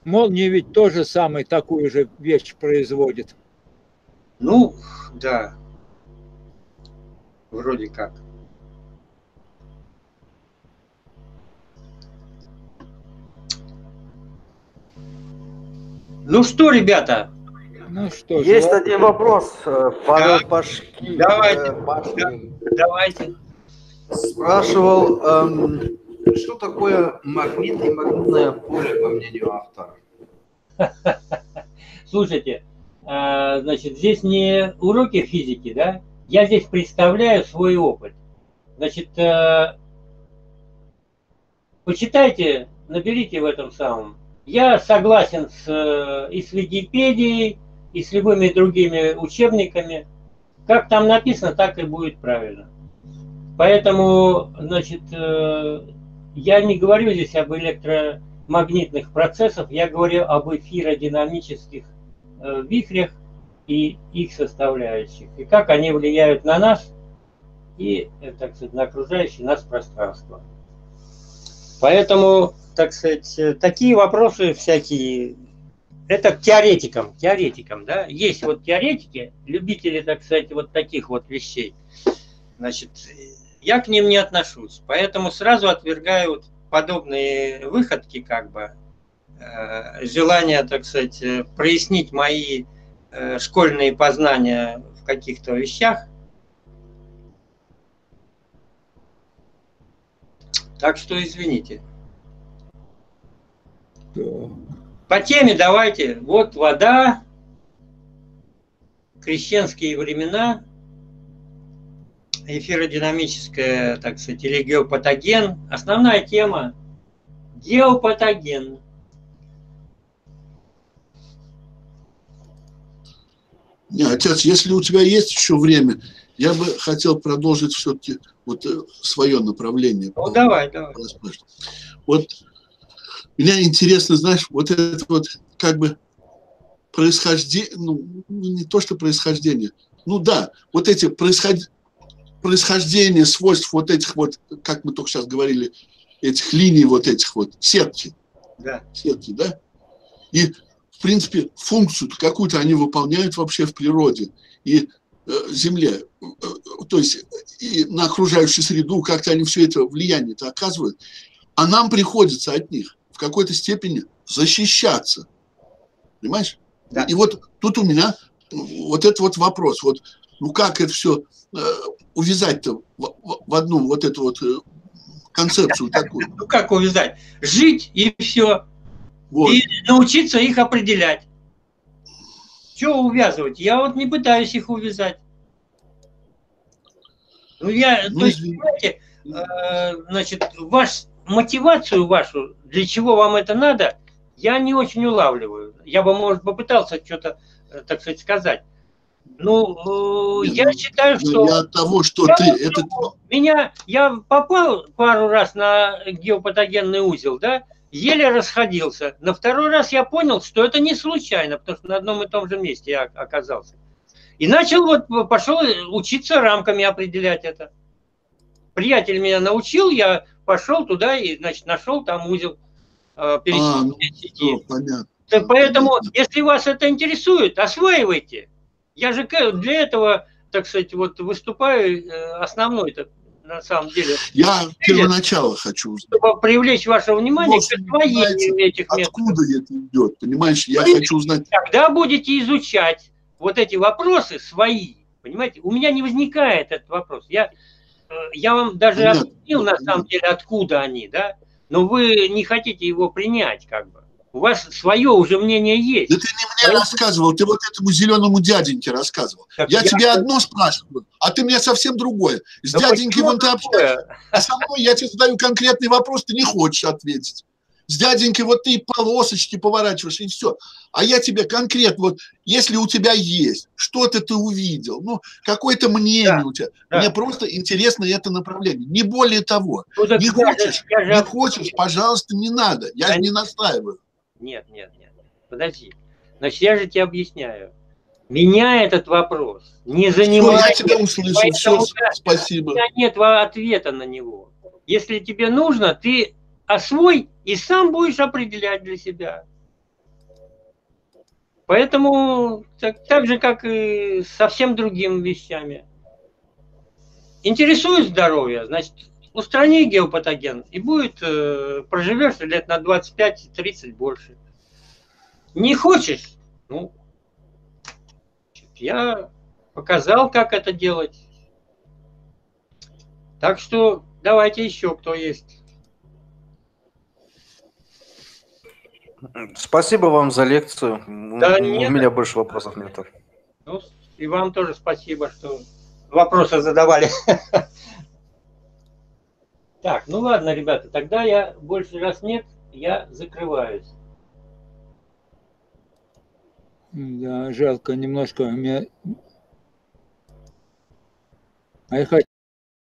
Молния ведь тоже самое, такую же вещь производит. Ну, да. Вроде как. Ну что, ребята? Ну что, есть давайте. Один вопрос. Павел Пашкин. Давайте. Пашкин. Давайте. Спрашивал, эм, что такое магнит и магнитное поле, по мнению автора? Слушайте, э, значит, здесь не уроки физики, да? Я здесь представляю свой опыт. Значит, э, почитайте, наберите в этом самом. Я согласен с, и с Википедией, и с любыми другими учебниками. Как там написано, так и будет правильно. Поэтому, значит, я не говорю здесь об электромагнитных процессах, я говорю об эфиродинамических вихрях и их составляющих. И как они влияют на нас и, так сказать, на окружающее нас пространство. Поэтому... так сказать, такие вопросы всякие, это к теоретикам, теоретикам, да, есть вот теоретики, любители, так сказать, вот таких вот вещей, значит, я к ним не отношусь, поэтому сразу отвергаю вот подобные выходки, как бы, э, желание, так сказать, прояснить мои э, школьные познания в каких-то вещах, так что извините. По теме давайте. Вот вода, крещенские времена, эфиродинамическая, так сказать, или геопатоген. Основная тема – геопатоген. Не, отец, если у тебя есть еще время, Я бы хотел продолжить все-таки вот свое направление. Ну, давай, давай. Вот меня интересно, знаешь, вот это вот как бы происхождение, ну, не то что происхождение, ну да, вот эти происход... происхождение свойств вот этих вот, как мы только сейчас говорили, этих линий вот этих вот, сетки. Да. Сетки, да? И, в принципе, функцию какую-то они выполняют вообще в природе. И Земле, то есть и на окружающую среду, как-то они все это влияние-то оказывают, а нам приходится от них в какой-то степени защищаться. Понимаешь? Да. И вот тут у меня вот этот вот вопрос, вот, ну как это все увязать-то в одну вот эту вот концепцию такую? Ну как увязать? Жить и все. Вот. И научиться их определять. Чего увязывать? Я вот не пытаюсь их увязать. Ну, я, ну, то есть, понимаете, э, значит, ваш, мотивацию вашу, для чего вам это надо, я не очень улавливаю. Я бы, может, попытался что-то, так сказать, сказать. Ну, э, Нет, я ну, считаю, ну, что... Я от того, что я ты... Вот, это... меня, я попал пару раз на геопатогенный узел, да? Еле расходился. На второй раз я понял, что это не случайно, потому что на одном и том же месте я оказался. И начал вот, пошел учиться рамками определять это. Приятель меня научил, я пошел туда и, значит, нашел там узел э, пересечения сети. Да, поэтому, понятно. Если вас это интересует, осваивайте. Я же для этого, так сказать, вот выступаю основной этот. На самом деле. Я первоначало хочу узнать. Чтобы привлечь ваше внимание, может, к освоению этих методов. Откуда это идет, понимаешь? Я хочу узнать. Когда будете изучать вот эти вопросы свои, понимаете? У меня не возникает этот вопрос. Я, я вам даже понятно, объяснил, на самом понятно. деле, откуда они, да? Но вы не хотите его принять, как бы. У вас свое уже мнение есть. Да ты не мне рассказывал, ты вот этому зеленому дяденьке рассказывал. Так я я тебе одно спрашиваю, а ты мне совсем другое. С да дяденькой вон ты общаешься, а со мной я тебе задаю конкретный вопрос, ты не хочешь ответить. С дяденькой вот ты полосочки поворачиваешь, и все. А я тебе конкретно, вот если у тебя есть, что-то ты увидел, ну, какое-то мнение да, у тебя. Да. Мне просто интересно это направление. Не более того. Ну, так не так хочешь, я же, я же... не хочешь, пожалуйста, не надо. Я а же не настаиваю. Нет, нет, нет, подожди. Значит, я же тебе объясняю. Меня этот вопрос не занимает. Все, я тебя услышал, все, спасибо. У тебя нет ответа на него. Если тебе нужно, ты освой и сам будешь определять для себя. Поэтому так, так же, как и со всеми другими вещами. Интересует здоровье, значит, устрани геопатоген, и будет, э, проживешь лет на двадцать пять тридцать больше. Не хочешь? Ну, я показал, как это делать. Так что давайте еще, кто есть. Спасибо вам за лекцию. Да, у нет, меня больше вопросов нет. Ну, и вам тоже спасибо, что вопросы задавали. Так, ну ладно, ребята, тогда я больше раз нет, я закрываюсь. Да, жалко немножко. Меня... А я хочу...